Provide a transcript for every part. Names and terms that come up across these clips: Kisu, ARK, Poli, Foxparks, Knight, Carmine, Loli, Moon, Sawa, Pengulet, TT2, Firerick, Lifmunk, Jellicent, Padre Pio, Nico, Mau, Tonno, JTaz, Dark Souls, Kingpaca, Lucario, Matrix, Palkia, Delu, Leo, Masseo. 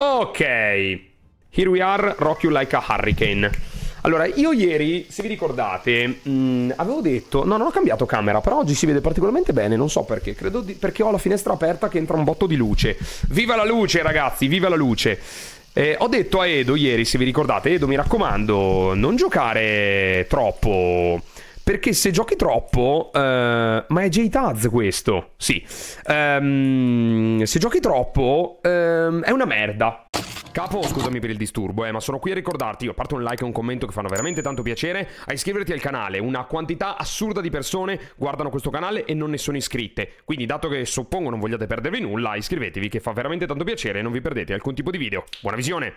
Ok, here we are, rock you like a hurricane. Allora, io ieri, se vi ricordate, avevo detto... No, non ho cambiato camera, però oggi si vede particolarmente bene, non so perché. Credo perché ho la finestra aperta che entra un botto di luce. Viva la luce, ragazzi, viva la luce! Ho detto a Edo ieri, se vi ricordate, Edo, mi raccomando, non giocare troppo... Perché se giochi troppo... ma è J-Taz questo? Sì. Se giochi troppo... è una merda. Capo, scusami per il disturbo, ma sono qui a ricordarti, a parte un like e un commento che fanno veramente tanto piacere, a iscriverti al canale. Una quantità assurda di persone guardano questo canale e non ne sono iscritte. Quindi, dato che suppongo non vogliate perdervi nulla, iscrivetevi che fa veramente tanto piacere e non vi perdete alcun tipo di video. Buona visione!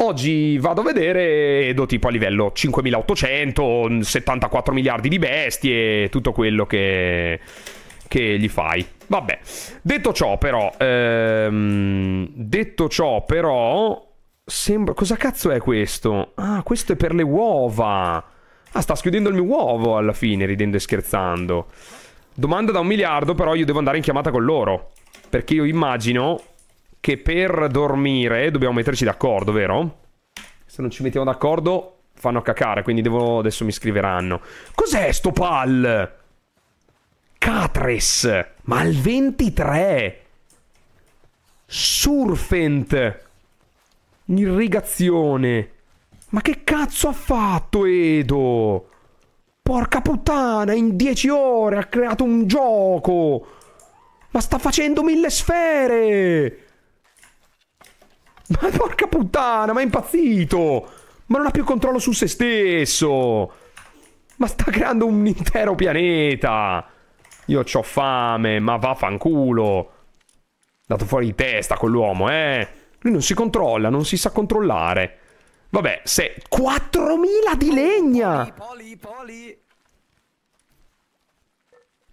Oggi vado a vedere Edo tipo a livello 5800, 74 miliardi di bestie, tutto quello che gli fai. Vabbè, detto ciò però, sembra... Cosa cazzo è questo? Ah, questo è per le uova. Ah, sta schiudendo il mio uovo alla fine, ridendo e scherzando. Domanda da 1 miliardo, però io devo andare in chiamata con loro. Perché io immagino che per dormire dobbiamo metterci d'accordo, vero? Se non ci mettiamo d'accordo fanno cacare, quindi devo... adesso mi scriveranno. Cos'è sto PAL? Catres, ma al 23. Surfent. Irrigazione. Ma che cazzo ha fatto Edo? Porca puttana, in 10 ore ha creato un gioco. Ma sta facendo 1000 sfere. Ma porca puttana, ma è impazzito. Ma non ha più controllo su se stesso. Ma sta creando un intero pianeta. Io c'ho fame, ma vaffanculo. Dato fuori di testa quell'uomo, Lui non si controlla, non si sa controllare. Vabbè, se... 4000 di legna! Poli.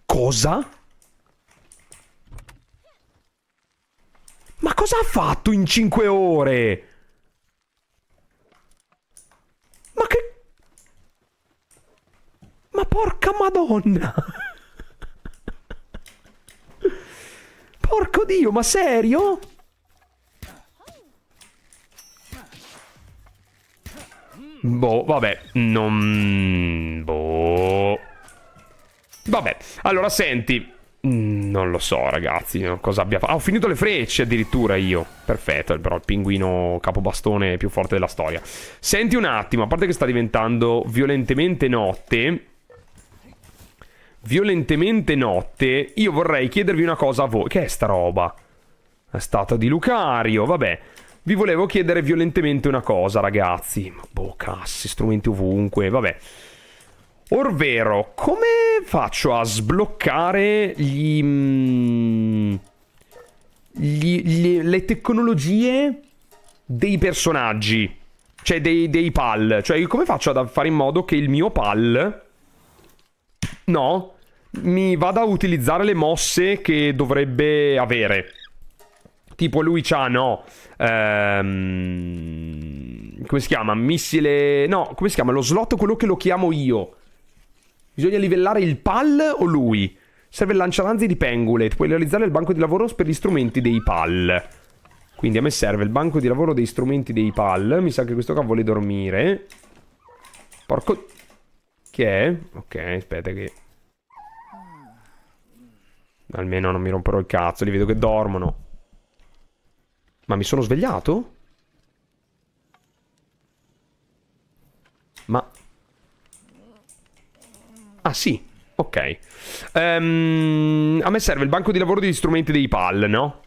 Cosa? Ma cosa ha fatto in 5 ore? Ma che... Ma porca madonna! Porco Dio, ma serio? Boh, vabbè, non... Boh... Vabbè, allora senti... non lo so, ragazzi, cosa abbia fatto. Ah, ho finito le frecce addirittura io. Perfetto, però il pinguino capobastone più forte della storia. Senti un attimo, a parte che sta diventando violentemente notte... io vorrei chiedervi una cosa a voi. Che è sta roba? È statua di Lucario, vabbè. Vi volevo chiedere violentemente una cosa, ragazzi. Boh, cassi, strumenti ovunque, vabbè. Orvero, come faccio a sbloccare le tecnologie dei personaggi? Cioè, dei PAL. Cioè, come faccio a fare in modo che il mio PAL... No... mi vada a utilizzare le mosse che dovrebbe avere. Tipo lui c'ha, no, come si chiama? Missile... No, come si chiama? Lo slot, quello che lo chiamo io. Bisogna livellare il PAL o lui. Serve il lancialanzi di Pengulet. Puoi realizzare il banco di lavoro per gli strumenti dei PAL. Quindi a me serve il banco di lavoro dei strumenti dei PAL. Mi sa che questo qua vuole dormire. Porco... Che è? Ok, aspetta che... Almeno non mi romperò il cazzo, li vedo che dormono. Ma mi sono svegliato? Ma... Ah sì, ok. A me serve il banco di lavoro degli strumenti dei PAL, no?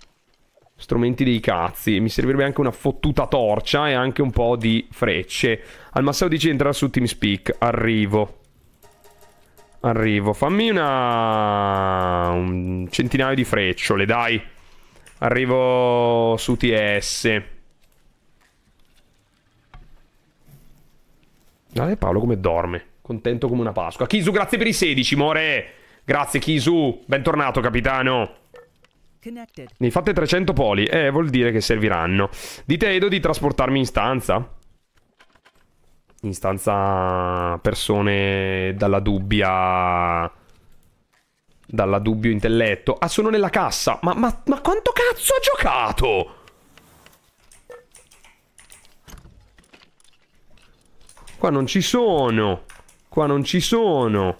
Strumenti dei cazzi. Mi servirebbe anche una fottuta torcia e anche un po' di frecce. Al Masseo dice entrare su TeamSpeak. Arrivo. Arrivo, fammi un centinaio di frecciole, dai. Arrivo su TS. Guarda Paolo come dorme, contento come una Pasqua. Kisu, grazie per i 16, more. Grazie Kisu, bentornato capitano. Ne fate 300 poli, vuol dire che serviranno. Dite a Edo di trasportarmi in stanza. In stanza persone dalla dubbio intelletto. Ah, sono nella cassa. Ma quanto cazzo ha giocato? Qua non ci sono. Qua non ci sono.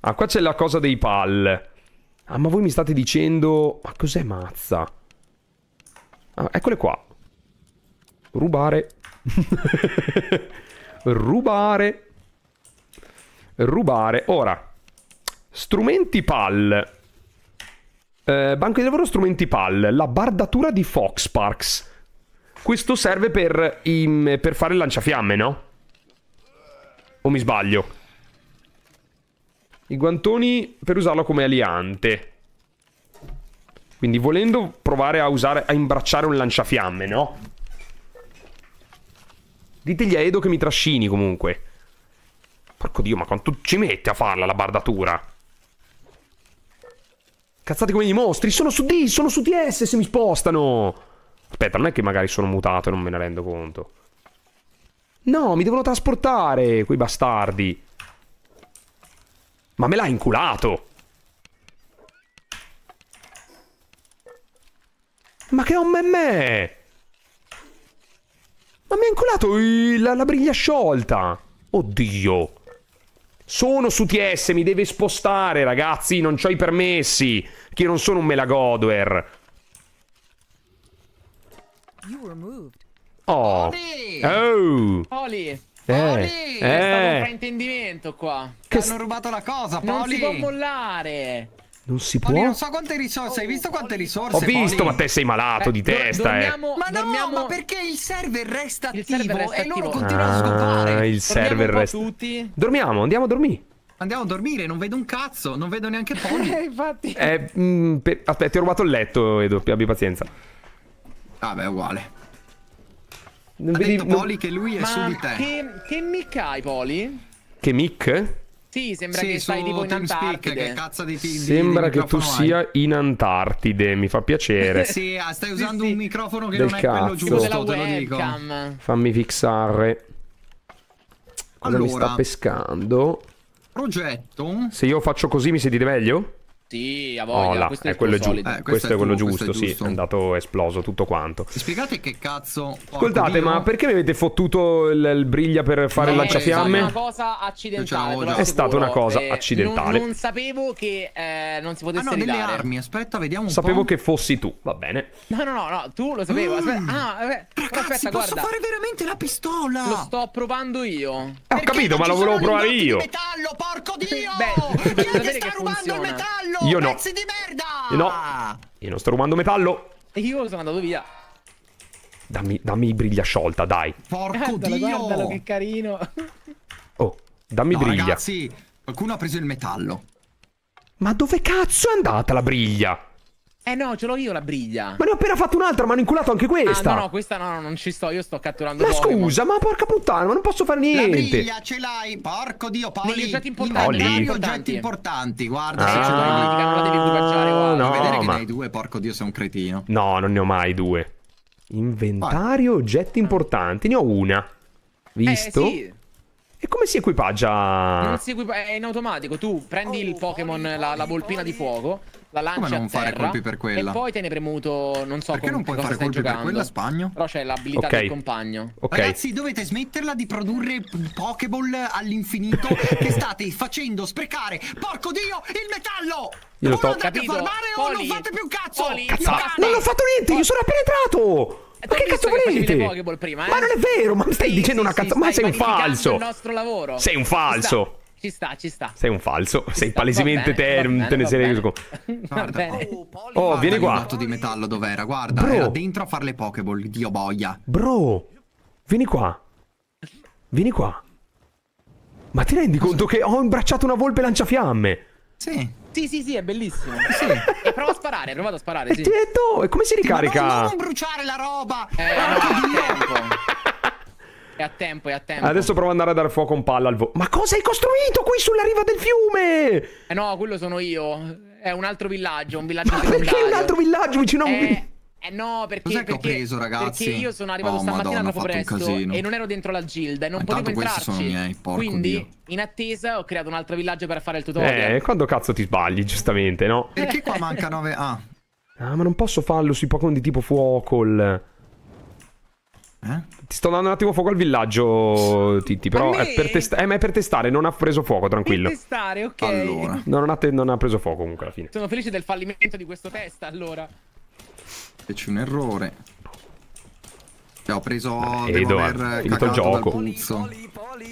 Ah, qua c'è la cosa dei PAL. Ah, ma voi mi state dicendo... Ma cos'è mazza? Ah, eccole qua. Rubare. Rubare. Rubare. Ora. Strumenti PAL. Banco di lavoro, strumenti PAL. La bardatura di Fox Parks. Questo serve per fare il lanciafiamme, no? O mi sbaglio? I guantoni per usarlo come aliante. Quindi volendo provare a usare, a imbracciare un lanciafiamme, no? Ditegli a Edo che mi trascini comunque. Porco Dio, ma quanto ci mette a farla la bardatura? Cazzate come i mostri, sono su DS se mi spostano! Aspetta, non è che magari sono mutato e non me ne rendo conto. No, mi devono trasportare, quei bastardi. Ma me l'ha inculato. Ma che omma è me? Ma mi ha inculato la briglia sciolta. Oddio. Sono su TS, mi deve spostare, ragazzi. Non c'ho i permessi, che non sono un Melagodoer. Oh, Poli. Poli, è stato un fraintendimento qua. Che hanno rubato la cosa, Poli. Non si può mollare. Non si può. Poli, non so quante risorse. Hai visto quante risorse? Ho visto, Poli. Ma te sei malato di testa. Ma no, ma perché il server resta attivo e loro continuano a scopare. Il server resta. Dormiamo, andiamo a dormire. Andiamo a dormire, non vedo un cazzo, non vedo neanche Poli. Infatti. Aspetta, ti ho rubato il letto, Edo, abbi pazienza. Vabbè, uguale. Non vedi Poli che lui è su di te. Che mic hai, Poli? Che mic? Sì, sembra che stai tipo in Antartide. Che cazzo di sembra che tu sia in Antartide, mi fa piacere. Sì, stai usando un microfono che non è quello giusto, te lo dico. Fammi fixare. Cosa mi sta pescando? Progetto. Se io faccio così mi sentite meglio? Sì, a voglia, questo è quello giusto. Questo è quello giusto, sì, è andato esploso tutto quanto. Spiegate che cazzo. Ascoltate, ma perché mi avete fottuto il briglia per fare il lanciafiamme? È stata una cosa accidentale. È stata una cosa accidentale. Non sapevo che non si potesse ridare. Delle armi, aspetta, vediamo un po'. Sapevo che fossi tu, va bene. No, tu lo sapevo. Ragazzi, posso fare veramente la pistola? Lo sto provando io. Ho capito, ma lo volevo provare io. Metallo, porco Dio! Chi sta rubando il metallo? Io no. Pezzi di merda! Io no. Io non sto rubando metallo. E io sono andato via. Dammi briglia sciolta, dai. Porco Dio! Guardalo, che carino. Oh, dammi briglia. Ragazzi, qualcuno ha preso il metallo. Ma dove cazzo è andata la briglia? Eh no, ce l'ho io la briglia. Ma ne ho appena fatto un'altra, mi hanno inculato anche questa. Ah, no, questa no, non ci sto, io sto catturando. Ma scusa, ma porca puttana, ma non posso fare niente. La briglia ce l'hai, porco Dio, Poli. Negli oggetti importanti. Negli oggetti importanti, guarda. Se ce l'hai, non la devi equipaggiare, guarda. Vedere che ne hai due, porco Dio, sei un cretino. No, non ne ho mai due. Inventario, oggetti importanti, ne ho una. Visto? Sì. E come si equipaggia? Non si equipaggia, è in automatico. Tu prendi il Pokémon, la volpina di fuoco, la lanci a terra, fare colpi per quella? E poi te ne premuto, non so perché non puoi fare colpi per quella, Spagno? Però c'è l'abilità del compagno. Ragazzi, dovete smetterla di produrre Pokéball all'infinito che state facendo sprecare, porco Dio, il metallo! Io lo sto non fate più un cazzo! Non ho fatto niente, io sono appena entrato! Ma che cazzo volete? Prima, Ma non è vero, ma mi stai dicendo una cazzata. Ma sei un falso. Il nostro lavoro. Sei un falso. Ci sta. Sei un falso. Sei palesemente te ne sei reso. Oh, vieni qua. Il gatto di metallo dov'era? Guarda, era dentro a fare le Pokéball. Dio boia. Bro, vieni qua. Vieni qua. Ma ti rendi conto che ho imbracciato una volpe lanciafiamme? Sì, è bellissimo. E prova a sparare, hai provato a sparare. Ti ho detto, e come si ricarica? Ma non bruciare la roba. È a tempo. Adesso provo ad andare a dare fuoco con palla al volo. Ma cosa hai costruito qui sulla riva del fiume? Eh no, quello sono io. È un altro villaggio, un villaggio secondario. Perché un altro villaggio vicino a un villaggio? Eh no, perché ho preso, ragazzi? Perché io sono arrivato stamattina troppo presto e non ero dentro la gilda e non potevo entrarci. Sono miei, quindi, in attesa, ho creato un altro villaggio per fare il tutorial. Quando cazzo ti sbagli, giustamente, no? Perché qua manca 9A? Ah, ma non posso farlo sui Pokémon di tipo fuoco. Ti sto dando un attimo fuoco al villaggio, Titti. Però me... è, ma è per testare, non ha preso fuoco, tranquillo. Per testare, ok. Allora. No, non ha preso fuoco comunque alla fine. Sono felice del fallimento di questo test, allora. E c'è un errore. Ho preso... Edo, ha finito il gioco.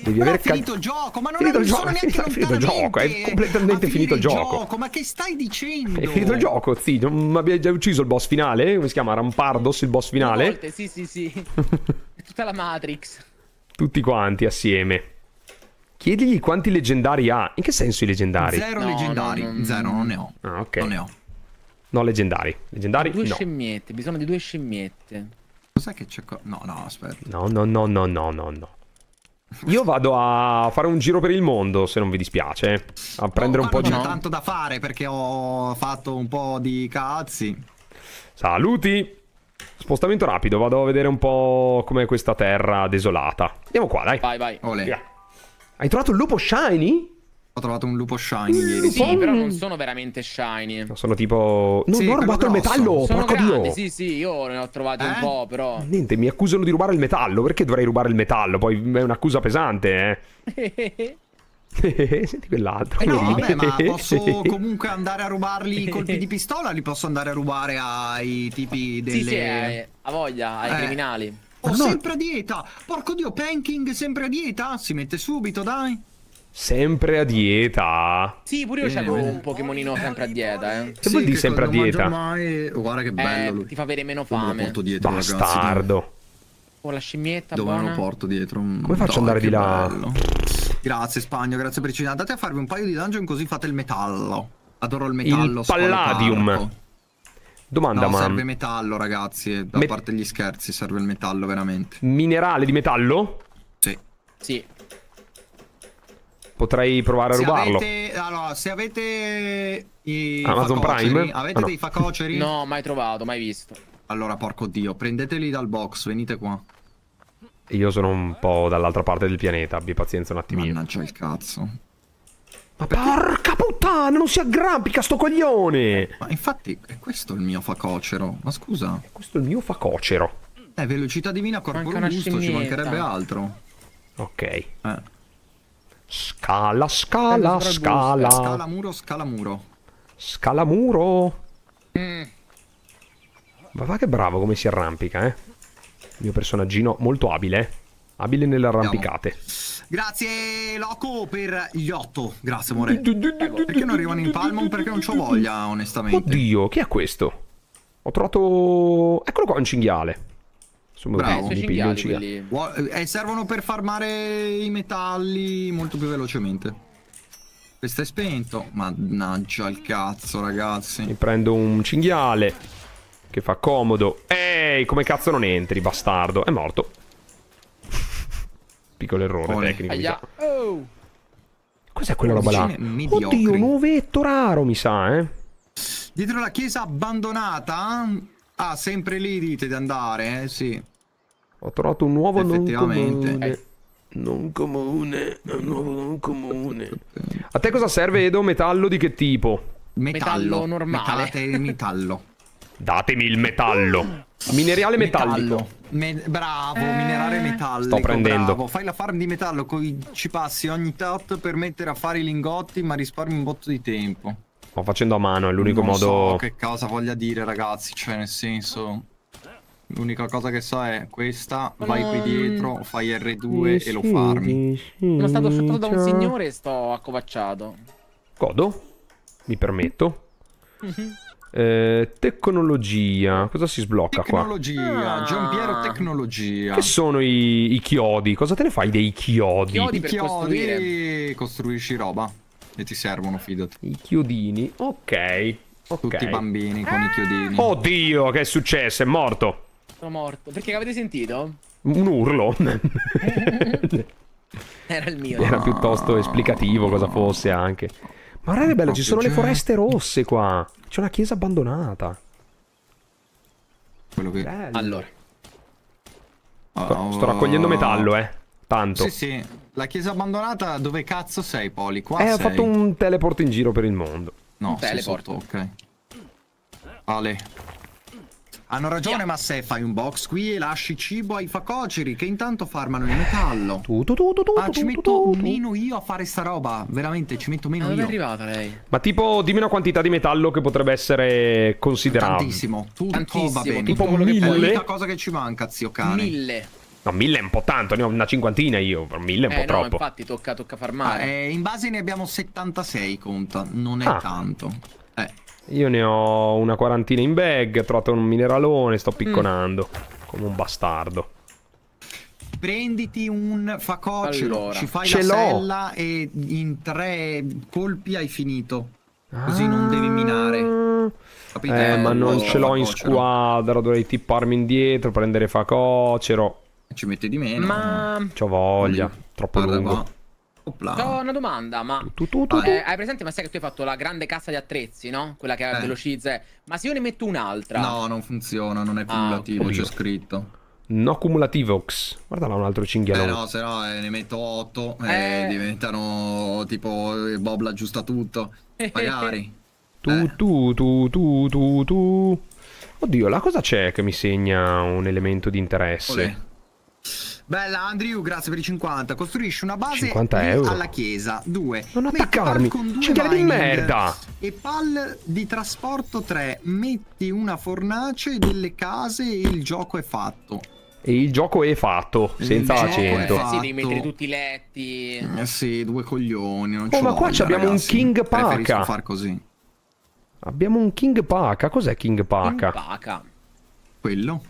Devi aver finito il gioco, ma non è sono neanche finito il gioco. È completamente finito il gioco. Ma che stai dicendo? È finito il gioco, sì. Ma abbiamo già ucciso il boss finale. Come si chiama? Rampardos, il boss finale. Molte, sì, sì, sì. È tutta la Matrix. Tutti quanti assieme. Chiedigli quanti leggendari ha. In che senso i leggendari? Zero no, leggendari. No, no. Zero, non ne ho. Ah, ok. Non ne ho. No, leggendari. Leggendari, due no. Scemmiette. Bisogna di due scemmiette. Cos'è che c'è? No, no, aspetta. No, no, no, no, no, no, no. Io vado a fare un giro per il mondo, se non vi dispiace. A prendere un po' di... Non ho tanto da fare perché ho fatto un po' di cazzi. Saluti. Spostamento rapido, vado a vedere un po' com'è questa terra desolata. Andiamo qua, dai. Vai, vai. Olè. Hai trovato un lupo shiny? Ho trovato un lupo shiny ieri. Sì, però non sono veramente shiny. Sono tipo... No, sì, non ho rubato il metallo, sono porco grandi, Dio. Sì, sì, io ne ho trovati un po', però... Niente, mi accusano di rubare il metallo. Perché dovrei rubare il metallo? Poi è un'accusa pesante, eh. Senti quell'altro. No, vabbè, ma posso comunque andare a rubarli i colpi di pistola? Li posso andare a rubare ai tipi delle... Sì, sì, a voglia, ai criminali. Oh, sempre a dieta! Porco Dio, Panking sempre a dieta? Si mette subito, dai. Sempre a dieta. Sì, pure io c'avevo un Pokémonino sempre a dieta, eh. Che vuol dire sempre a dieta? Mai... Guarda che bello. Ti fa avere meno fame. Dietro, bastardo. Ragazzi, oh, la scimmietta. Dove buona. Lo porto dietro? Come faccio ad andare di là? Bello. Grazie, Spagno. Grazie per il cinema. Andate a farvi un paio di dungeon così fate il metallo. Adoro il metallo. Il palladium. Domanda, no, serve metallo, ragazzi. Da parte gli scherzi, serve il metallo, veramente. Minerale di metallo? Sì. Sì. Potrei provare a rubarlo. Allora, se avete Amazon Prime, avete dei facoceri? No, mai trovato, mai visto. Allora, porco Dio, prendeteli dal box, venite qua. Io sono un po' dall'altra parte del pianeta, abbi pazienza un attimino. Mannaggia il cazzo. Ma porca puttana, non si aggrappica sto coglione! Ma infatti, è questo il mio facocero, ma scusa. È questo il mio facocero. Velocità divina, corpo robusto, ci mancherebbe altro. Ok. Scala, scala, scala. Scala muro, scala muro. Scala muro. Ma va che bravo come si arrampica, eh. Il mio personaggino molto abile. Abile nelle arrampicate. Grazie, Loco, per gli 8. Grazie, amore. Perché non arrivano in palmo? Perché non c'ho voglia, onestamente. Oddio, chi è questo? Ho trovato... Eccolo qua, un cinghiale. Bravo, cinghiali, servono per farmare i metalli molto più velocemente. Questo è spento. Mannaggia il cazzo, ragazzi. Mi prendo un cinghiale che fa comodo. Ehi, come cazzo non entri, bastardo? È morto. Piccolo errore tecnico. Oh. Cos'è quella roba là? Mediocri. Oddio, un ovetto raro, mi sa, eh. Dietro la chiesa abbandonata. Ah, sempre lì dite di andare, eh sì. Ho trovato un nuovo non comune. Un nuovo non comune. A te cosa serve, Edo? Metallo di che tipo? Metallo normale. Metallo. Datemi il metallo. Minerale metallico. Bravo, minerale metallico. Sto prendendo. Bravo. Fai la farm di metallo, ci passi ogni tot per mettere a fare i lingotti, ma risparmi un botto di tempo. Sto facendo a mano, è l'unico modo... Non so che cosa voglia dire, ragazzi, cioè nel senso... L'unica cosa che so è questa, vai qui dietro, fai R2 e lo farmi. Sono stato sfruttato da un signore e sto accovacciato. Godo, mi permetto. Tecnologia, cosa si sblocca qua? Tecnologia, Giampiero tecnologia. Che sono i chiodi? Cosa te ne fai dei chiodi? Chiodi per costruire. Costruisci roba. E ti servono, fidati. I chiodini, ok. Tutti i bambini con i chiodini. Oddio, che è successo? È morto. Sono morto. Perché avete sentito? Un urlo. Era il mio. Era piuttosto esplicativo cosa fosse anche. Ma guarda che bello, ci sono le foreste rosse qua. C'è una chiesa abbandonata. Quello che... Allora. Sto raccogliendo metallo, eh. Tanto. Sì, sì. La chiesa abbandonata, dove cazzo sei, Poli? Qua sei. Ho fatto un teleport in giro per il mondo. No, sei sotto, ok. Ale. Hanno ragione, yeah. Ma se fai un box qui e lasci cibo ai facoceri che intanto farmano il metallo. Ma ci metto meno io a fare sta roba. Veramente ci metto meno io. Dove è arrivata lei? Ma tipo dimmi una quantità di metallo che potrebbe essere considerata. Tantissimo. Tutto va bene. Tipo 1000. È cosa che ci manca, zio cane. 1000. No, 1000 è un po' tanto, ne ho una cinquantina io, 1000 è un po' troppo. No, infatti tocca farmare. In base ne abbiamo 76, conta, non è tanto. Io ne ho una quarantina in bag, ho trovato un mineralone, sto picconando come un bastardo. Prenditi un facocero, allora, ci fai la sella e in 3 colpi hai finito. Così non devi minare. Capite? Ma non ce l'ho in squadra, dovrei tipparmi indietro, prendere facocero. Ci mette di meno. Ma c'ho voglia, troppo lungo. Ho una domanda, ma hai presente, ma sai che tu hai fatto la grande cassa di attrezzi, no? Quella che velocizza. Ma se io ne metto un'altra? No, non funziona, non è cumulativo, c'è scritto no cumulativox. Guarda là un altro cinghialone. No, se no ne metto 8 e diventano tipo Bob l'aggiusta tutto. Magari Oddio, là cosa c'è che mi segna un elemento di interesse? Bella Andrew, grazie per i 50. Costruisci una base alla chiesa. 2. Non attaccarmi. Cinghiale di merda. E PAL di trasporto 3. Metti una fornace, delle case e il gioco è fatto. E il gioco è fatto. Senza accento. Sì, devi mettere tutti i letti. Sì, 2 coglioni. Non ma qua abbiamo un Kingpaca. Preferisco far così. Abbiamo un Kingpaca. Cos'è Kingpaca? Kingpaca. Quello.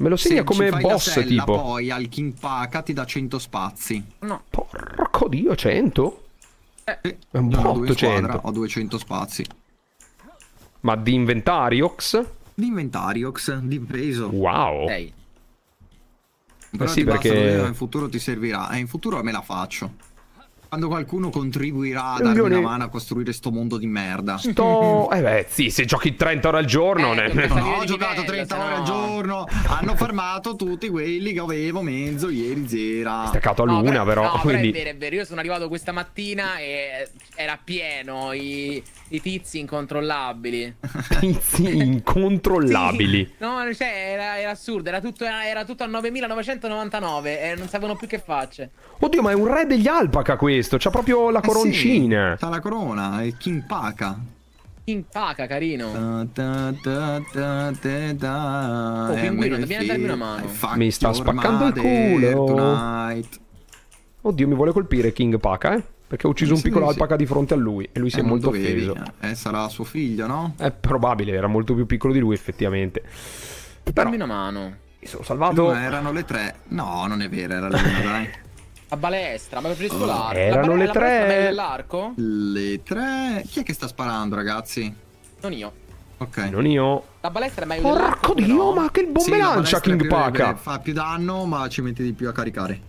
Me lo segna come boss sella, tipo. Poi al Kingpaca ti dà 100 spazi. No. Porco dio, 100? È un po' 800. Ho 200 spazi. Ma di inventariox? Di inventariox, di peso. Wow. Però sì, perché in futuro ti servirà. In futuro me la faccio. Quando qualcuno contribuirà a darmi una mano a costruire sto mondo di merda. Sì, se giochi 30 ore al giorno. No, ho giocato 30 ore al giorno. Hanno fermato tutti quelli che avevo mezzo ieri sera. Staccato a luna, però. No, quindi... è vero, io sono arrivato questa mattina e era pieno i tizi incontrollabili. Tizi incontrollabili. Sì. No, cioè, era assurdo. Era tutto a 9999 e non sapevano più che facce. Oddio, ma è un re degli alpaca questo. C'ha proprio la coroncina. C'ha la corona, è Kingpaca. Kingpaca, carino. Pinguino, devi darmi una mano. Mi sta spaccando il culo. Tonight. Oddio, mi vuole colpire Kingpaca, perché ho ucciso un piccolo alpaca di fronte a lui. E lui si è molto offeso. Sarà suo figlio, no? È probabile, era molto più piccolo di lui, effettivamente. Dammi una mano. Mi sono salvato. Erano le 3. No, non è vero, era la luna, dai. A balestra, ma preferisco l'arco. Erano le 3. L'arco? Le 3. Chi è che sta sparando, ragazzi? Non io. Ok. Non io. La balestra è meglio dell'arco. Porco dio, ma che bombe lancia Kingpaca. Fa più danno, ma ci mette di più a caricare.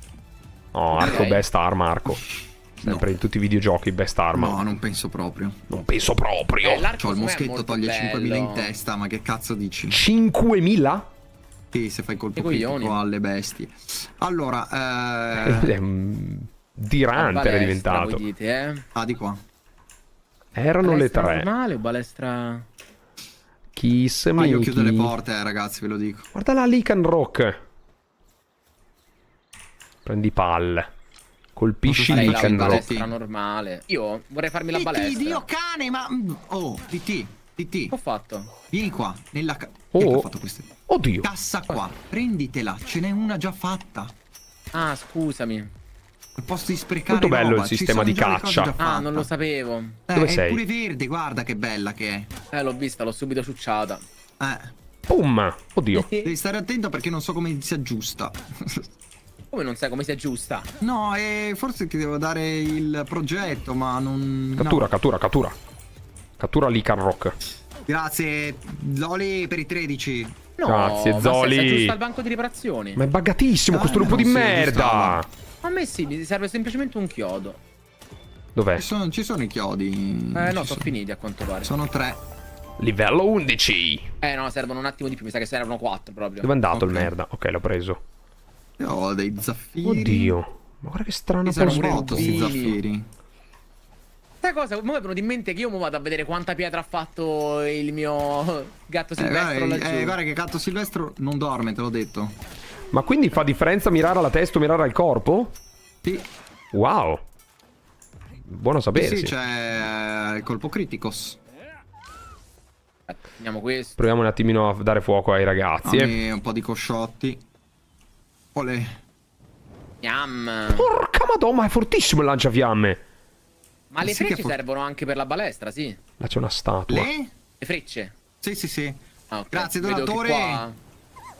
No, arco best arma, arco. Sempre in tutti i videogiochi best arma. No, non penso proprio. Non penso proprio. Cioè, il moschetto toglie 5000 in testa, ma che cazzo dici? 5000? Sì, se fai colpo critico alle bestie. Allora Dirante è diventato dite, di qua. Erano balestra le 3 normale o balestra? Kiss me. Ma io chiudo le porte, ragazzi, ve lo dico. Guarda la Lican Rock. Prendi PAL. Colpisci il Lican Rock normale. Io vorrei farmi la balestra. Dio cane, ma... Oh, TT, ho fatto. Vieni qua, nella Oddio. Cassa qua, prenditela, ce n'è una già fatta. Ah, scusami. Al posto di sprecare molto bello roba, il sistema di caccia. Ah, non lo sapevo. Dove sei? È pure verde, guarda che bella che è. L'ho vista, l'ho subito ciucciata. Pum, oddio. Devi stare attento perché non so come si aggiusta. Come non sai come si aggiusta? No, forse ti devo dare il progetto, ma non... Cattura, Cattura Lican Rock. Grazie Loli per i 13. No, grazie Zoli. Ma sei giusto al banco di riparazioni. Ma è buggatissimo questo lupo di merda. A me sì, mi serve semplicemente un chiodo. Dov'è? Ci sono i chiodi. No, sono finiti a quanto pare. Sono 3. Livello 11. No, servono un attimo di più. Mi sa che servono 4 proprio. Dove è andato il merda? Ok, l'ho preso. Io ho dei zaffiri. Oddio. Ma guarda che strano. Sono morto questi zaffiri. Sai cosa? Mi è venuto in mente che io mi vado a vedere quanta pietra ha fatto il mio gatto silvestro laggiù. Guarda che gatto silvestro non dorme, te l'ho detto. Ma quindi fa differenza mirare alla testa o mirare al corpo? Sì. Wow. Buono sapersi. Sì, c'è il colpo critico. Andiamo questo. Proviamo un attimino a dare fuoco ai ragazzi. Un po' di cosciotti. Olè. Fiamme. Porca madonna, ma è fortissimo il lanciafiamme. Ma le frecce servono anche per la balestra, sì. Là c'è una statua. Le frecce? Sì, sì, sì. Ah, okay. Grazie, donatore.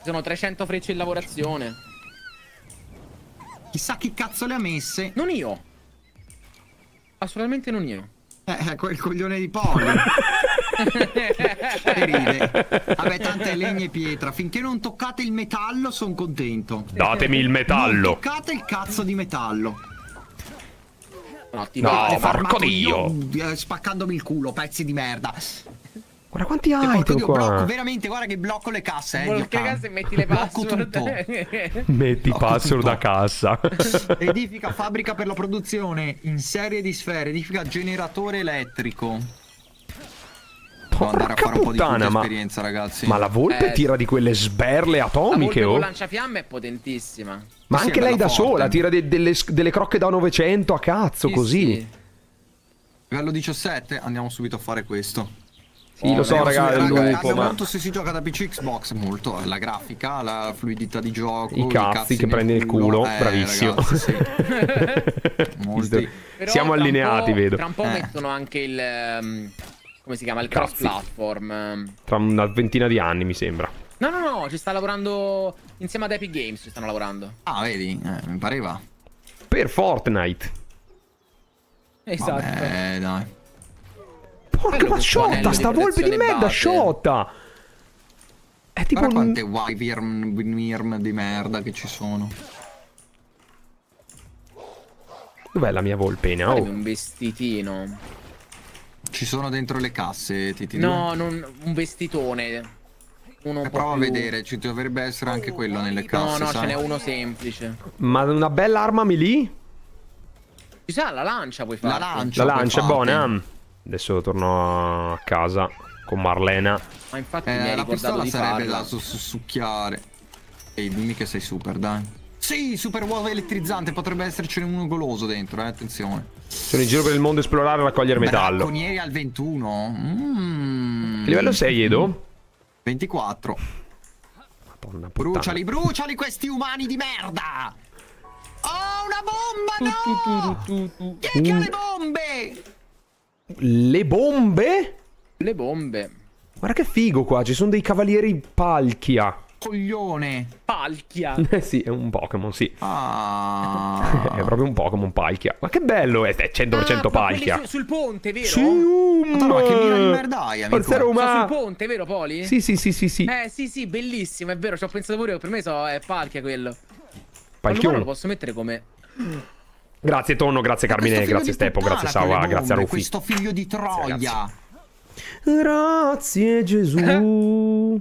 Sono 300 frecce in lavorazione. Chissà chi cazzo le ha messe. Non io. Assolutamente non io. Quel coglione di Poli. Vabbè, tante legna e pietra. Finché non toccate il metallo, sono contento. Datemi il metallo. Non toccate il cazzo di metallo. No, porco dio, spaccandomi il culo, pezzi di merda. Guarda quanti hai tu qua. Blocco, veramente, guarda che blocco le casse. Blocco le casse e metti le password. Metti password da cassa. Edifica fabbrica per la produzione in serie di sfere. Edifica generatore elettrico. Porca andare a fare un puttana, po' di esperienza, ragazzi. Ma la volpe tira di quelle sberle atomiche. La volpe con lanciafiamme è potentissima. Ma sì, anche lei da forte. Sola tira delle crocche da 900 a cazzo, sì, così. Sì. Livello 17, andiamo subito a fare questo. Sì, lo so, ragazzi, ma molto se si gioca da PC Xbox, molto la grafica, la fluidità di gioco, i cazzi che prende il culo, bravissimo. Ragazzi, sì. Siamo allineati, vedo. Tra un po' mettono anche il come si chiama? Il cross platform. Tra una ventina di anni, mi sembra. No, no, no, ci sta lavorando insieme ad Epic Games, ci stanno lavorando. Ah, vedi, mi pareva. Per Fortnite. Esatto. Vabbè, dai. Porca ma sciotta, sta volpe di merda sciotta. È tipo guarda quante wyvern di merda che ci sono. Dov'è la mia volpina? Oh. Un vestitino. Ci sono dentro le casse, TT2. No, non, un vestitone. Uno prova più... a vedere, ci dovrebbe essere anche quello nelle casse. No, no, sai? Ce n'è uno semplice. Ma una bella arma melee? Ci sa, la lancia puoi fare. La lancia è buona. Adesso torno a casa con Marlena. Ma infatti mi hai la pistola di sarebbe farla. Da succhiare. Ehi, dimmi che sei super, dai. Sì, super uovo elettrizzante. Potrebbe essercene uno goloso dentro, attenzione. Sono in giro per il mondo a esplorare e raccogliere metallo. Bracconieri al 21. Livello 6, Edo? 24. Madonna puttana. Bruciali, bruciali questi umani di merda. Oh, una bomba, no! Chi è che ha le bombe? Le bombe? Le bombe. Guarda che figo qua, ci sono dei cavalieri Palkia. Coglione. Palkia. Sì, è un Pokémon, sì. Ah. È proprio un Pokémon Palkia. Ma che bello è 100% Palkia. Ma sul ponte, vero? Sì, ma che mira di merdaia, amico. Sul ponte, vero Poli? Sì, sì, sì, sì, sì. Sì, sì, bellissimo, è vero, ci ho pensato pure io, per me è Palkia quello. Palkia lo posso mettere come... Grazie Tonno, grazie Carmine, grazie Stepo, grazie Sawa, grazie a Ruffi. Questo figlio di Troia. Grazie Gesù.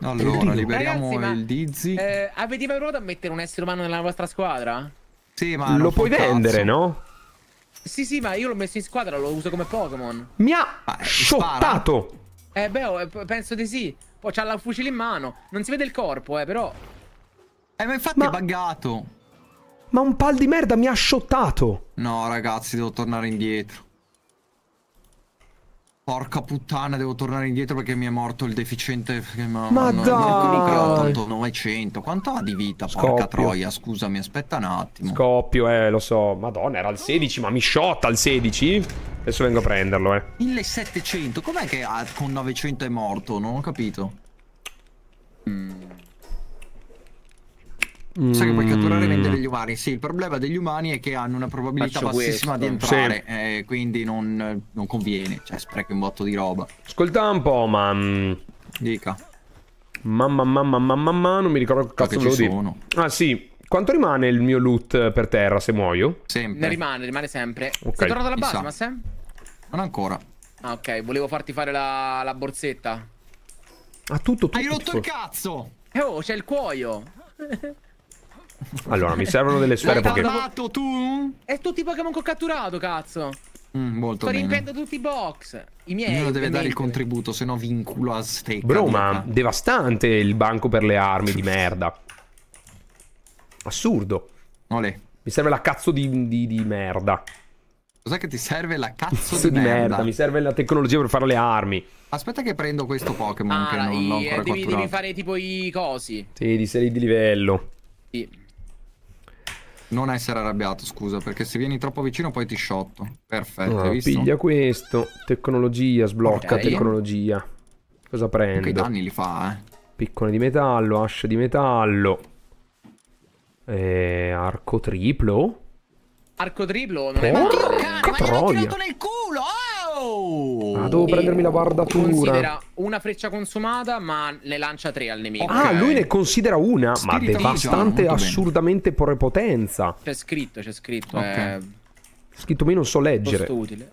Allora, liberiamo il Dizzy. Avete mai provato a mettere un essere umano nella vostra squadra? Sì, ma lo puoi vendere, no? Sì, sì, ma io l'ho messo in squadra, lo uso come Pokémon. Mi ha shottato. Beh, penso di sì. Poi c'ha il fucile in mano. Non si vede il corpo, però. Ma infatti è buggato. Ma un pal di merda mi ha shottato. No ragazzi, devo tornare indietro. Porca puttana, devo tornare indietro perché mi è morto il deficiente. Ma dai, 900. Quanto ha di vita? Scoppio. Porca troia, scusami, aspetta un attimo. Scoppio, lo so. Madonna, era al 16, ma mi shotta al 16. Adesso vengo a prenderlo, 1700, com'è che con 900 è morto? Non ho capito. Sai che puoi catturare e vendere gli umani. Sì, il problema degli umani è che hanno una probabilità bassissima di entrare, quindi non conviene. Cioè, spreco un botto di roba. Ascolta un po', ma... Dica. Mamma, non mi ricordo che cazzo lo dico. Ah, sì. Quanto rimane il mio loot per terra se muoio? Sempre. Ne rimane sempre. Okay. Sei tornato alla base, ma Sam? Non ancora. Ah, ok. Volevo farti fare la borsetta. Ah, tutto. Hai rotto il cazzo! Oh, c'è il cuoio! Allora, mi servono delle sfere Pokémon. L'hai tu? E tutti i Pokémon che ho catturato, cazzo. Molto sto riempendo tutti i box. I miei uno deve dare il contributo, se no vi inculo a stecca. Bro, ma devastante il banco per le armi di merda. Assurdo. Olè. Mi serve la cazzo di merda. Cos'è che ti serve la cazzo di merda? Mi serve la tecnologia per fare le armi. Aspetta che prendo questo Pokémon che non l'ho ancora catturato. Devi fare tipo i cosi. Sì, di serie di livello. Sì. Non essere arrabbiato, scusa, perché se vieni troppo vicino poi ti shotto. Perfetto, hai visto? Piglia questo. Tecnologia, sblocca tecnologia. Cosa prendo? Che danni li fa, eh? Piccone di metallo, ascia di metallo. Arco triplo? Arco triplo? Non è male. Ma io l'ho tirato nel culo! Oh! Ah, devo prendermi la bardatura. Considera una freccia consumata, ma ne lancia 3 al nemico. Ah, lui ne considera una. Ma devastante, assurdamente prepotenza. C'è scritto, c'è scritto. Scritto, ma io non so leggere. Molto utile.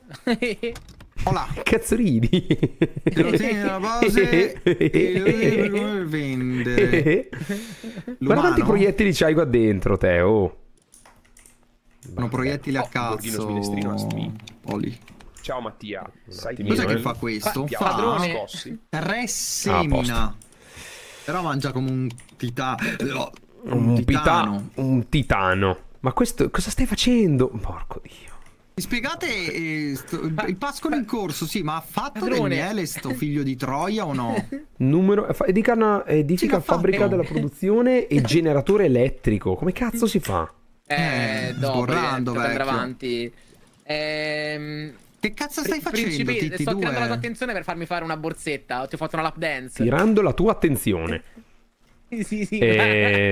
Hola. Cazzo ridi? Te lo tieni nella base e lo vuoi vendere. Guarda quanti proiettili c'hai qua dentro, te. Oh. Sono proiettili a cazzo. Poli. Ciao Mattia, sai cosa che fa questo? Fa padrone ressemina. Però mangia come un titano. Un titano. Ma questo cosa stai facendo? Porco Dio. Mi spiegate il pascolo in corso, sì, ma ha fatto padrone del miele sto figlio di troia o no? Numero edifica fabbrica della produzione e generatore elettrico. Come cazzo si fa? Dopo andare avanti. Che cazzo stai facendo? TT2? Sto tirando la tua attenzione per farmi fare una borsetta. Ti ho fatto una lap dance. Tirando la tua attenzione. Sì, sì.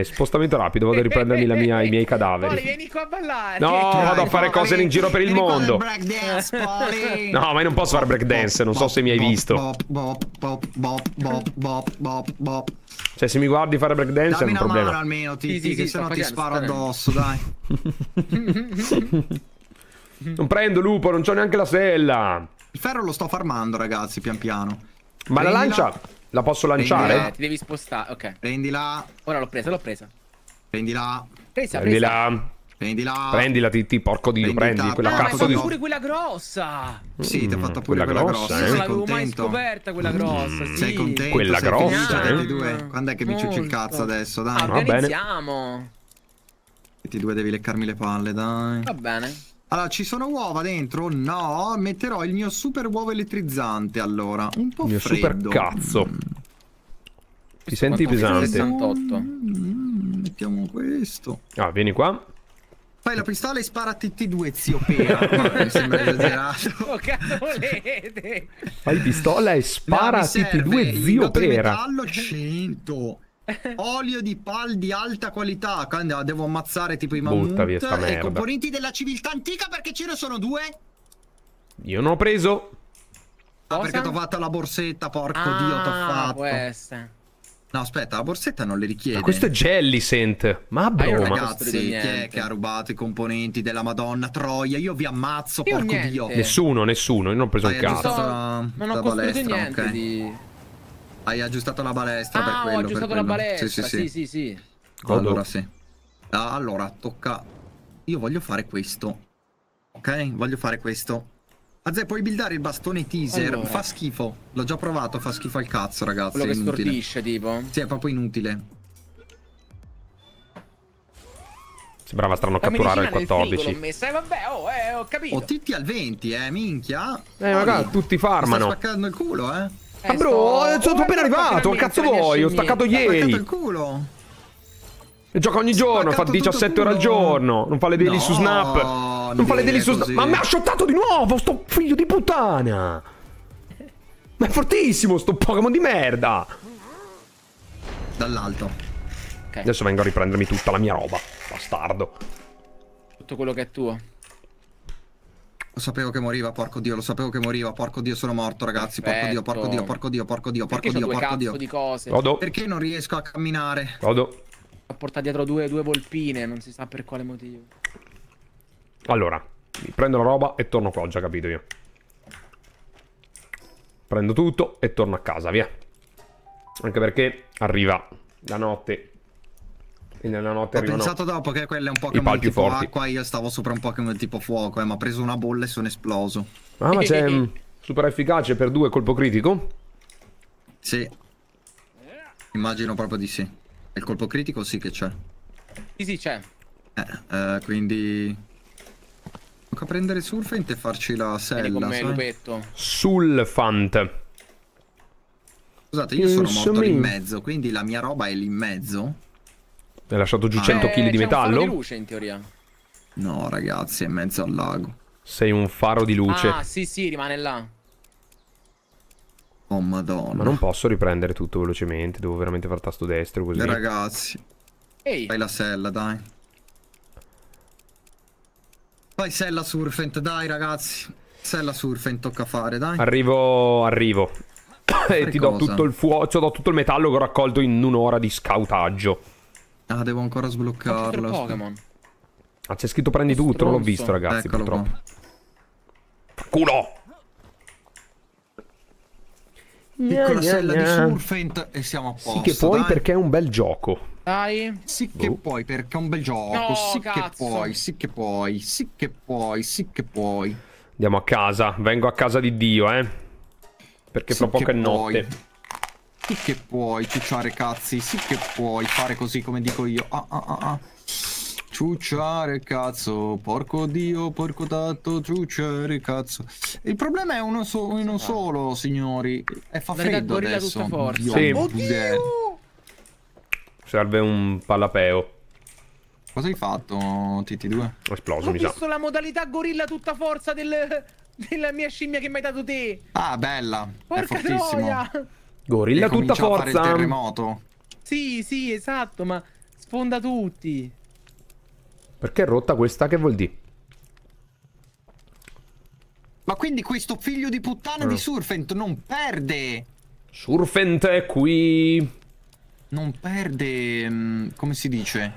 Spostamento rapido. Vado a riprendermi i miei cadaveri. Poli, vieni qua a ballare. No, vado a fare cose in giro per il mondo. No, ma io non posso fare breakdance. Non so se mi hai visto. Cioè, se mi guardi fare breakdance è un problema. Dammi una mano almeno, TT, che se no ti sparo addosso, dai. Non prendo lupo, non c'ho neanche la sella. Il ferro lo sto farmando, ragazzi, pian piano. Ma prendila. La lancia? La posso lanciare? Prendila. Ti devi spostare, ok. Prendila. Ora l'ho presa, l'ho presa. Prendila. Presa, prendila. Prendila. Prendila, TT, porco Dio, prendi quella cazzo di... Ma pure quella grossa. Sì, ti ho fatta pure quella grossa. Non l'avevo mai scoperta quella grossa, sì. Sei contento? Quella grossa, Quando è che mi ciucci il cazzo adesso, dai? Organizziamo. TT2 devi leccarmi le palle, dai. Va bene. Allora, ci sono uova dentro? No, metterò il mio super uovo elettrizzante, allora. Un po' mio freddo. Super cazzo. Ti senti pesante? 68. Mettiamo questo. Ah, vieni qua. Fai la pistola e spara a TT2, zio Pera. Mi sembra esagerato. Cazzo volete? Fai pistola e spara a TT2, zio Pera. Metallo 100. Olio di PAL di alta qualità. Quando devo ammazzare tipo i mammut e i componenti della civiltà antica. Perché ce ne sono 2? Io non ho preso. Ah, perché ti ho fatto la borsetta. Porco Dio, ti ho fatto questa. No, aspetta, la borsetta non le richiede. Ma questo è Jellicent. Ma broma, ragazzi, chi è che ha rubato i componenti della Madonna Troia? Io vi ammazzo, porco Dio. Nessuno, nessuno. Io non ho preso un cazzo. Non ho costruito niente di... Hai aggiustato la balestra per quello. Ah, ho aggiustato la balestra. Sì. Allora sì. Allora, tocca... Io voglio fare questo. Ok? Voglio fare questo. Azzè, puoi buildare il bastone teaser. Allora. Fa schifo. L'ho già provato, fa schifo al cazzo, ragazzi. Quello che stordisce, tipo. Sì, è proprio inutile. Sembrava strano catturare il 14. L'ho messa, vabbè, ho capito. Ho titti al 20, minchia. Raga, tutti farmano. Mi sta spaccando il culo, Ah bro, sono appena arrivato, cazzo vuoi? Ho staccato ieri. Il culo. Gioca ogni giorno, fa 17 ore al giorno. Non fa le daily su Snap. Non fa le daily su Snap. Ma mi ha shottato di nuovo, sto figlio di puttana. Ma è fortissimo sto Pokémon di merda. Dall'alto. Okay. Adesso vengo a riprendermi tutta la mia roba, bastardo. Tutto quello che è tuo. Lo sapevo che moriva, porco Dio, lo sapevo che moriva, porco Dio, sono morto, ragazzi. Perfetto. Porco Dio, porco Dio, porco Dio, porco Dio, porco Dio, porco Dio. Perché non riesco a camminare? Ho portato dietro due volpine, non si sa per quale motivo. Allora, prendo la roba e torno qua, ho già capito io. Prendo tutto e torno a casa, via. Anche perché arriva la notte. nella notte. Ho pensato dopo che quello è un Pokémon tipo forti. Acqua, io stavo sopra un Pokémon tipo fuoco, ma ho preso una bolla e sono esploso. Ah, ma c'è super efficace per 2 colpo critico? Sì. Immagino proprio di sì. Il colpo critico sì che c'è. Sì, c'è. Quindi tocca prendere Surfent e farci la sella. Sulfant. Scusate, io sono morto lì in mezzo, quindi la mia roba è lì in mezzo. Hai lasciato giù 100 kg di metallo? Un faro di luce in teoria. No, ragazzi, è in mezzo al lago. Sei un faro di luce. Ah, sì, rimane là. Oh, madonna. Ma non posso riprendere tutto velocemente, devo veramente far tasto destro così. Ragazzi. Ehi. Fai la sella, dai. Fai sella Surfent, dai, ragazzi. Sella Surfent, tocca fare, dai. Arrivo. E ti do tutto il fuoco, cioè do tutto il metallo che ho raccolto in un'ora di scautaggio. Ah, devo ancora sbloccarlo. Pokémon. Ah, c'è scritto prendi tutto, non l'ho visto, ragazzi, eccolo purtroppo. Culo! Piccola sella di Surfent e siamo a posto. Sì che puoi, dai. Perché è un bel gioco. Dai. Sì che puoi perché è un bel gioco. No, sì cazzo. Che puoi, sì che puoi, sì che puoi, sì che puoi. Andiamo a casa, vengo a casa di Dio, perché fra poco è notte. Sì che puoi ciucciare, cazzi, sì che puoi fare così come dico io. Ciucciare cazzo, porco dio, porco tatto, ciucciare cazzo. Il problema è uno solo, signori. E fa freddo adesso. Sì. Oddio. Serve un palapeo. Cosa hai fatto, TT2? Ho esploso, mi sa. Ho visto la modalità gorilla tutta forza della mia scimmia che mi hai dato te. Ah, bella. Porca troia. Gorilla tutta forza. A fare il terremoto. Sì, esatto, ma sfonda tutti. Perché è rotta questa? Che vuol dire? Ma quindi questo figlio di puttana di Surfent non perde. Surfent è qui. Non perde... come si dice?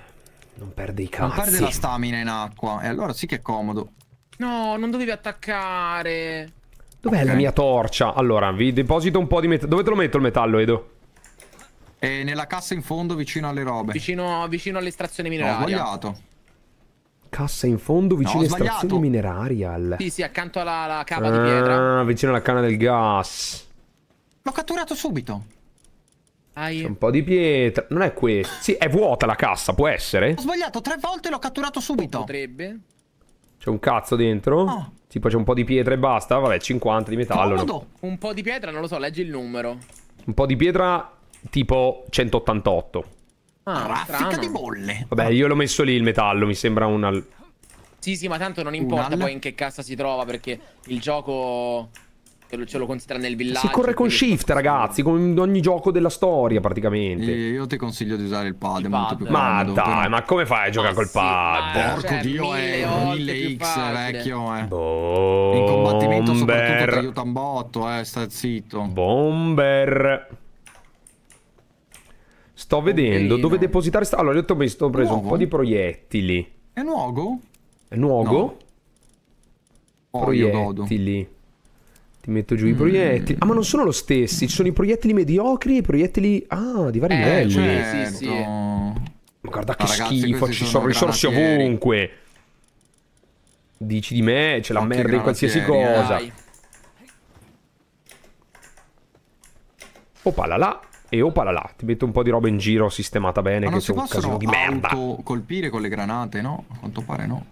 Non perde i cazzi. Non perde la stamina in acqua. E allora sì che è comodo. No, non dovevi attaccare. Dov'è la mia torcia? Allora, vi deposito un po' di metallo. Dove te lo metto il metallo, Edo? E nella cassa in fondo, vicino alle robe. Vicino all'estrazione mineraria. Ho sbagliato. Cassa in fondo vicino all'estrazione mineraria. Sì, accanto alla cava di pietra. Vicino alla canna del gas. L'ho catturato subito. C'è un po' di pietra. Non è questo. Sì, è vuota la cassa, può essere? Ho sbagliato 3 volte e l'ho catturato subito. Potrebbe. C'è un cazzo dentro? No. Tipo c'è un po' di pietra e basta. Vabbè, 50 di metallo. No. Un po' di pietra, non lo so, leggi il numero. Un po' di pietra tipo 188. Ah, raffica di bolle. Vabbè, io l'ho messo lì il metallo, mi sembra una... Sì, ma tanto non importa poi in che cassa si trova, perché il gioco ce lo considera nel villaggio. Si corre con shift, ragazzi, come in ogni gioco della storia, praticamente. Io ti consiglio di usare il pad, è molto più comodo. Ma dai, ma come fai a giocare col pad? Porco dio, è 1000x, vecchio, In combattimento soprattutto ti aiuta un botto, sta zitto. Bomber. Sto vedendo dove depositare. Allora, io ho preso un po' di proiettili. È nuovo? È nuovo? No. Proiettili. Ti metto giù i proiettili. Ah, ma non sono lo stessi. Ci sono i proiettili mediocri e i proiettili. Ah, di vari livelli. Certo. Sì. Ma guarda che schifo. Ci sono risorse ovunque. Dici di me, c'è la merda in qualsiasi cosa. Opala là. E opala là, ti metto un po' di roba in giro sistemata bene. Ma che sono un casino di merda. Non si possono colpire con le granate, no? A quanto pare no.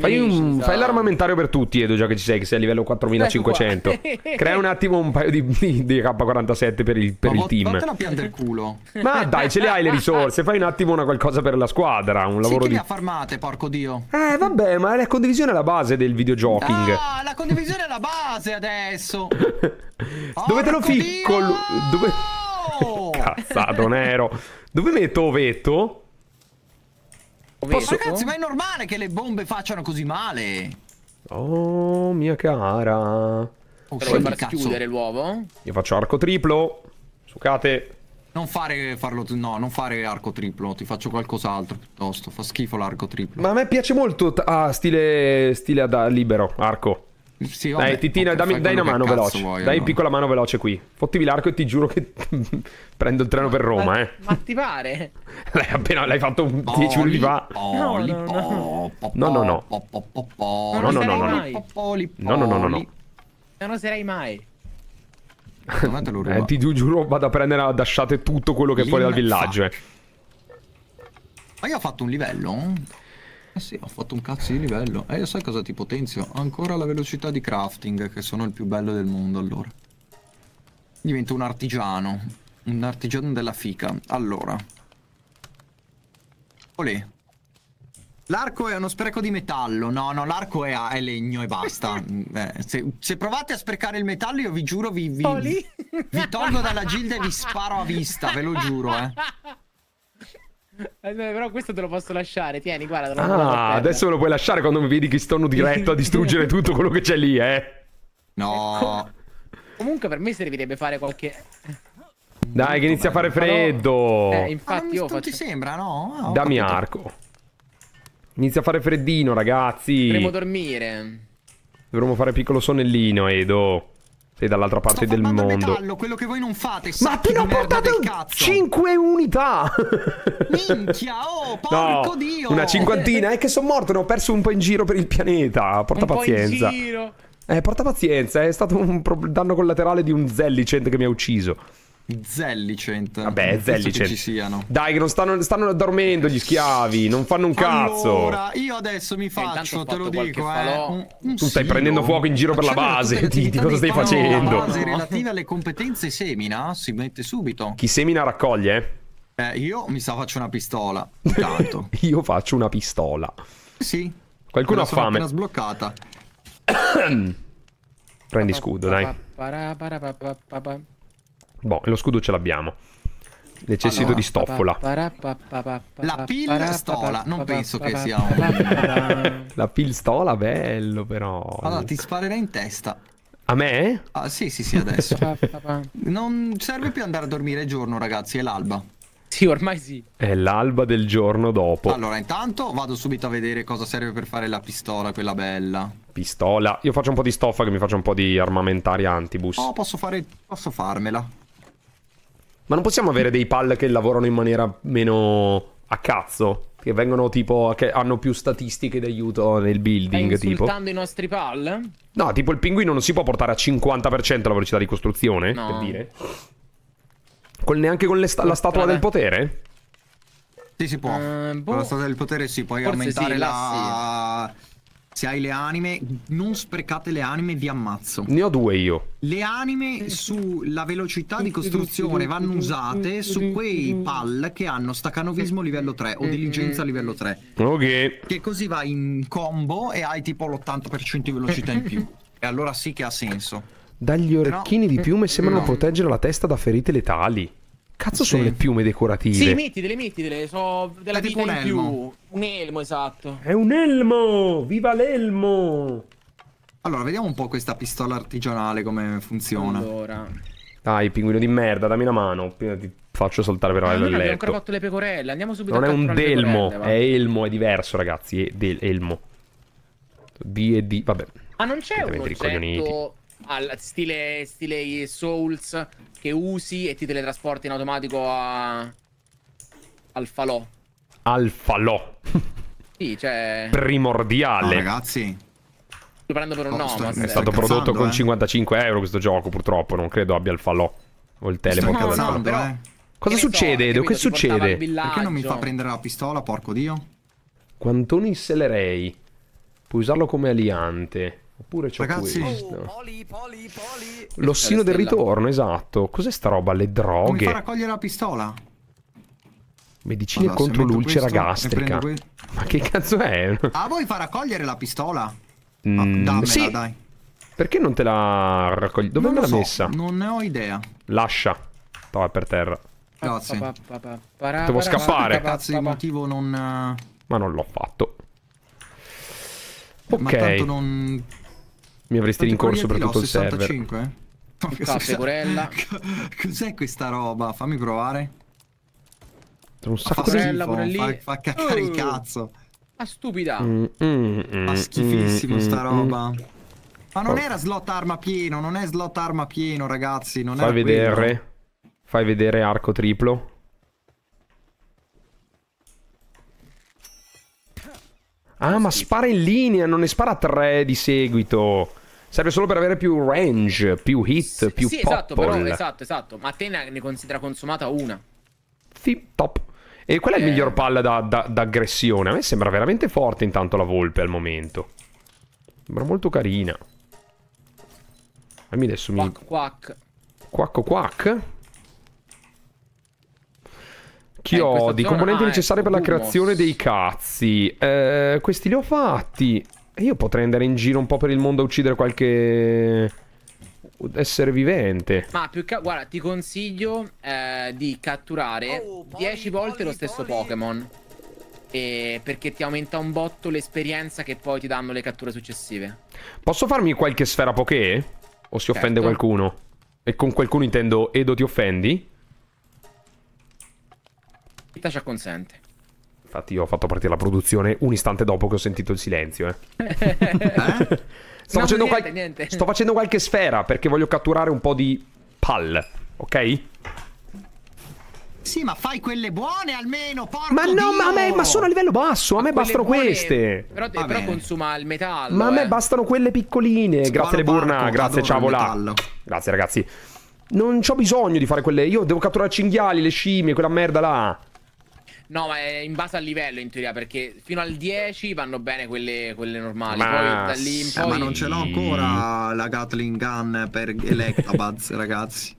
Fai l'armamentario per tutti, Edo, già che ci sei, che sei a livello 4500. Crea un attimo un paio di K47 per il team. Ma te la pianta il culo. Ma dai, ce le hai le risorse. Fai un attimo una qualcosa per la squadra. Un lavoro le ha farmate, porco dio. Vabbè, ma la condivisione è la base del videogioking. Ah, la condivisione è la base adesso. Dove te lo ficco? Dove... Cazzato nero. Dove metto ovetto? Ragazzi, ma è normale che le bombe facciano così male. Oh mia cara. Vuoi far chiudere l'uovo? Io faccio arco triplo. Sucate. Non fare non fare arco triplo. Ti faccio qualcos'altro piuttosto. Fa schifo l'arco triplo. Ma a me piace molto stile libero. Arco. Sì, vabbè, dai, Titina, dai una mano veloce. Vuoi, dai, allora, piccola mano veloce qui. Fottimi l'arco e ti giuro che prendo il treno per Roma, eh. Ma ti pare? L'hai appena fatto 10 minuti fa. No, no, no, no. No, no, no, no, no, no, no, no. Non oserei mai. Ti giuro, vado a prendere a dasciate tutto quello che è fuori dal villaggio, eh. Ma io ho fatto un livello? Eh sì, ho fatto un cazzo di livello. E io sai cosa ti potenzio? Ancora la velocità di crafting, che sono il più bello del mondo, allora. Divento un artigiano. Un artigiano della fica. Allora. Olè. L'arco è uno spreco di metallo. No, no, l'arco è legno e basta. Se provate a sprecare il metallo, io vi giuro, vi tolgo dalla gilda e vi sparo a vista, ve lo giuro, eh. Però questo te lo posso lasciare, tieni, guarda. Te lo adesso me lo puoi lasciare quando mi vedi che sto diretto a distruggere tutto quello che c'è lì, eh. No. Comunque per me servirebbe fare qualche... Dai, che inizia a fare freddo. Infatti io faccio... ti sembra, no? Oh, dammi arco. Inizia a fare freddino, ragazzi. Dovremmo dormire. Dovremmo fare piccolo sonnellino, Edo. Sei dall'altra parte del mondo. Metallo, quello che voi non fate. Ma te ne ho portate 5 unità. Minchia, oh, porco dio. Una cinquantina, è che sono morto, ne ho perso un po' in giro per il pianeta. Porta pazienza. Porta pazienza, è stato un danno collaterale di un Jellicent che mi ha ucciso. Jellicent. Vabbè, Jellicent. Ci siano. Dai, che non stanno dormendo gli schiavi. Non fanno un cazzo. Allora, io adesso mi faccio, te lo dico, tu stai prendendo fuoco in giro per la base. Cosa stai facendo? Base relative alle competenze semina. Si mette subito. Chi semina raccoglie. Io mi sa faccio una pistola. Tanto. Io faccio una pistola. Sì. Qualcuno ha fame. Una sbloccata. Prendi scudo, dai. Boh, lo scudo ce l'abbiamo. Necessito di stoffola. La pilstola. Non penso che sia un... La pilstola, bello però. Allora ti sparerei in testa. A me? Ah sì sì sì, adesso. Non serve più andare a dormire il giorno, ragazzi. È l'alba. Sì, ormai sì. È l'alba del giorno dopo. Allora intanto vado subito a vedere cosa serve per fare la pistola, quella bella. Pistola. Io faccio un po' di stoffa, che mi faccio un po' di armamentari antibus. Oh, posso farmela. Ma non possiamo avere dei PAL che lavorano in maniera meno a cazzo? Che vengono tipo... che hanno più statistiche d'aiuto nel building, tipo? Stai insultando i nostri PAL? No, tipo il pinguino non si può portare a 50% la velocità di costruzione, no, per dire? Neanche con la statua del potere? Sì, si può. Con la statua del potere sì, puoi aumentare la... Se hai le anime, non sprecate le anime, vi ammazzo. Ne ho 2 io. Le anime sulla velocità di costruzione vanno usate su quei PAL che hanno stacanovismo livello 3 o diligenza livello 3. Ok. Che così vai in combo e hai tipo l'80% di velocità in più. E allora sì che ha senso. Dagli orecchini di piume sembrano proteggere la testa da ferite letali. Cazzo, sono le piume decorative. Sì, mettitele, so della vita in più. Un elmo, esatto. È un elmo! Viva l'elmo! Allora, vediamo un po' questa pistola artigianale come funziona. Allora. Dai, pinguino di merda, dammi una mano. Ti faccio saltare per il letto. Non abbiamo ancora fatto le pecorelle, andiamo subito. Non è un delmo, è elmo, è diverso, ragazzi. È elmo. D&D, vabbè. Ah, non c'è un oggetto al stile Souls che usi e ti teletrasporti in automatico al falò. Al falò. Sì, cioè... Primordiale. No, ragazzi, lo prendo per un nome. È stato prodotto con 55 euro questo gioco, purtroppo. Non credo abbia il falò o il teleporto. No, però... Cosa succede, Edo? Che succede? Perché non mi fa prendere la pistola, porco dio? Quantoni insellerei. Puoi usarlo come aliante. Oppure c'ho questo. Poli. L'ossino del ritorno, esatto. Cos'è sta roba? Le droghe. Come fa a raccogliere la pistola? Medicine contro l'ulcera gastrica. Ma che cazzo è? Ah, vuoi far raccogliere la pistola? Dammela, sì, dai. Perché non te la raccogli? Dove me l'ha messa? Non ne ho idea. Lascia. Tava per terra. Grazie. Devo scappare. Cazzo di motivo non... Ma non l'ho fatto. Ok. Ma tanto non... Mi avresti rincorso per tutto il server. 65, cos'è questa roba? Fammi provare. Un sacco di... Fa cacare il cazzo. Ma stupida. Fa schifissimo sta roba. Ma non era slot arma pieno, non è slot arma pieno, ragazzi. Non fai vedere. Quello. Fai vedere arco triplo. Ah, ma spara in linea, non ne spara 3 di seguito. Serve solo per avere più range, più hit, più sì, popol. Esatto, però, esatto. Ma te ne considera consumata una. Sì, top. E qual è il miglior palla da aggressione? A me sembra veramente forte intanto la volpe al momento. Sembra molto carina. Dammi adesso quack, mi... Quack. Quacco quack? Chiodi, componenti necessari per la creazione dei cazzi. Questi li ho fatti. Io potrei andare in giro un po' per il mondo a uccidere qualche essere vivente. Ma più che... Guarda, ti consiglio di catturare 10 volte lo stesso Pokémon. Perché ti aumenta un botto l'esperienza che poi ti danno le catture successive. Posso farmi qualche sfera Poké? O si offende qualcuno? E con qualcuno intendo Edo ti offendi? Ci acconsente. Infatti io ho fatto partire la produzione un istante dopo che ho sentito il silenzio. Sto, no, facendo niente. Sto facendo qualche sfera perché voglio catturare un po' di PAL, ok? Sì, ma fai quelle buone almeno, porco. Ma no, Dio! Ma a me, ma sono a livello basso, a me bastano buone, queste. Però consuma il metallo. Ma a me bastano quelle piccoline. Sparo, grazie Leburna, grazie Ciavola. Grazie ragazzi. Non c'ho bisogno di fare quelle. Io devo catturare cinghiali, le scimmie, quella merda là. No, ma è in base al livello in teoria, perché fino al 10 vanno bene quelle normali. Ma, poi da lì in poi... ma non ce l'ho ancora la Gatling Gun per Electabuzz, ragazzi.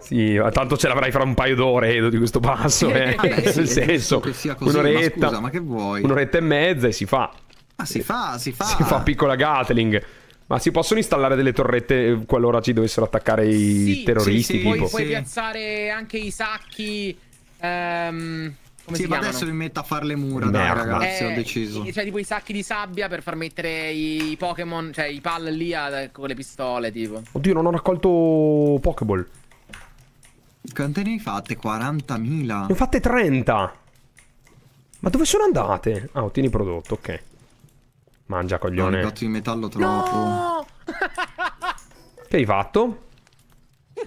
Sì, ma tanto ce l'avrai fra un paio d'ore, Edo, di questo passo. Vabbè, sì, nel senso, un'oretta, ma che vuoi? Un'oretta e mezza e si fa. Ma si fa. Si fa piccola Gatling. Ma si possono installare delle torrette qualora ci dovessero attaccare i terroristi? Sì, tipo? Puoi piazzare anche i sacchi. Come sì, si ma chiamano? Adesso mi metto a fare le mura, dai, ragazzi, ho deciso. Cioè, tipo i sacchi di sabbia per far mettere i Pokémon, cioè i PAL lì con le pistole, tipo. Oddio, non ho raccolto Pokéball. Quante ne hai fatte? 40.000. Ne ho fatte 30. Ma dove sono andate? Ah, ottieni prodotto, ok. Mangia, coglione. Ho fatto di metallo troppo. No! Che hai fatto?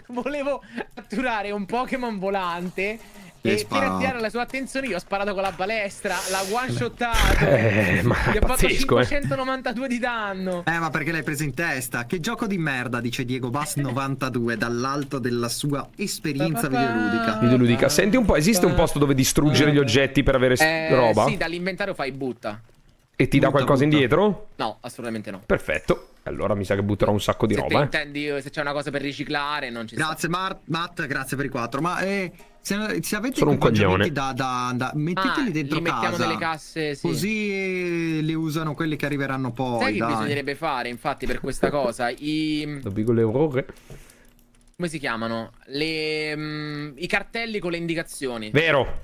Volevo catturare un Pokémon volante e per attirare la sua attenzione io ho sparato con la balestra, l'ha one shottato. Ma gli ho fatto 592 di danno. Ma perché l'hai presa in testa? Che gioco di merda, dice Diego Bass 92 dall'alto della sua esperienza videoludica. Senti un po', esiste un posto dove distruggere gli oggetti per avere roba? Sì, dall'inventario fai butta. E ti dà qualcosa indietro? No, assolutamente no. Perfetto. Allora mi sa che butterò un sacco di roba. Intendi se c'è una cosa per riciclare, non ci grazie, Matt, grazie per i 4. Ma se avete sono un coglione da metteteli dentro casa. Mettiamo delle casse, sì. Così le usano quelli che arriveranno poi. Sai che bisognerebbe fare, infatti, per questa cosa? Come si chiamano? I cartelli con le indicazioni. Vero.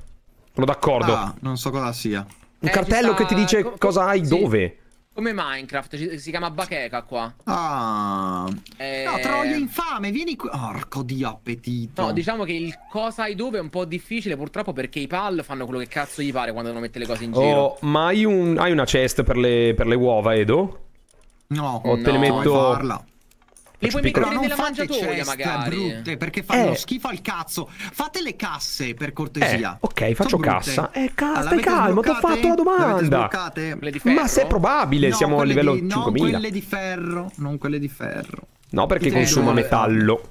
Sono d'accordo. Non so cosa sia. Un cartello che ti dice cosa hai, dove. Come Minecraft, si chiama bacheca qua. No, troia infame, vieni qui. Orco di appetito. No, diciamo che il cosa hai dove è un po' difficile purtroppo, perché i PAL fanno quello che cazzo gli pare quando devono mettere le cose in giro. Ma hai una chest per le uova, Edo? No, o te le metto... Le puoi mettere nella mangiatoia, magari brutte, perché fanno schifo al cazzo. Fate le casse, per cortesia. Ok, faccio cassa. Stai calmo, ti ho fatto la domanda. Ma se è probabile, no, siamo a livello 5.000. Non quelle di ferro. Non quelle di ferro. No, perché consuma metallo.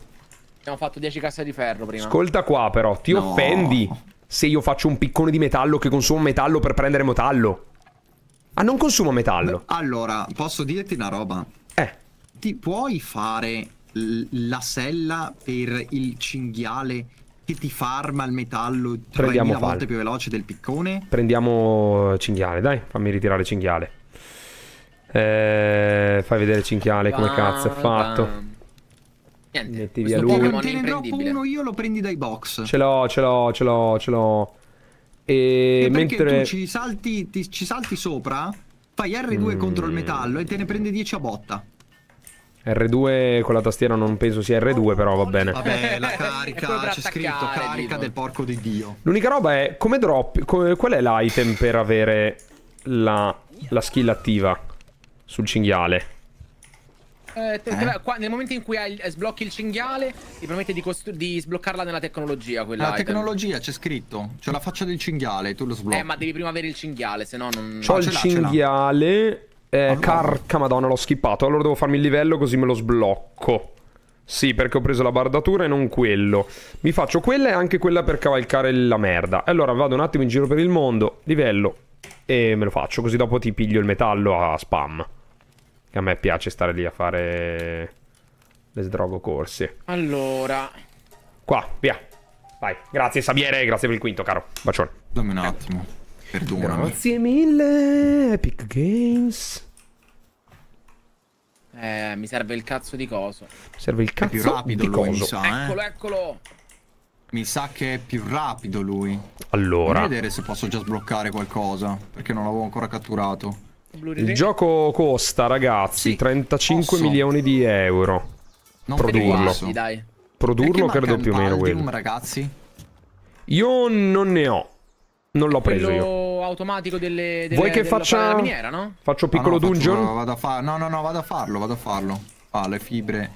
Abbiamo fatto 10 casse di ferro prima. Ascolta qua però, ti offendi se io faccio un piccone di metallo che consuma metallo per prendere metallo? Ah, non consumo metallo. Allora, posso dirti una roba? Ti puoi fare la sella per il cinghiale che ti farma il metallo 3000 volte più veloce del piccone? Prendiamo cinghiale, dai, fammi ritirare cinghiale. Fai vedere cinghiale come cazzo è fatto. Niente, metti via lui. Te ne troppo uno io, lo prendi dai box. Ce l'ho. E mentre tu ci salti sopra, fai R2 contro il metallo e te ne prendi 10 a botta. R2 con la tastiera non penso sia R2, però va bene. Vabbè, la carica, c'è scritto carica del porco di Dio. L'unica roba è come drop, qual è l'item per avere la skill attiva sul cinghiale? Nel momento in cui sblocchi il cinghiale, ti permette di sbloccarla nella tecnologia. La tecnologia c'è scritto. C'è la faccia del cinghiale, tu lo sblocchi. Ma devi prima avere il cinghiale, se no non. C'ho il cinghiale. Carca madonna, l'ho skippato. Allora devo farmi il livello così me lo sblocco. Sì, perché ho preso la bardatura e non quello. Mi faccio quella e anche quella per cavalcare la merda. Allora vado un attimo in giro per il mondo, livello, e me lo faccio. Così dopo ti piglio il metallo a spam. Che a me piace stare lì a fare le sdrogo corse. Allora qua, via. Vai, grazie Sabiere, grazie per il quinto, caro. Bacione. Dammi un attimo, perdonami. Grazie mille, Epic Games. Mi serve il cazzo di coso. Serve il cazzo di coso. È più rapido lui, mi sa, eccolo, eccolo. Mi sa che è più rapido lui. Allora, voglio vedere se posso già sbloccare qualcosa, perché non l'avevo ancora catturato. Il gioco costa, ragazzi, sì, 35 milioni di euro. Non produrlo, dai. Produrlo credo più o meno quello, ragazzi. Io non ne ho. Non l'ho preso io. Automatico delle vuoi che faccia miniera, no? Faccio piccolo dungeon? No, vado a farlo. Ah, le fibre.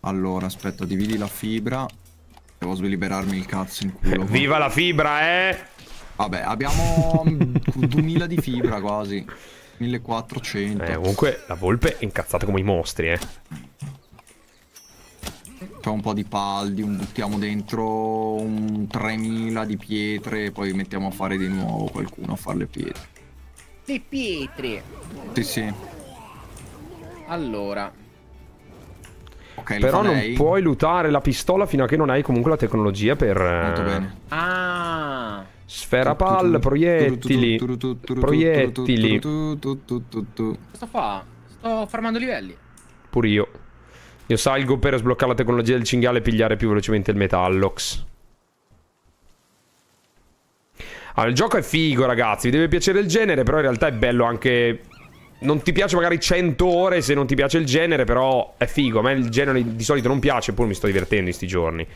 Allora, aspetta, dividi la fibra. Devo sliberarmi il cazzo in culo. Viva la fibra, eh! Vabbè, abbiamo 2000 di fibra quasi. 1400. Comunque la volpe è incazzata come i mostri, eh. C'è un po' di paldium, buttiamo dentro un 3000 di pietre e poi mettiamo a fare di nuovo qualcuno a fare le pietre. Le pietre? Sì, sì. Allora. Okay, però non puoi lutare la pistola fino a che non hai comunque la tecnologia per... Molto bene. Ah. Sfera pal, proiettili. Proiettili. Cosa fa? Sto farmando livelli. Pure io. Io salgo per sbloccare la tecnologia del cinghiale e pigliare più velocemente il metallox. Allora, il gioco è figo, ragazzi. Vi deve piacere il genere, però in realtà è bello anche... Non ti piace magari 100 ore se non ti piace il genere, però è figo. A me il genere di solito non piace, pur mi sto divertendo in sti giorni.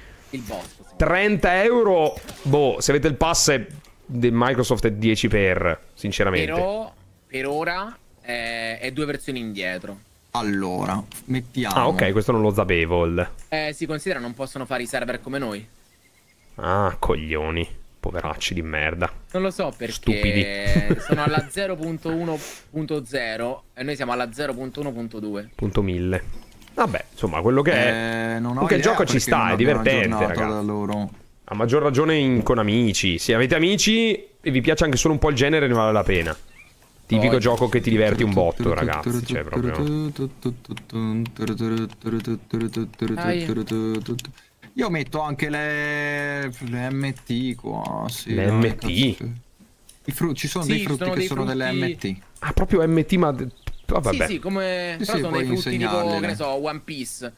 30 euro... Boh, se avete il pass di Microsoft è 10 per, sinceramente. Però, per ora, è 2 versioni indietro. Allora, mettiamo... Ah, ok, questo non lo sapevo. Si considera, non possono fare i server come noi. Ah, coglioni. Poveracci di merda. Non lo so perché... Stupidi. Sono alla 0.1.0 e noi siamo alla 0.1.2. Punto 1000. Vabbè, insomma, quello che è... Non ho idea, il gioco ci sta, è divertente, ragazzi. Loro. A maggior ragione con amici. Se avete amici e vi piace anche solo un po' il genere, ne vale la pena. Tipico gioco che ti diverti un botto, ragazzi. Cioè, proprio. Io metto anche le MT qua. Sì, le MT? Ci sono dei frutti che sono delle MT. Ah, proprio MT, ma. Vabbè. Sì, sì, come. Però sono dei frutti tipo, che ne so, One Piece.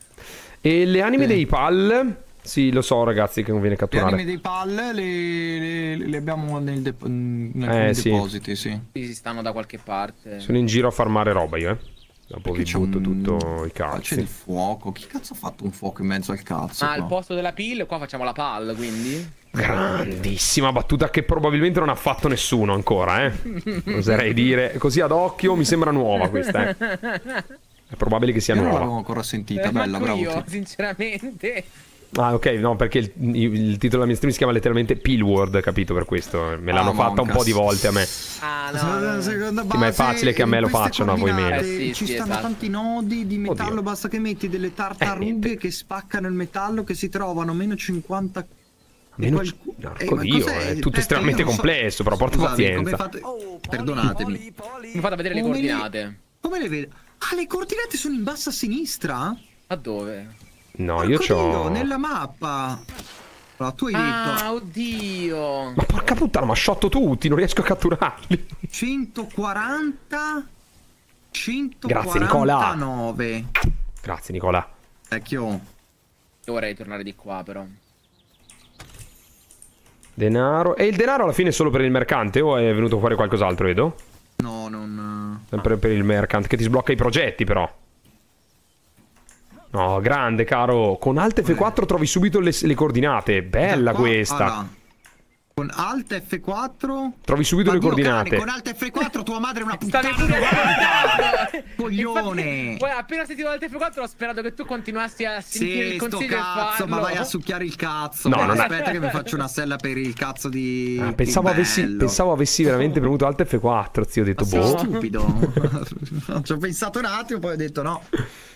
E le anime dei PAL? Sì, lo so, ragazzi, che conviene catturare. Le anime dei PAL le abbiamo nei depositi, sì. Si stanno da qualche parte. Sono in giro a farmare roba io, eh. Dopo vi butto tutto i calci. C'è il fuoco. Chi cazzo ha fatto un fuoco in mezzo al cazzo? Ah, al posto della pill qua facciamo la palla, quindi. Grandissima battuta che probabilmente non ha fatto nessuno ancora, eh. Oserei dire. Così ad occhio mi sembra nuova questa, eh. È probabile che sia nuova. Non l'avevo ancora sentita, bella, bravo. Io, sinceramente... Ah, ok, no, perché il titolo della mia stream si chiama letteralmente Palworld, capito? Per questo me l'hanno fatta un po' di volte a me. Ah, no, sì, ma è facile che a me lo facciano, a voi meno. Ci stanno tanti nodi di metallo, basta che metti delle tartarughe che spaccano il metallo, che si trovano meno 50. È tutto estremamente complesso, però porta pazienza. Perdonatemi. Mi fate vedere le coordinate. Come le vedo? Ah, le coordinate sono in basso a sinistra? Ma dove? No, io c'ho nella mappa. La tua oddio. Ma porca puttana, ma shotto tutti, non riesco a catturarli. 140 149. Grazie Nicola. Vecchio. Io vorrei tornare di qua però. Denaro. E il denaro alla fine è solo per il mercante o è venuto fuori qualcos'altro, Edo? No, non sempre per il mercante che ti sblocca i progetti però. No, grande, caro. Con Alt F4 trovi subito le coordinate. Bella questa. Con Alt F4 trovi subito le coordinate. Cane, con Alt F4 tua madre è una puttana. Coglione. Infatti, appena sentito Alt F4 ho sperato che tu continuassi a sentire il consiglio cazzo, ma vai a succhiare il cazzo. No, no, aspetta che mi faccio una sella per il cazzo di pensavo avessi veramente premuto Alt F4, zio, ho detto boh. Sono stupido. Ci ho pensato un attimo, poi ho detto no.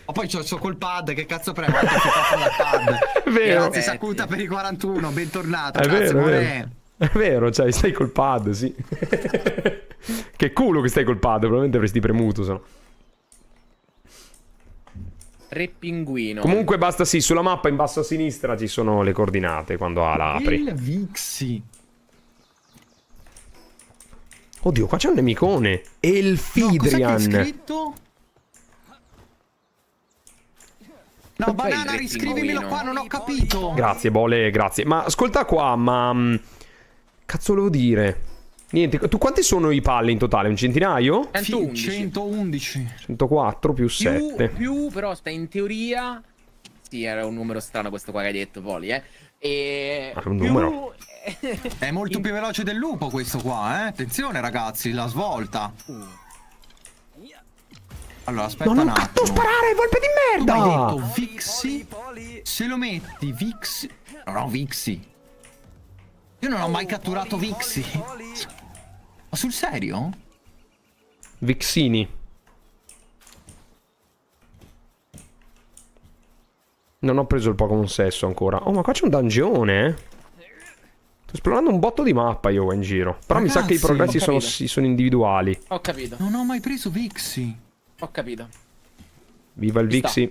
Ma poi c'ho col pad, che cazzo premo? Alt F4 dal pad. Vero. Grazie Sakuta per i 41, bentornato. È grazie, amore. È vero, cioè stai col pad, sì. Che culo che stai col pad, probabilmente avresti premuto, sennò. Re pinguino. Comunque basta, sì, sulla mappa in basso a sinistra ci sono le coordinate quando A la apri. Il Vixy. Oddio, qua c'è un nemicone. Elfidrian. No, cos'è che è scritto? No, banana, riscrivimelo qua, non ho capito. Grazie, Bole, grazie. Ma ascolta qua, ma... Cazzo volevo dire. Niente, tu quanti sono i pal in totale? Un centinaio? 111. 111. 104 più 7. Più, però sta in teoria... Sì, era un numero strano questo qua che hai detto, Poli, eh. E... È un numero. Più... È molto più veloce del lupo questo qua, eh. Attenzione, ragazzi, la svolta. Allora, aspetta un attimo. Non cazzo sparare, volpe di merda! Tu hai detto Vixy, se lo metti, Vixy... Non ho Vixy. Io non ho mai catturato Vixy. Ma sul serio? Vixini. Non ho preso il Pokémon sesso ancora. Oh, ma qua c'è un dungeone, eh? Sto esplorando un botto di mappa io in giro. Però ragazzi, mi sa che i progressi sono individuali. Ho capito. Non ho mai preso Vixy. Ho capito. Viva il Vixy.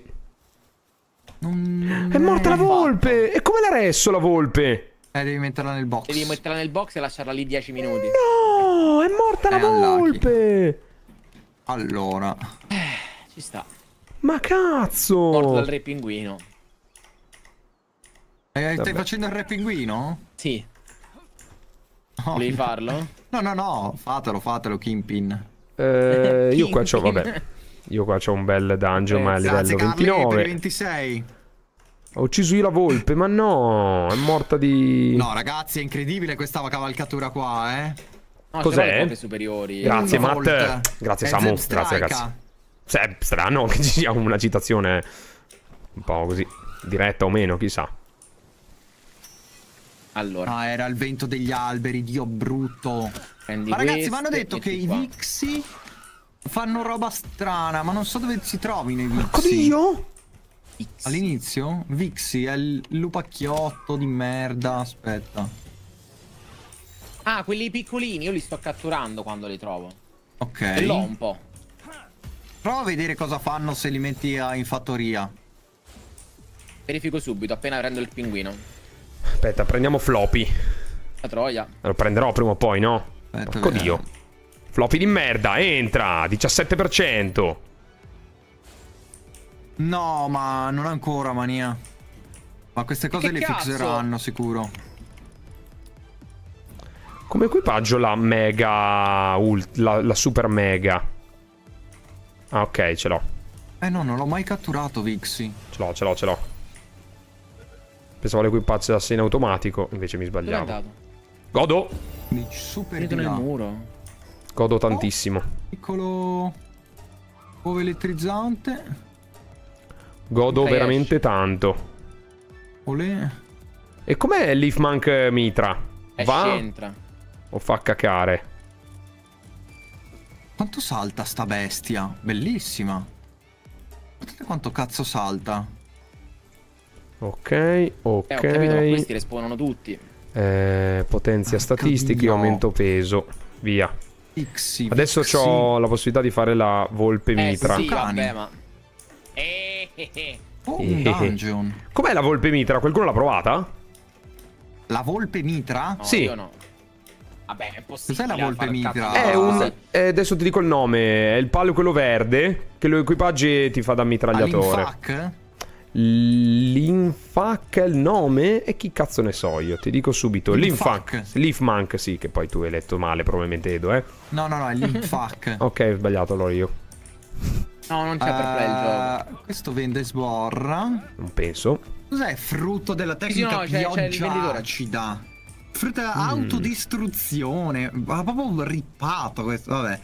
È morta la volpe. E come l'ha resso la volpe? Devi metterla nel box. Devi metterla nel box e lasciarla lì 10 minuti. No, è morta la volpe. Allora ci sta. Ma cazzo. Morto dal re pinguino. Stai facendo il re pinguino? Sì. Volevi farlo? No, no, no. Fatelo, fatelo, Kingpin. Io qua c'ho, vabbè, io qua c'ho un bel dungeon, ma è a livello 29 per 26. Ho ucciso io la volpe, ma no, è morta di... No ragazzi, è incredibile questa cavalcatura qua, eh. No, cos'è? Grazie Matt, grazie Samu, grazie ragazzi. Sì, è strano che ci sia una citazione un po' così, diretta o meno, chissà. Allora. Ah, era il vento degli alberi, dio brutto. Prendi, ma ragazzi, mi hanno detto che i Vixy fanno roba strana, ma non so dove si trovino i Vixy. Oddio! All'inizio? Vixy è il lupacchiotto di merda, aspetta. Ah, quelli piccolini, io li sto catturando quando li trovo. Ok. E l'ho un po'. Prova a vedere cosa fanno se li metti in fattoria. Verifico subito, appena prendo il pinguino. Aspetta, prendiamo Floppy. La troia. Lo prenderò prima o poi, no? Porco dio. Floppy di merda, entra. 17%. No, ma non ancora, mania. Ma queste cose le fixeranno, sicuro. Come equipaggio la mega la super mega. Ah, ok, ce l'ho. No, non l'ho mai catturato, Vixy. Ce l'ho, ce l'ho, ce l'ho. Pensavo l'equipaggiasse in automatico, invece mi sbagliavo. Godo! Mi superdo nel muro. Godo tantissimo. Piccolo... Ovo elettrizzante. Godo veramente tanto. Olè. E com'è Lifmunk Mitra? Va? O fa cacare? Quanto salta sta bestia? Bellissima. Guardate quanto cazzo salta. Ok, ok. Ho capito, ma questi respawnano tutti. Potenzia statistiche, aumento peso. Via. Vixy, adesso ho la possibilità di fare la volpe mitra. Sì, vabbè, ma... dungeon. Com'è la volpe mitra? Qualcuno l'ha provata? La volpe mitra? No, sì. Io no. Vabbè, è possibile. Cos'è la volpe mitra? È un... adesso ti dico il nome. È il palo quello verde. Che lo equipaggi e ti fa da mitragliatore. All'infac? Linfac è il nome? E chi cazzo ne so io? Ti dico subito. Linfac. Lifmunk, sì, che poi tu hai letto male, probabilmente Edo, eh? No, no, no, è Linfac. Ok, ho sbagliato allora io. No, non c'è per play. Questo vende sborra. Non penso. Cos'è? Frutto della tecnica pioggia ci dà. frutta autodistruzione. Ha proprio rippato questo. Vabbè.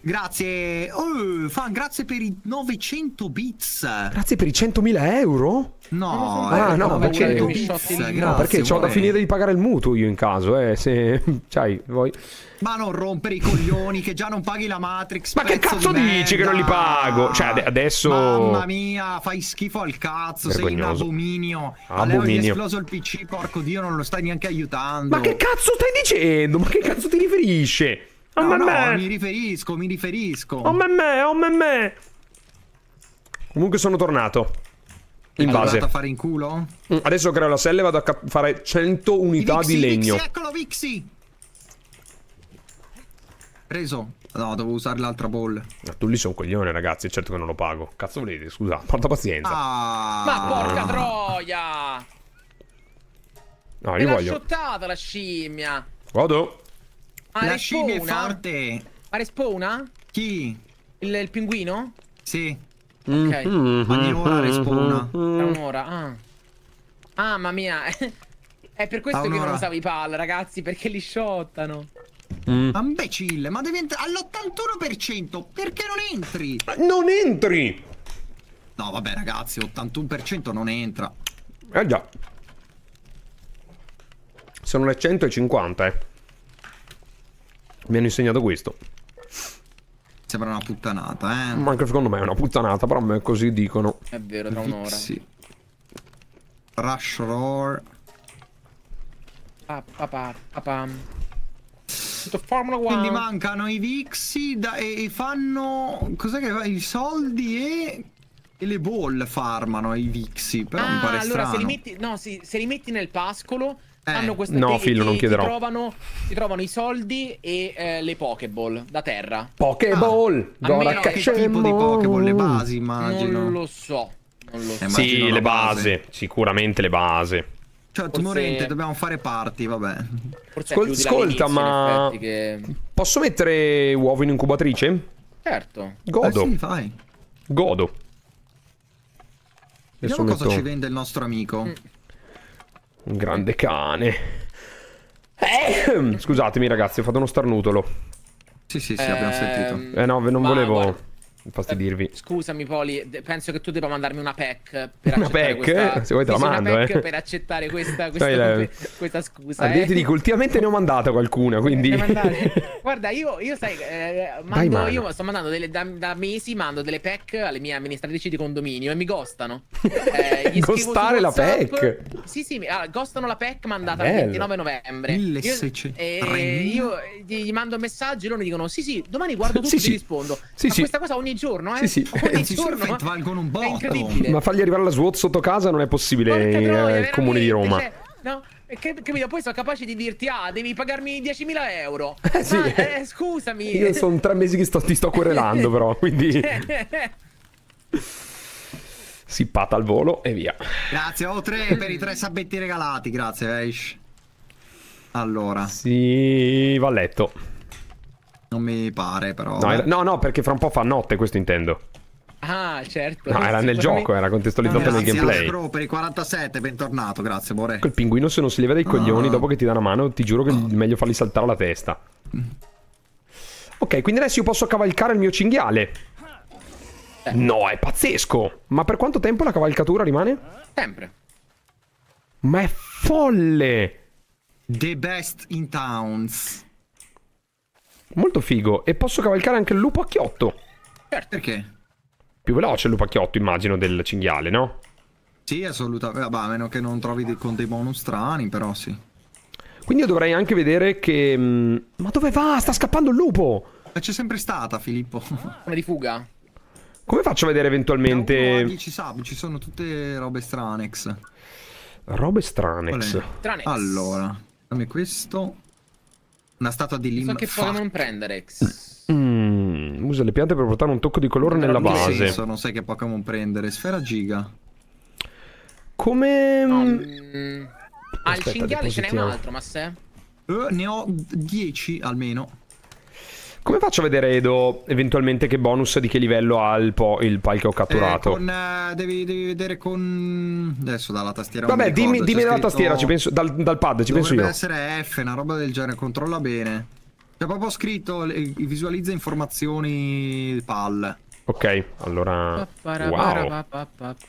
Grazie. Oh, fan, grazie per i 900 bits. Grazie per i 100.000 euro? No, no, per 100 bits. No, perché c'ho da finire di pagare il mutuo io in caso, se c'hai voi. Ma non rompere i coglioni che già non paghi la Matrix. Ma che cazzo di dici che non li pago? Cioè adesso... Mamma mia, fai schifo al cazzo, vergognoso. Sei in abominio. A lei gli è esploso il PC, porco Dio, non lo stai neanche aiutando. Ma che cazzo stai dicendo? Ma che cazzo ti riferisce? Oh, no, no, mi riferisco. Oh me. Comunque sono tornato. In base. Vado a fare in culo? Adesso creo la sella e vado a fare 100 unità di legno. Vixy, eccolo Vixy! Preso. No, dovevo usare l'altra ball. Tullis è un coglione, ragazzi, certo che non lo pago. Cazzo volete, scusa, porta pazienza. Ah, ma porca troia! No, io voglio. L'ha shottata la scimmia. Vado. Ma la scimmia è forte. Ma respawna? Chi? Il pinguino? Sì. Ok. Ogni ora respawna. Da un'ora. Ah, mamma mia. È per questo che non usavo i PAL, ragazzi, perché li shottano. Imbecille, ma devi entrare all'81%. Perché non entri? Non entri! No, vabbè, ragazzi, 81% non entra. Eh già. Sono le 150, Mi hanno insegnato questo. Sembra una puttanata, Ma anche secondo me è una puttanata, però a me così dicono. È vero, tra un'ora. Sì. Rush roar. Formula 1. Quindi mancano i Vixy e fanno... Cos'è che fa? I soldi e le ball farmano i Vixy. Però mi pare allora strano. Se li metti... No, se li metti nel pascolo hanno queste... No, figlio, non chiederò. Ti trovano i soldi e le Pokéball da terra. Pokéball! Almeno che tipo di Pokéball? Le basi, immagino. Non lo so. Sì, le base. Sicuramente le base. Cioè, tumorente, dobbiamo fare party, vabbè. Ascolta, ma... Che... Posso mettere uovo in incubatrice? Certo. Godo. Sì, fai. Godo. Vediamo cosa ci vende il nostro amico. Un grande cane. Scusatemi, ragazzi, ho fatto uno starnutolo. Sì, abbiamo sentito. No, non volevo... Infastidirvi. Scusami Poli, penso che tu debba mandarmi una pack per accettare questa... Se vuoi te la mando, una pack per accettare questa scusa. Io ti dico, ultimamente ne ho mandata qualcuna, quindi... Guarda, io sai, io sto mandando da mesi, mando delle pack alle mie amministratrici di condominio e mi gostano. Gostare la pack? Sì, gostano la pack mandata il 29 novembre. Io gli mando un messaggio e loro mi dicono, sì, domani guardo tutto e ti rispondo. Ma questa cosa ogni giorno, Ogni giorno, valgono un botto. Ma fargli arrivare la SWAT sotto casa non è possibile nel comune di Roma. Cioè, no, poi sono capace di dirti, devi pagarmi 10.000 euro. Scusami. Io sono 3 mesi che ti sto querelando, però, quindi... Si pata al volo e via. Grazie, O3 per i 3 sabbetti regalati, grazie, Allora. Sì, va a letto. Non mi pare, però. No, perché fra un po' fa notte, questo intendo. Ah, certo. No, era nel gioco, era contestualizzato nel gameplay. Pro per i 47, bentornato, grazie, amore. Quel pinguino, se non si leva dai coglioni dopo che ti dà una mano, ti giuro che è meglio fargli saltare la testa. Ok, quindi adesso io posso cavalcare il mio cinghiale. No, è pazzesco. Ma per quanto tempo la cavalcatura rimane? Sempre. Ma è folle. The best in towns. Molto figo. E posso cavalcare anche il lupo a chiotto. Certo. Perché? Più veloce il lupo a chiotto, immagino, del cinghiale, no? Sì, assolutamente. Vabbè, a meno che non trovi con dei bonus strani, però sì. Quindi io dovrei anche vedere che... Ma dove va? Sta scappando il lupo! C'è sempre stata, Filippo. Una di fuga. Come faccio a vedere eventualmente... 10 sub, ci sono tutte robe stranex. Robe stranex. Allora, dammi questo... Una statua di Lim. So che Pokémon prendere. Usa le piante per portare un tocco di colore nella base. Senso, non sai che Pokémon prendere. Sfera giga. Come... al cinghiale ce n'è un altro, ma se... ne ho 10 almeno. Come faccio a vedere, Edo, eventualmente che bonus di che livello ha il Pal che ho catturato? Devi vedere con... Adesso dalla tastiera. Vabbè, dimmi dalla tastiera, ci penso, dal pad, ci penso io. Dovrebbe essere F, una roba del genere, controlla bene. C'è proprio scritto, visualizza informazioni PAL. Ok, allora... Wow.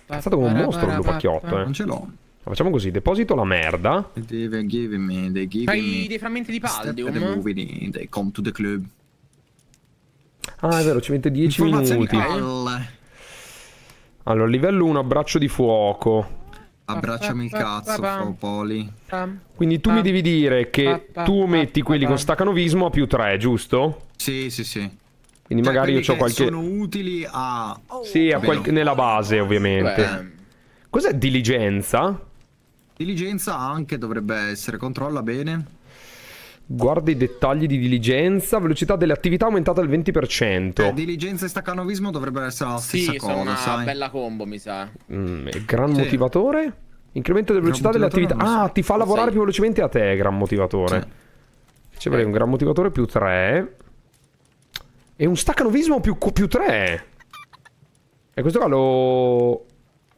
È stato un mostro il lupacchiotto, eh. Non ce l'ho. Facciamo così, deposito la merda. Fai dei frammenti di Paldium. Come to the club. Ah, è vero, ci mette 10 minuti. Allora, livello 1, abbraccio di fuoco. Abbracciami il cazzo, Poli. Quindi tu mi devi dire che tu metti quelli con stacanovismo a più 3, giusto? Sì, sì, sì. Quindi cioè, magari io ho qualche... sono utili a... Sì, a nella base, ovviamente. Cos'è diligenza? Diligenza anche dovrebbe essere, controlla bene. Guarda i dettagli di diligenza. Velocità delle attività aumentata al 20%. Diligenza e staccanovismo dovrebbero essere la stessa cosa, una sai? Bella combo, mi sa. Gran motivatore. Incremento della velocità delle attività. Ah, ti fa lavorare più velocemente a te, gran motivatore. Sì. Ci avrei un gran motivatore più 3. E un staccanovismo più 3. E questo qua lo...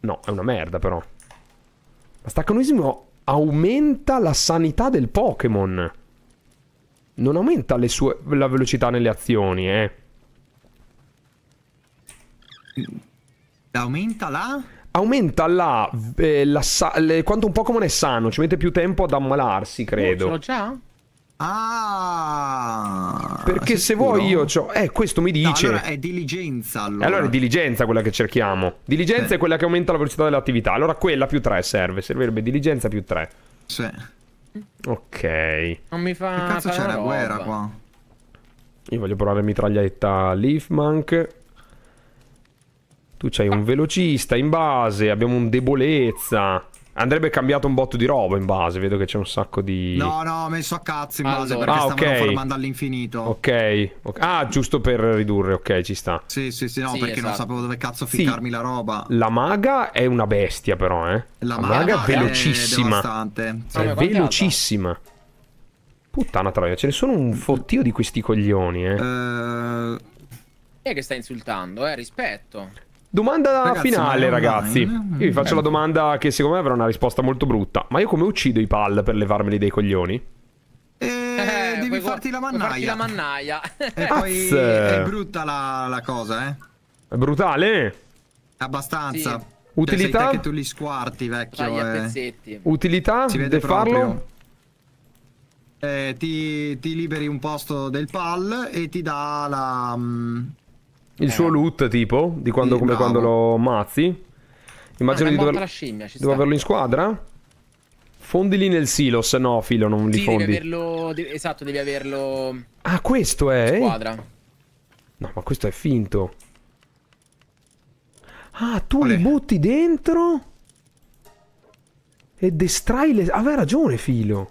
No, è una merda però. Ma staccanismo aumenta la sanità del Pokémon. Non aumenta le sue, la velocità nelle azioni, eh. Aumenta la? Aumenta quanto un Pokémon è sano. Ci mette più tempo ad ammalarsi, credo. Ce l'ho già? Ah, perché se vuoi io c'ho... questo mi dice... No, allora è diligenza, allora. Allora è diligenza quella che cerchiamo. Diligenza è quella che aumenta la velocità dell'attività. Allora quella più 3 serve. Servirebbe diligenza più 3. Sì. Ok. Non mi fa... Che cazzo c'è la guerra qua? Io voglio provare mitraglietta Lifmunk. Tu c'hai un velocista in base. Abbiamo un debolezza. Andrebbe cambiato un botto di roba in base. Vedo che c'è un sacco di... No, ho messo a cazzo in base perché stavano formando all'infinito. Okay. Ah, giusto per ridurre, ok, ci sta. Sì, no, sì, perché non sapevo dove cazzo ficcarmi la roba. La maga è una bestia però, eh. La maga è velocissima. È velocissima. Puttana troia, ce ne sono un fottio di questi coglioni, eh. Chi è che sta insultando, rispetto. Domanda finale, ragazzi. Io vi faccio la domanda che secondo me avrà una risposta molto brutta. Ma io come uccido i PAL per levarmeli dei coglioni? Devi farti la mannaia. E poi è brutta la cosa, eh. È brutale? Abbastanza. Sì. Utilità? Cioè, sei te che tu li squarti, vecchio. Vai a pezzetti. Utilità? Si vede proprio. Farlo? Ti liberi un posto del PAL e ti dà la... Il suo loot, tipo, di quando, come quando lo mazzi. Immagino di dover averlo in squadra. Fondili nel silos, no, Filo, non li fondi. Devi averlo, esatto, devi averlo. Ah, questo è? In squadra. No, ma questo è finto. Ah, tu li butti dentro e destrai le... Aveva ragione, Filo.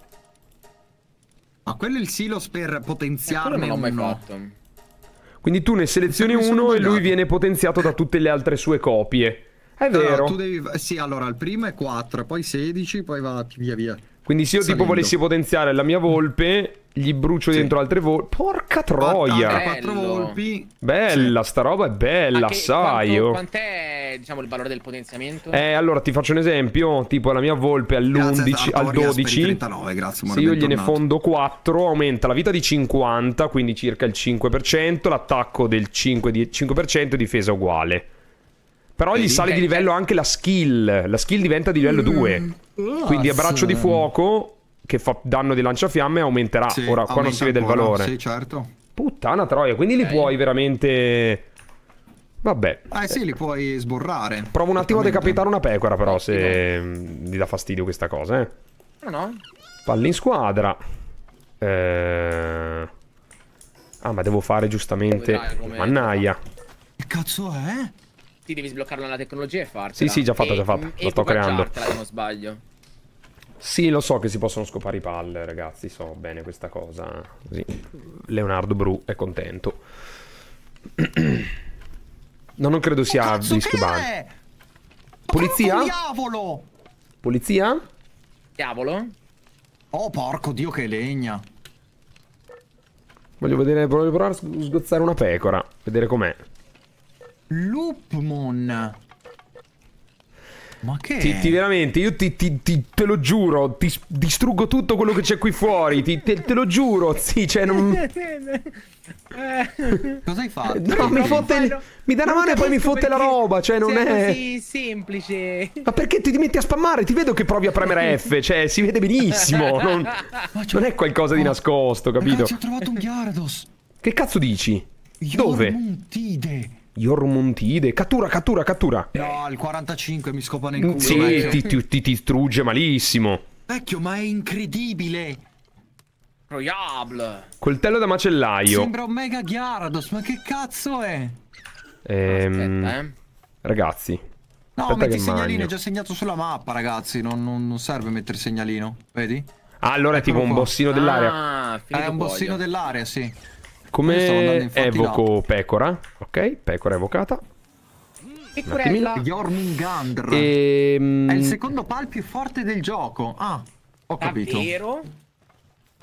Ma quello è il silos per potenziarne uno. Non l'ho mai fatto. Quindi tu ne selezioni uno e lui viene potenziato da tutte le altre sue copie. È vero. Tu devi... Sì, allora il primo è 4, poi 16, poi va via via. Quindi se io tipo volessi potenziare la mia volpe, gli brucio dentro altre volpi. Porca troia! 4 volpi. Bella, sta roba è bella, sai. Quant'è, diciamo, il valore del potenziamento? Allora ti faccio un esempio. Tipo la mia volpe all'11, al 12. 39, grazie, se io gliene fondo 4, aumenta la vita di 50, quindi circa il 5%, l'attacco del 5% e difesa uguale. Però gli sale di livello anche la skill. La skill diventa di livello 2. Quindi abbraccio di fuoco, che fa danno di lanciafiamme, aumenterà. Ora qua non si vede il valore. Sì, certo. Puttana troia, quindi li puoi veramente... Vabbè. Sì, li puoi sborrare. Provo un attimo a decapitare una pecora però, se gli dà fastidio questa cosa, eh. No. Palli in squadra. Ah, ma devo fare giustamente... Mannaia. Che cazzo è? Ti devi sbloccarla nella tecnologia e fartela. Sì, già fatta, lo sto creando. Se non sbaglio. Sì, lo so che si possono scopare i PAL, ragazzi, so bene questa cosa. Così Leonardo Bru è contento. No, non credo sia discubante. Polizia? Diavolo! Polizia? Diavolo? Oh, porco Dio, che legna. Voglio vedere, voglio provare a sgozzare una pecora. Vedere com'è. Lupmon. Ma che? Veramente, io te lo giuro, ti distruggo tutto quello che c'è qui fuori. Te lo giuro, sì, cioè non... Cosa hai fatto? No, mi dà una mano e poi mi fotte la roba, cioè non è... così semplice. Ma perché ti metti a spammare? Ti vedo che provi a premere F, cioè si vede benissimo. Non è qualcosa di nascosto, capito? Ragazzi, ho trovato un Gyarados. Che cazzo dici? Dove? Jormontide, cattura. No, il 45 mi scopa nel culo. Sì, ti distrugge malissimo. Vecchio, ma è incredibile. Royable. Coltello da macellaio. Sembra un mega Gyarados, ma che cazzo è? Aspetta, ragazzi. No, metti il segnalino, è già segnato sulla mappa, ragazzi. Non serve mettere il segnalino, vedi? Ah, allora è tipo un bossino dell'area. Ah, è un bossino dell'area, sì. Come evoco pecora. Ok, pecora evocata. Jormungandr è il secondo pal più forte del gioco. Ah, ho capito. Davvero?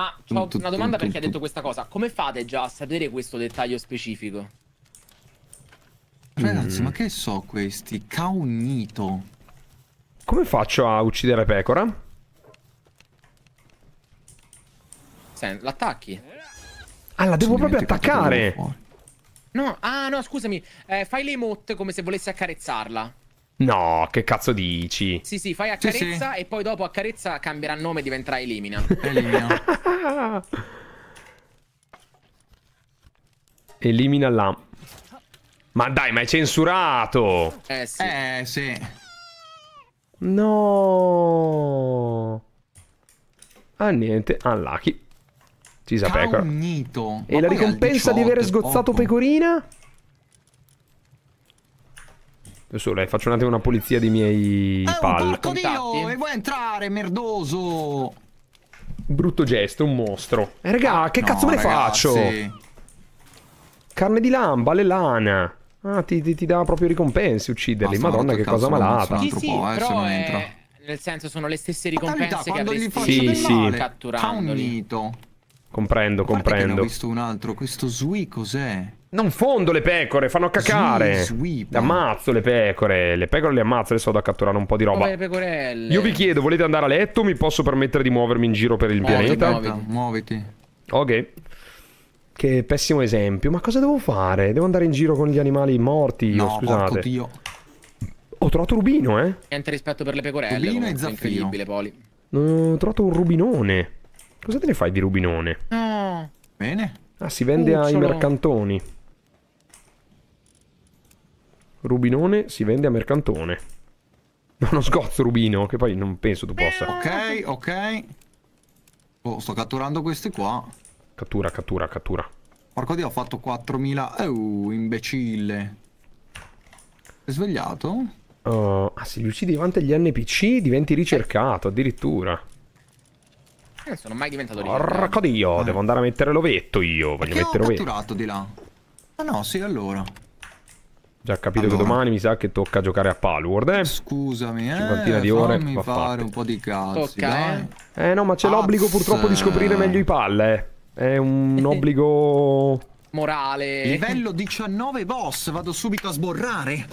Ah, ho una domanda perché ha detto questa cosa. Come fate già a sapere questo dettaglio specifico? Ragazzi, ma che so questi? Caunito. Come faccio a uccidere pecora? L'attacchi? Ah, la devo proprio attaccare. No, ah no, scusami, fai le emote come se volessi accarezzarla. No, che cazzo dici? Sì, sì, fai accarezza e poi dopo accarezza cambierà nome e diventerà Elimina. Elimina la... Ma dai, ma è censurato. Sì. Sì. No. Ah, niente, unlucky. Pecora. E la ricompensa di aver sgozzato pecorina? Adesso faccio un attimo una pulizia dei miei pal. Porco Dio, e vuoi entrare, merdoso? Brutto gesto, un mostro. Raga, che cazzo me ne faccio? Carne di lamba, le lana. Ah, ti dà proprio ricompense ucciderli. Basta, madonna, che cosa malata. Nel senso, sono le stesse ricompense che avresti catturandoli. Comprendo. Ne ho visto un altro. Questo Zui cos'è? Non fondo le pecore, fanno cacare. Ammazzo le pecore. Le pecore le ammazzo, adesso vado a catturare un po' di roba. Io vi chiedo, volete andare a letto? Mi posso permettere di muovermi in giro per il pianeta? Muoviti. Ok. Che pessimo esempio. Ma cosa devo fare? Devo andare in giro con gli animali morti? No, scusate. Dio. Ho trovato Rubino, eh? Niente rispetto per le pecorelle. Rubino e Zaffiro. Incredibile, Poli. Ho trovato un Rubinone. Cosa te ne fai di Rubinone? No. Bene. Ah, si vende ai mercantoni. Rubinone si vende a mercantone. Uno sgozzo Rubino, che poi non penso tu possa. Ok. Oh, sto catturando questi qua. Cattura. Porco Dio, ho fatto 4000. Imbecille. Sei svegliato? Se li uccidi davanti agli NPC diventi ricercato, addirittura. Sono mai diventato porco Dio, devo andare a mettere l'ovetto io. Voglio mettere l'ovetto. Ho catturato di là. Ah no, sì, allora. Già capito che domani mi sa che tocca giocare a Palworld, eh? Scusami, cinquantina di ore. Fammi fare un po' di cazzo. No, ma c'è l'obbligo purtroppo di scoprire meglio i palle. È un obbligo morale. Livello 19 boss, vado subito a sborrare.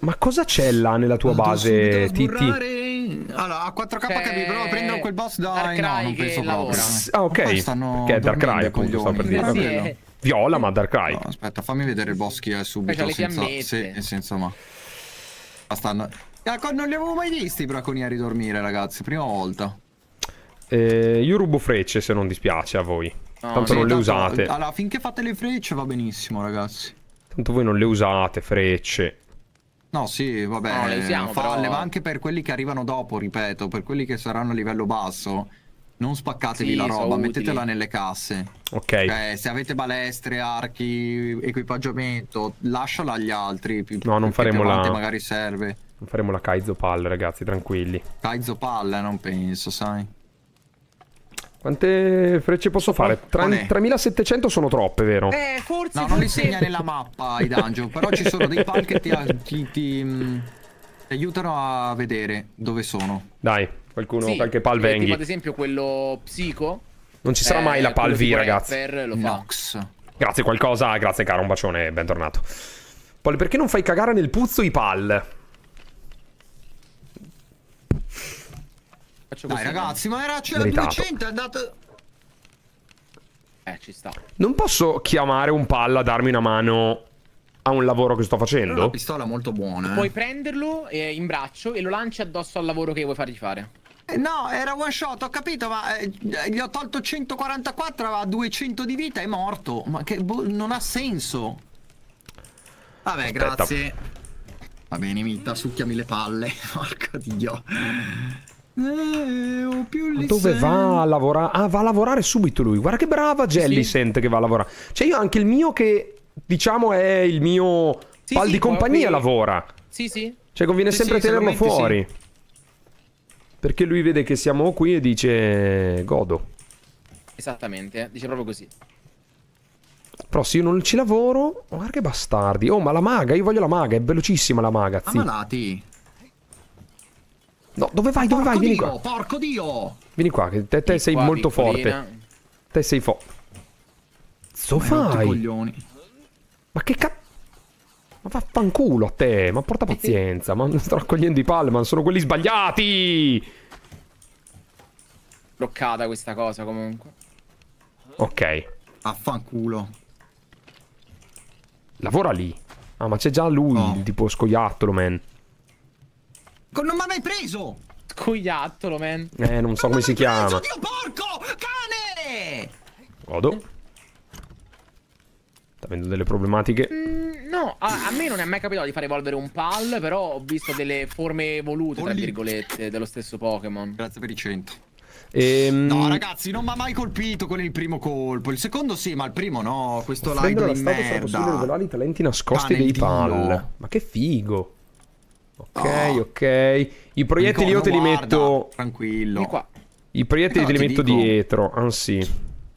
Ma cosa c'è là nella tua base, Titti? Allora, a 4K però prendo quel boss da Darkrai, non penso proprio. Ah, ok. Perché è Darkrai, appunto, sto per dire. Viola, ma Darkrai. No, aspetta, fammi vedere il boss chi è subito senza ma. Bastano. Non li avevo mai visti i bracconieri dormire, ragazzi, prima volta. Io rubo frecce, se non dispiace a voi. No, tanto non le usate. Allora, finché fate le frecce va benissimo, ragazzi. Tanto voi non le usate frecce. No, sì, vabbè, no, le usiamo, falle, ma anche per quelli che arrivano dopo, ripeto, per quelli che saranno a livello basso, non spaccatevi la roba, mettetela nelle casse. Ok. Se avete balestre, archi, equipaggiamento, lasciala agli altri. No, non faremo la... magari serve. Non faremo la Kaizo Pal, ragazzi, tranquilli. Kaizo Pal, non penso, sai. Quante frecce posso fare? 3700 sono troppe, vero? Forse. No, non li segna nella mappa i dungeon. Però ci sono dei pal che ti aiutano a vedere dove sono. Dai, qualche pal venghi. Tipo ad esempio quello psico Non ci sarà mai la Palvi, ragazzi. Grazie qualcosa, grazie caro, un bacione, bentornato. Poi perché non fai cagare nel puzzo i PAL? Dai ragazzi, ma era c'era 200, è andato... ci sta. Non posso chiamare un PAL a darmi una mano a un lavoro che sto facendo? Però una pistola molto buona. Puoi prenderlo in braccio e lo lanci addosso al lavoro che vuoi fargli fare. No, era one shot, ho capito, ma gli ho tolto 144, aveva 200 di vita, è morto. Ma che non ha senso. Vabbè, aspetta. Grazie. Va bene, Mita, succhiami le palle. Porca Dio. Dove va a lavorare? Ah, va a lavorare subito lui. Guarda che brava Jellicent, sì, che va a lavorare. Cioè io anche il mio che, diciamo, è il mio pal di compagnia lavora. Sì, sì. Cioè conviene sempre tenerlo fuori. Sì. Perché lui vede che siamo qui e dice godo. Esattamente, dice proprio così. Però se io non ci lavoro, guarda che bastardi. Oh, ma la maga, io voglio la maga, è velocissima la maga. Ammalati. No, dove vai? Dove vai? Vieni qua. Porco Dio! Vieni qua, che te sei molto forte. Te sei so fai. Ma che cazzo? Ma vaffanculo a te, ma porta pazienza. Ma non sto raccogliendo i palle, ma sono quelli sbagliati. Bloccata questa cosa comunque. Ok. Affanculo. Lavora lì. Ah, ma c'è già lui, tipo scoiattolo, man. Non mi hai mai preso! Scoiattolo, man. Non so come si chiama. Dio, porco! Cane! Godo. Sta avendo delle problematiche. No, a me non è mai capitato di far evolvere un PAL, però ho visto delle forme evolute, tra virgolette, dello stesso Pokémon. Grazie per i 100. No, ragazzi, non mi ha mai colpito con il primo colpo. Il secondo sì, ma il primo no. Questo live di merda. Sarà possibile rivelare i talenti nascosti dei PAL. Ma che figo. Ok, ok. I proiettili io te li metto. Tranquillo. Qua. I proiettili te li metto dietro. Anzi.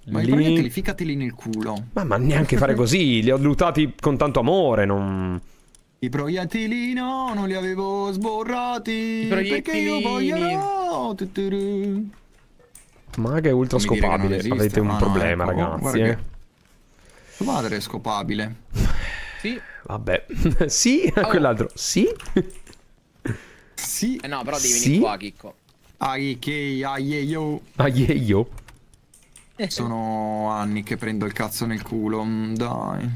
Ma lì... proiettili ficateli nel culo. Ma neanche fare così, li ho lottati con tanto amore, non... I proiettili no, non li avevo sborrati. I proiettili voglio... Maga è ultra scopabile, esiste, avete un problema, ecco, ragazzi. Tuo padre è scopabile. Sì. Vabbè. Sì, quell'altro. Sì. Sì. No, però devi venire qua, Chicco. Aieio. Sono anni che prendo il cazzo nel culo, dai.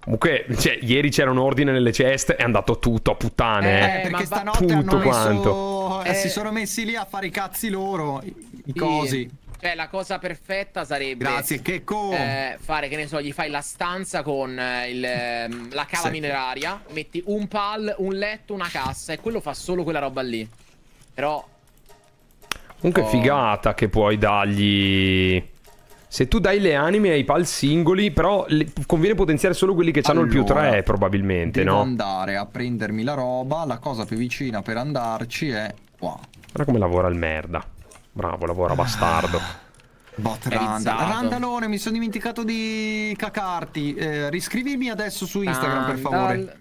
Comunque, cioè, ieri c'era un ordine nelle ceste, è andato tutto a puttane. Perché stanotte tutto hanno messo... si sono messi lì a fare i cazzi loro, i cosi. Cioè, la cosa perfetta sarebbe... Grazie, che fare, che ne so, gli fai la stanza con la cava mineraria, metti un pal, un letto, una cassa, e quello fa solo quella roba lì. Però... Comunque è figata che puoi dargli. Se tu dai le anime ai pal singoli, però conviene potenziare solo quelli che hanno il più 3 probabilmente, devo andare a prendermi la roba. La cosa più vicina per andarci è qua. Guarda come lavora il merda. Bravo, lavora bastardo. Randalone, mi sono dimenticato di cacarti. Riscrivimi adesso su Instagram per favore.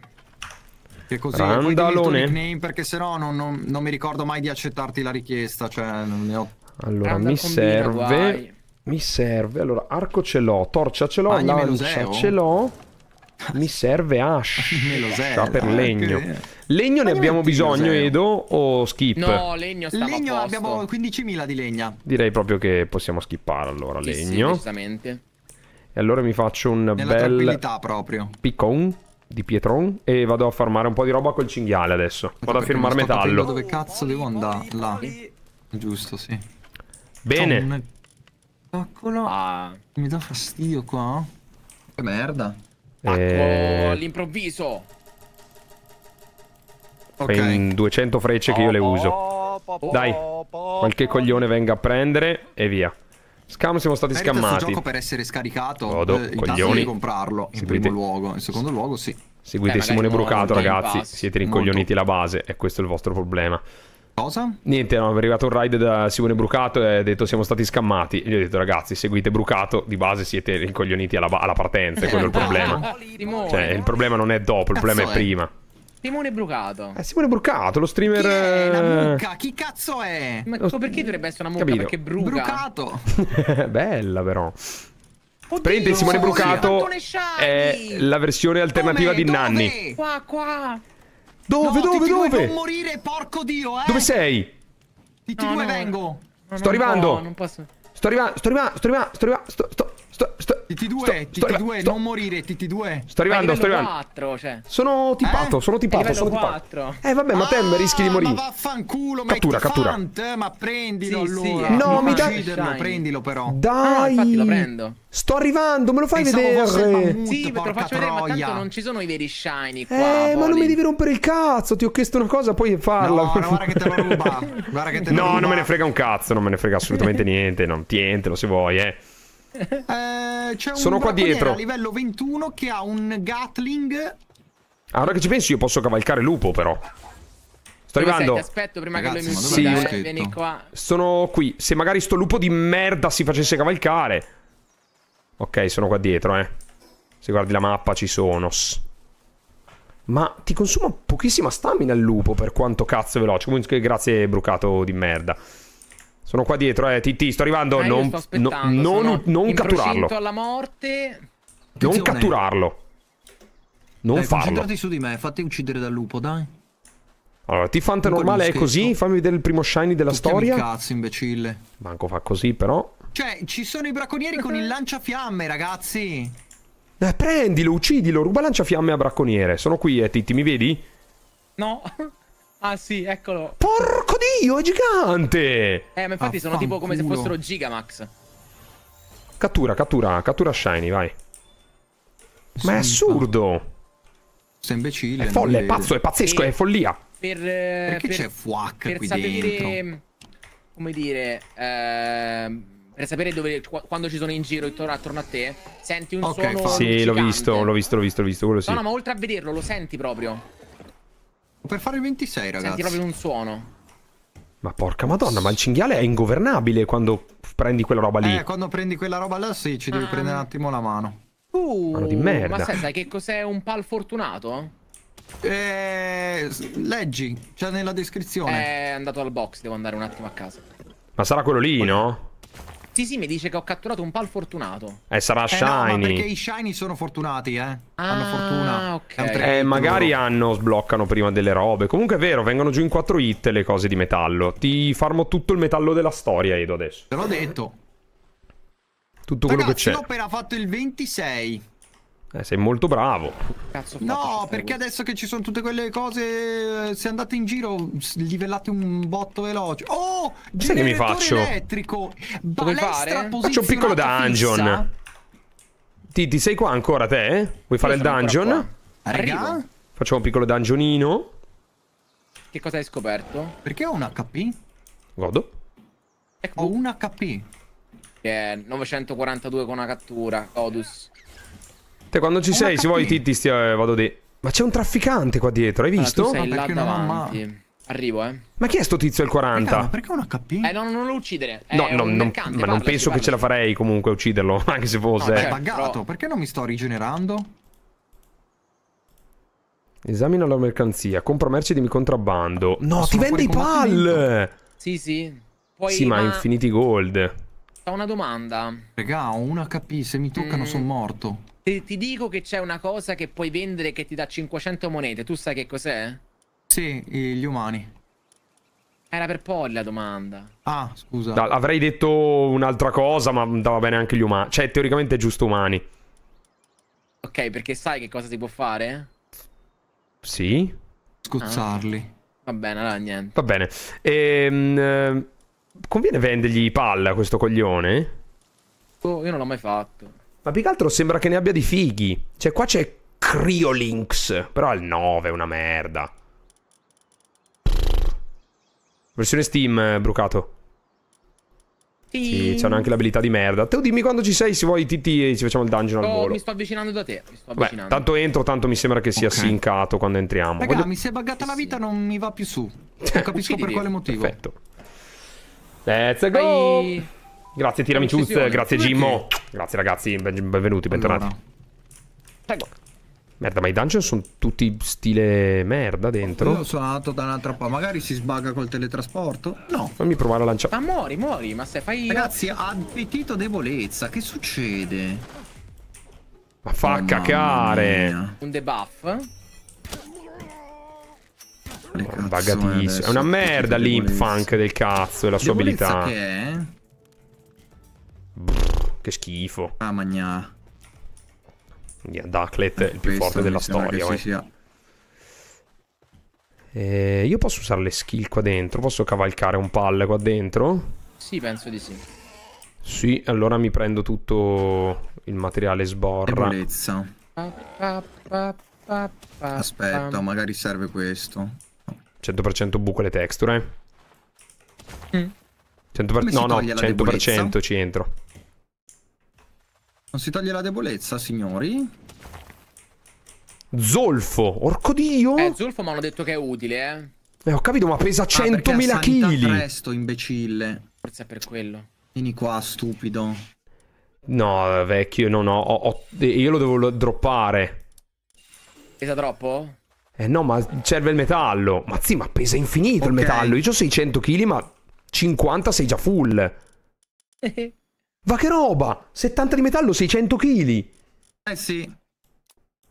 Che così puoi dire il tuo nickname, perché sennò non mi ricordo mai di accettarti la richiesta. Cioè, non ne ho... Allora, mi serve. Guai. Mi serve. Allora, arco ce l'ho, torcia ce l'ho, lancia ce l'ho. Mi serve ascia per legno. Legno ne abbiamo bisogno, Edo, o skip? No, legno stiamo a posto. Abbiamo 15.000 di legna. Direi proprio che possiamo skippare allora, legno. Sì, giustamente. E allora mi faccio un bel... tranquillità proprio. Piccon. Di Pietron. E vado a farmare un po' di roba col cinghiale adesso. Vado a firmare metallo. Dove cazzo devo andare? Là. Giusto, sì. Bene. Mi dà fastidio qua. Che merda. All'improvviso. In 200 frecce che io le uso. Dai. Qualche coglione venga a prendere. E via. Scam, siamo stati scammati. Questo gioco per essere scaricato, intanto devi comprarlo in primo luogo, in secondo luogo sì. Seguite Simone Brucato, ragazzi, siete rincoglioniti la base e questo è il vostro problema. Cosa? Niente, è arrivato un raid da Simone Brucato e ha detto siamo stati scammati. Gli ho detto ragazzi, seguite Brucato, di base siete rincoglioniti alla partenza, quello è il problema. Cioè, il problema non è dopo, il problema è prima. Simone Brucato. Simone Brucato, lo streamer. Chi è una mucca? Chi cazzo è? Ma perché dovrebbe essere una mucca? Capito. Perché bruca. Brucato. Bella però. Prende Simone Brucato è la versione alternativa di Nanni. Qua, qua. Dove, no, dove? Non morire, porco Dio, eh. Dove sei? TT2 no, vengo. No, sto arrivando. Non posso. Sto arrivando. TT2, non morire, TT2. Sto arrivando, sto arrivando. 4, cioè. Sono tipato, sono tipato, sono tipato. Vabbè, ma te rischi di morire. Ma vaffanculo, cattura, cattura. Ma prendilo allora. No, mi dai. Prendilo però. Dai. Infatti lo prendo. Sto arrivando, me lo fai vedere. Sì, te lo faccio vedere, ma tanto non ci sono i veri shiny qua. Ma non mi devi rompere il cazzo, ti ho chiesto una cosa, poi farla. No, guarda che te lo ruba. No, non me ne frega un cazzo, non me ne frega assolutamente niente, non tientelo se vuoi, eh. C'è un bracconiere a livello 21 che ha un Gatling. Ora che ci pensi, io posso cavalcare lupo però. Sto arrivando. Ti aspetto prima che lui mi sì, vieni qua. Sono qui. Se magari sto lupo di merda si facesse cavalcare. Ok, sono qua dietro, eh. Se guardi la mappa ci sono. Ma ti consuma pochissima stamina il lupo, per quanto cazzo è veloce. Comunque grazie Brucato di merda. Sono qua dietro, TT, sto arrivando. Non catturarlo. Alla morte. Non catturarlo. Non farlo. Concentrati su di me, fatti uccidere dal lupo, dai. Allora, T-Fanta normale è così. Fammi vedere il primo shiny della storia. Che cazzo, imbecille. Manco fa così, però. Cioè, ci sono i bracconieri con il lanciafiamme, ragazzi. Prendilo, uccidilo. Ruba lanciafiamme a bracconiere. Sono qui, TT, mi vedi? No. Ah sì, eccolo. Porco Dio, è gigante. Ma infatti sono tipo come se fossero Gigamax. Cattura, cattura, cattura shiny, vai. Ma è assurdo. Sei imbecille. È folle, è pazzo, è pazzesco, è follia. Perché c'è fuac qui dentro? Come dire, per sapere dove, quando ci sono in giro attorno a te, senti un suono. Sì, l'ho visto, quello sì. No, ma oltre a vederlo, lo senti proprio. Per fare il 26, ragazzi. Senti proprio un suono. Ma porca madonna, ma il cinghiale è ingovernabile quando prendi quella roba lì. Quando prendi quella roba là, sì, ci devi prendere un attimo la mano. Mano di merda. Ma sai che cos'è un pal fortunato? Leggi, c'è nella descrizione. È andato al box, devo andare un attimo a casa. Ma sarà quello lì, no? Sì, sì, mi dice che ho catturato un pal fortunato. Sarà shiny. No, ma perché i shiny sono fortunati, eh. Hanno fortuna. Okay. Magari hanno, sbloccano prima delle robe. Comunque è vero, vengono giù in 4 hit le cose di metallo. Ti farmo tutto il metallo della storia, Edo, adesso. Te l'ho detto. Tutto quello che c'è. L'ho appena fatto il 26. Sei molto bravo. Cazzo, no, perché adesso che ci sono tutte quelle cose, se andate in giro livellate un botto veloce. Oh, sai che mi faccio? Elettrico. Faccio un piccolo dungeon. Ti sei qua ancora te? Vuoi fare il dungeon? Arrivo. Facciamo un piccolo dungeonino. Che cosa hai scoperto? Perché ho un HP? Godo. Ecco. Ho un HP. Che è 942 con una cattura. Godus. Te quando ci sei, se vuoi Titti, vado di... Ma c'è un trafficante qua dietro, hai visto? Tu sei là davanti. Arrivo, eh. Ma chi è sto tizio al 40? Ma perché un HP? No, non lo uccidere. No, ma non penso che ce la farei comunque a ucciderlo, anche se fosse... è buggato, perché non mi sto rigenerando? Esamina la mercanzia, compro merci di contrabbando. No, ti vende i PAL! Sì, sì. Sì, ma infiniti gold. Ho una domanda. Regà, ho un HP, se mi toccano sono morto. Ti dico che c'è una cosa che puoi vendere che ti dà 500 monete. Tu sai che cos'è? Sì, gli umani. Era per Poli la domanda. Ah, scusa. Avrei detto un'altra cosa, ma andava bene anche gli umani. Cioè, teoricamente è giusto umani. Ok, perché sai che cosa si può fare? Sì. Scozzarli. Va bene, allora niente. Va bene. Conviene vendergli palla a questo coglione? Oh, io non l'ho mai fatto. Ma più che altro sembra che ne abbia di fighi. Cioè qua c'è Cryolinks, però al 9 è una merda. Versione Steam, Brucato. Sì, c'hanno anche l'abilità di merda. Te lo dimmi quando ci sei, se vuoi TT e ci facciamo il dungeon al volo. Mi sto avvicinando da te. Beh, tanto entro, tanto mi sembra che sia sincato quando entriamo. Raga, mi si è buggata la vita, non mi va più su. Non capisco per quale motivo. Perfetto. Let's go. Grazie Tiramichuz, grazie Gimmo. Grazie ragazzi, benvenuti, bentornati. Prego. Merda, ma i dungeon sono tutti stile merda dentro. Io sono andato da un'altra parte. Magari si sbaga col teletrasporto? No. Fammi provare a lanciare. Ma muori, muori. Ma se fai... Ragazzi, appetito debolezza. Che succede? Ma fa cacare. Un debuff? Bagatissimo. È una merda l'Impfunk del cazzo e la sua abilità. Che è? Brr, che schifo. Ah, magna. Ducklet è il più forte della storia. Io posso usare le skill qua dentro? Posso cavalcare un PAL qua dentro? Sì, penso di sì. Sì, allora mi prendo tutto il materiale sborra. Aspetta, magari serve questo. 100% buco le texture. 100%, no, no, 100% ci entro. Non si toglie la debolezza, signori? Zolfo, orco dio! Zolfo mi hanno detto che è utile, eh. Ho capito, ma pesa 100.000 kg. Presto, imbecille. Forse è per quello. Vieni qua, stupido. No, vecchio, no, no. Io lo devo droppare. Pesa troppo? Eh no, ma serve il metallo. Ma sì, ma pesa infinito il metallo. Io ho 600 kg, ma 50 sei già full. Ma che roba! 70 di metallo, 600 kg! Eh sì.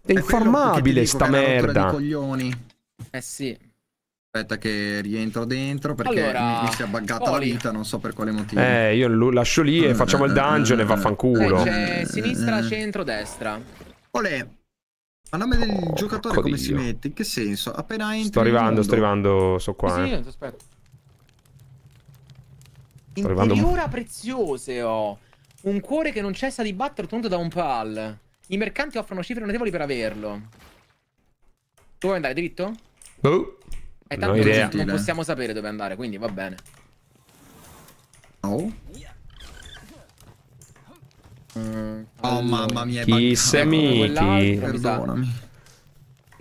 È infarmabile sta merda. Eh sì. Aspetta che rientro dentro perché allora, mi si è buggata la vita, non so per quale motivo. Io lo lascio lì e facciamo il dungeon e vaffanculo. C'è sinistra, centro, destra. Olè. Ma nome del giocatore come si mette? In che senso? Appena entri... sto arrivando, so qua. Sì, ti aspetto. Interiora preziose, un cuore che non cessa di battere ottenuto da un PAL. I mercanti offrono cifre notevoli per averlo. Tu vuoi andare dritto? No. E tanto non possiamo sapere dove andare, quindi va bene. Oh, oh mamma mia. Chi se miti? Perdonami.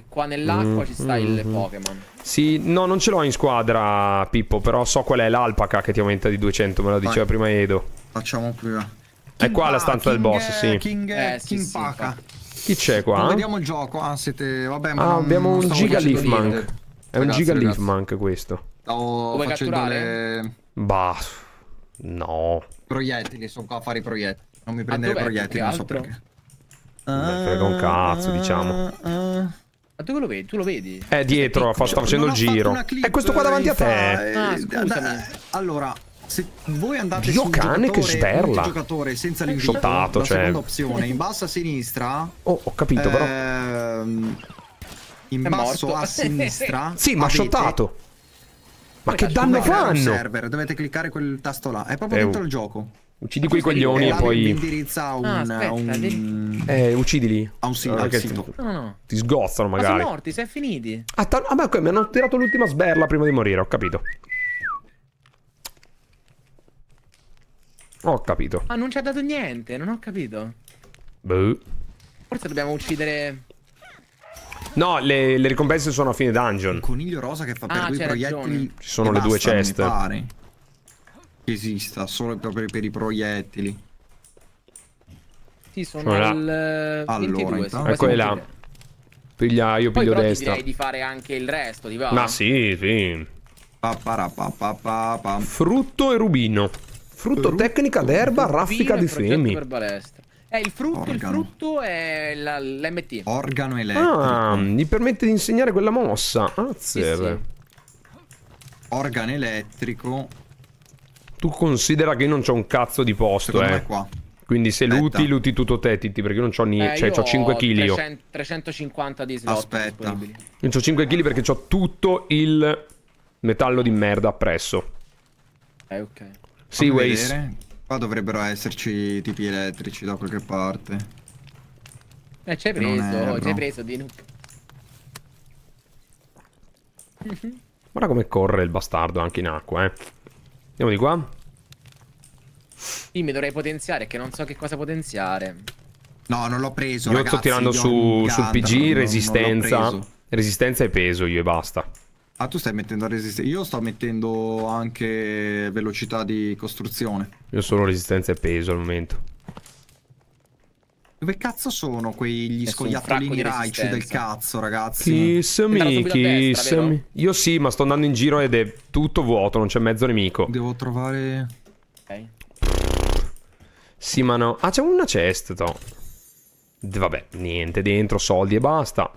Qua nell'acqua ci sta il Pokémon. Sì, no, non ce l'ho in squadra, Pippo. Però so qual è l'alpaca che ti aumenta di 200. Me lo diceva prima Edo. Facciamo prima. È qua la stanza del boss, sì. Kingpaca. Chi c'è qua? Non vediamo il gioco. Ah, siete... Vabbè, ma abbiamo un Giga Lifmunk. È un Giga Lifmunk questo. Vuoi catturare? Bah, no. Proiettili, sono qua a fare i proiettili. Non mi prendere i proiettili, non so perché. Non frega un cazzo, diciamo. Ma dove lo vedi? Tu lo vedi? È dietro, sta facendo il giro. È questo qua davanti a te. Allora, se voi andate sul giocatore, che sberla. Giocatore senza l'invitato, la seconda opzione, in basso a sinistra. Oh, ho capito, però. In basso a sinistra. Sì, ma shottato. Ma che danno fanno? Dovete cliccare quel tasto là. È proprio dentro il gioco. Uccidi quei coglioni e poi indirizza un... uccidili. A un sito. No, no. Ti sgozzano magari. Ma sono morti, sei finiti. Ah, ma mi hanno tirato l'ultima sberla prima di morire, ho capito. Ho capito. Ah, non ci ha dato niente, non ho capito. Beh. Forse dobbiamo uccidere... No, le ricompense sono a fine dungeon. Il coniglio rosa che fa per due proiettili. Ci sono le due ceste. Esista solo per i proiettili. Sì, sono al 22. Ecco là. Piglia, io piglio destra. Direi di fare anche il resto, ti va? Ma sì, sì. Frutto e rubino. Frutto tecnica d'erba, raffica di semi. Il frutto è l'MT. Organo elettrico. Ah, gli permette di insegnare quella mossa. Organo elettrico. Tu considera che io non c'ho un cazzo di posto, eh. Qua. Quindi se luti, luti tutto te, Titti, perché io non c'ho niente. Cioè, c'ho 5 kg. 350 di slot. Aspetta. Io c'ho 5 kg perché c'ho tutto il metallo di merda appresso. Ok. Sì, Waze. Qua dovrebbero esserci tipi elettrici da qualche parte. C'hai preso, Dinuk. Guarda come corre il bastardo anche in acqua, eh. Andiamo di qua. Sì, mi dovrei potenziare, che non so che cosa potenziare. No, non l'ho preso. Io ragazzi, sto tirando sul PG, resistenza. Resistenza e peso io e basta. Ah, tu stai mettendo resistenza. Io sto mettendo anche velocità di costruzione. Io solo resistenza e peso al momento. Dove cazzo sono quegli scoiattolini raici del cazzo, ragazzi? Kissami. Io sì, ma sto andando in giro ed è tutto vuoto, non c'è mezzo nemico. Devo trovare... Ok. Sì, ma no. Ah, c'è una chest, to. Vabbè, niente, dentro soldi e basta.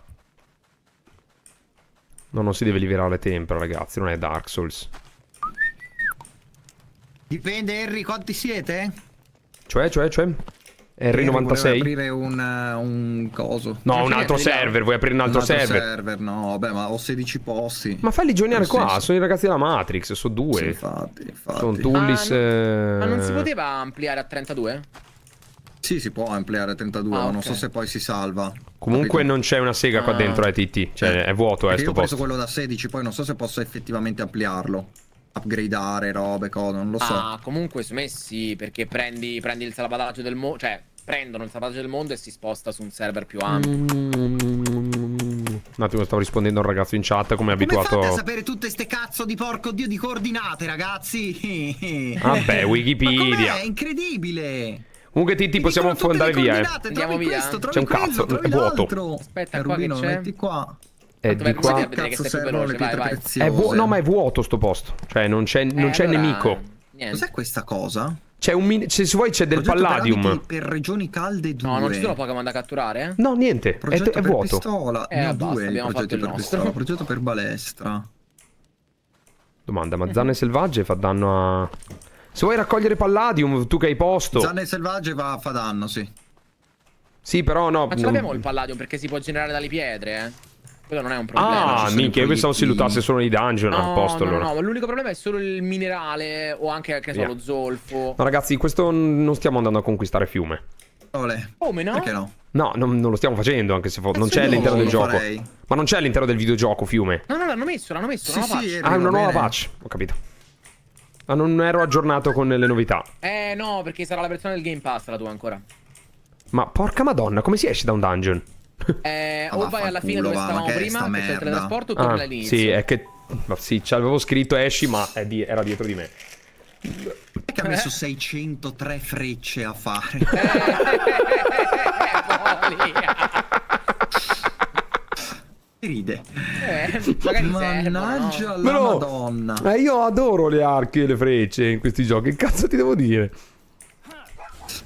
No, non si deve liberare tempra, ragazzi, non è Dark Souls. Dipende, Henry, quanti siete? Cioè? R96. Vuoi aprire un coso. No, un altro server. Vuoi aprire un altro server? No, vabbè, ma ho 16 posti. Ma falli joinare qua. Sono i ragazzi della Matrix. Sono due. Sì, infatti. Sono Tullis. Ma non si poteva ampliare a 32? Sì, si può ampliare a 32. Ah, okay. Non so se poi si salva. Comunque, capito? Non c'è una sega qua dentro, TT. Cioè, è vuoto. Io ho preso quello da 16. Poi non so se posso effettivamente ampliarlo. Upgradeare robe, cose, non lo so. Ah, comunque su me sì, perché prendi il salvataggio del mondo, cioè prendono il salvataggio del mondo e si sposta su un server più ampio. Un attimo, stavo rispondendo a un ragazzo in chat come è abituato. Come fate a sapere tutte ste cazzo di porco dio di coordinate, ragazzi? Vabbè, Wikipedia. È incredibile. Comunque TT possiamo andare via. Andiamo via. C'è un cazzo, è vuoto. Aspetta, qua Rubino, che c'è? Metti qua. È di qua. Cazzo, servono le pietre preziose. No, ma è vuoto sto posto. Cioè non c'è allora... nemico. Cos'è questa cosa? C'è un... Se vuoi c'è del palladium per regioni calde dure. No, non ci sono Pokémon da catturare? No, niente. Progetto è vuoto. Pistola. Ne ho due. Abbiamo progetto per pistola. Progetto per balestra. Domanda, ma zanne selvagge fa danno a... Se vuoi raccogliere palladium, tu che hai posto. Zanne selvagge fa danno, sì. Sì, però no. Ma ce l'abbiamo il palladium perché si può generare dalle pietre, eh? Quello non è un problema. Ah, minchia, io pensavo si lutasse solo nei dungeon al posto. No, ma l'unico problema è solo il minerale o anche, che so, lo zolfo. No, ragazzi, questo non stiamo andando a conquistare fiume. Come no? Perché no? No, non lo stiamo facendo, anche se non c'è all'interno del gioco. Ma non c'è all'interno del videogioco fiume. No, l'hanno messo, una nuova patch. Ah, una nuova patch, ho capito. Ma non ero aggiornato con le novità. No, perché sarà la versione del Game Pass la tua ancora. Ma porca madonna, come si esce da un dungeon? O vai alla fine dove stavamo prima, che c'è il teletrasporto, o torna all'inizio. Sì, è che... Sì, ci avevo scritto esci, ma era dietro di me. Perché ha messo 603 frecce a fare? Ride. Mannaggia la madonna. Ma io adoro le archi e le frecce in questi giochi, che cazzo ti devo dire?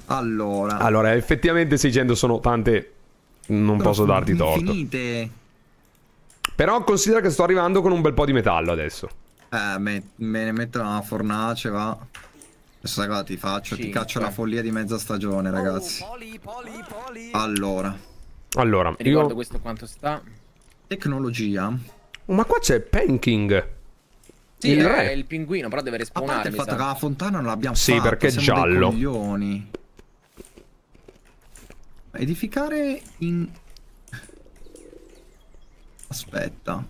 Allora, effettivamente 600 sono tante... Non posso darti torto. Infinite. Però considera che sto arrivando con un bel po' di metallo adesso. Me ne metto una fornace, va. Adesso cosa ti faccio? Ti caccio la follia di mezza stagione, ragazzi. Poli. Allora io... Ricordo questo quanto sta. Tecnologia. Ma qua c'è Panking. Sì, è il pinguino, però deve respawnare. A parte il fatto che la fontana non l'abbiamo fatta. Sì, perché è giallo. Edificare in... Aspetta.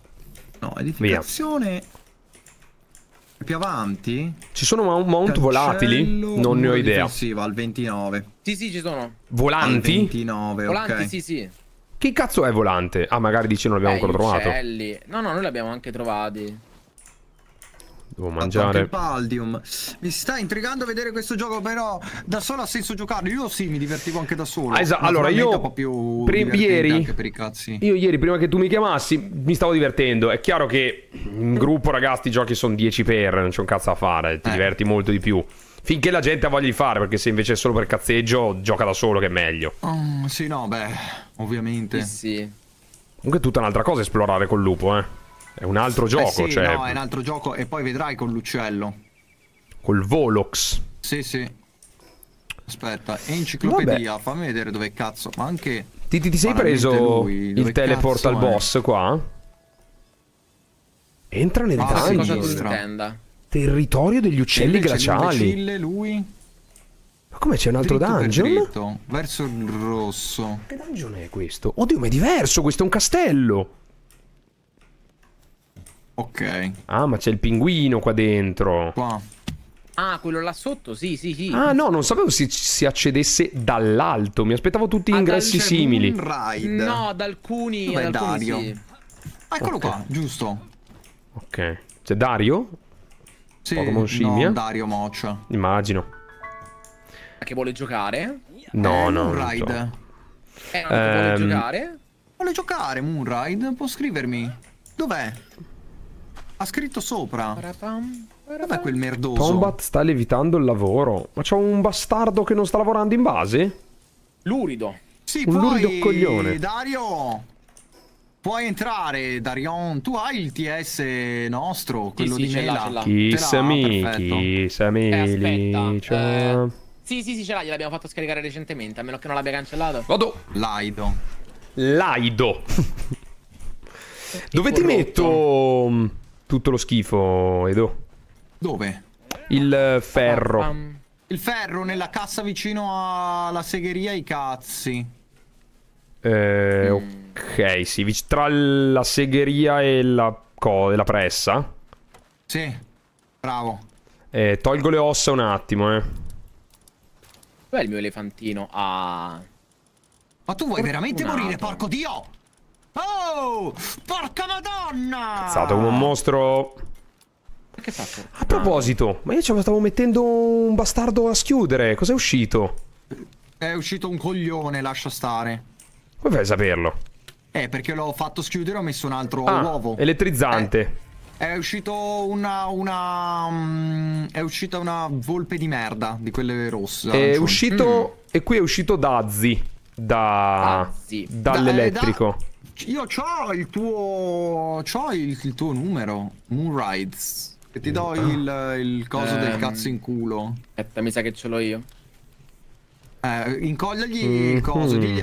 No, edificazione... Via. Più avanti? Ci sono mount volatili? Non ne ho idea. Sì, va al 29. Sì, ci sono. Volanti? Al 29, volanti, ok. Sì. Che cazzo è volante? Ah, magari dici non l'abbiamo ancora trovato. No, noi l'abbiamo anche trovati. Devo mangiare il paldium. Mi sta intrigando vedere questo gioco, però da solo ha senso giocarlo. Io sì, mi divertivo anche da solo. Esatto. Allora io ieri prima che tu mi chiamassi mi stavo divertendo. È chiaro che in gruppo, ragazzi, i giochi sono 10 per, non c'è un cazzo da fare. Ti diverti molto di più finché la gente ha voglia di fare, perché se invece è solo per cazzeggio gioca da solo, che è meglio. Sì, no, beh, ovviamente sì. Comunque è tutta un'altra cosa esplorare col lupo, eh. È un altro gioco, sì, cioè... No, è un altro gioco, e poi vedrai con l'uccello. Col Volox. Sì. Aspetta, enciclopedia, fammi vedere dove cazzo, ma anche... Ti sei preso lui, il teleport al boss qua? Entra nel dungeon. Territorio degli uccelli glaciali. Lui. Ma come, c'è un altro dungeon? Dritto, verso il rosso. Che dungeon è questo? Oddio, ma è diverso, questo è un castello. Ok. Ah, ma c'è il pinguino qua dentro. Qua. Ah, quello là sotto, sì. Ah, no, non sapevo se si accedesse dall'alto. Mi aspettavo tutti ingressi simili. No, da alcuni. Dov'è Dario? Sì. Eccolo qua, giusto. Ok. C'è Dario? Sì, Pokémon scimmia. No, Dario Moccia. Immagino. Ma che vuole giocare? No, no. Un ride. Vuole giocare? Vuole giocare Moonride? Può scrivermi? Dov'è? Ha scritto sopra. Dov'è quel merdoso? Combat sta lievitando il lavoro. Ma c'è un bastardo che non sta lavorando in base? Lurido. Sì, un lurido coglione. Dario, puoi entrare, Darion. Tu hai il TS nostro, quello di Nela. Kiss me, cioè... Sì, ce l'ha, gliel'abbiamo fatto scaricare recentemente, a meno che non l'abbia cancellato. Vado. Laido. Dove ti metto tutto lo schifo, Edo? Dove? Il ferro. Il ferro nella cassa vicino alla segheria, i cazzi. Ok, sì, tra la segheria e la pressa. Sì, bravo. Tolgo le ossa un attimo, Dov'è il mio elefantino? Ah. Ma tu vuoi veramente morire, porco dio? Oh, porca madonna! Cazzato, come un mostro. Che fatto? A proposito, ma io ci stavo mettendo un bastardo a schiudere. Cos'è uscito? È uscito un coglione, lascia stare. Come fai a saperlo? Perché l'ho fatto schiudere e ho messo un altro uovo. Elettrizzante. È uscito è uscita una volpe di merda, di quelle rosse. È uscito. E qui è uscito Dazzi. Dall'elettrico. Io c'ho il tuo. C'ho il tuo numero. Moonrides. Che ti do il coso del cazzo in culo. Aspetta, mi sa che ce l'ho io. Incogliagli il coso. Digli,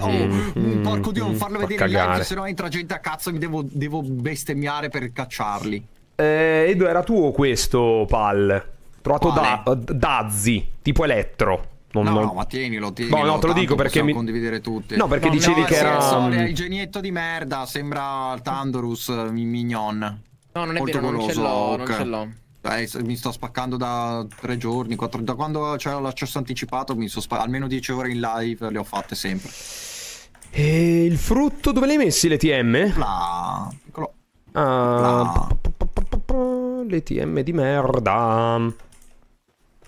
porco dio, non farlo vedere in live, se no entra gente a cazzo. Mi devo bestemmiare per cacciarli. Edo, era tuo questo pal. Trovato da Dazzi, tipo elettro. No, ma tienilo. No, te lo dico perché mi condividere tutti. No, perché dicevi che era igienietto di merda, sembra Tandorus mignon. No, non è vero, non ce l'ho, non ce l'ho. Mi sto spaccando da 3 giorni, 4, da quando c'è l'accesso anticipato, mi sono spaccato almeno 10 ore in live, le ho fatte sempre. E il frutto dove le hai messi le TM? Piccolo. Le TM di merda.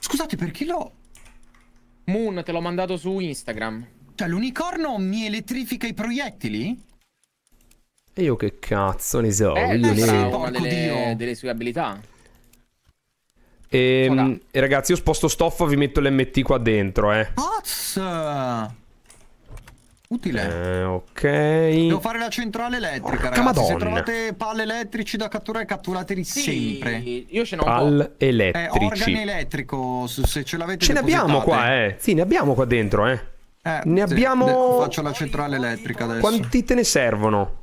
Scusate, perché l'ho Moon, te l'ho mandato su Instagram. Cioè, l'unicorno mi elettrifica i proiettili? E io che cazzo ne so. Una delle sue abilità. E ragazzi, io sposto stoffa, vi metto l'MT qua dentro, Cazzo! Utile. Ok. Devo fare la centrale elettrica, ragazzi. Madonna. Se trovate pal elettrici da catturare, catturateli sempre. Io ce n'ho pal elettrici. Organo elettrico, se ce l'avete. Ce ne abbiamo qua, Sì, ne abbiamo qua dentro, ne abbiamo. Faccio la centrale elettrica adesso. Quanti te ne servono?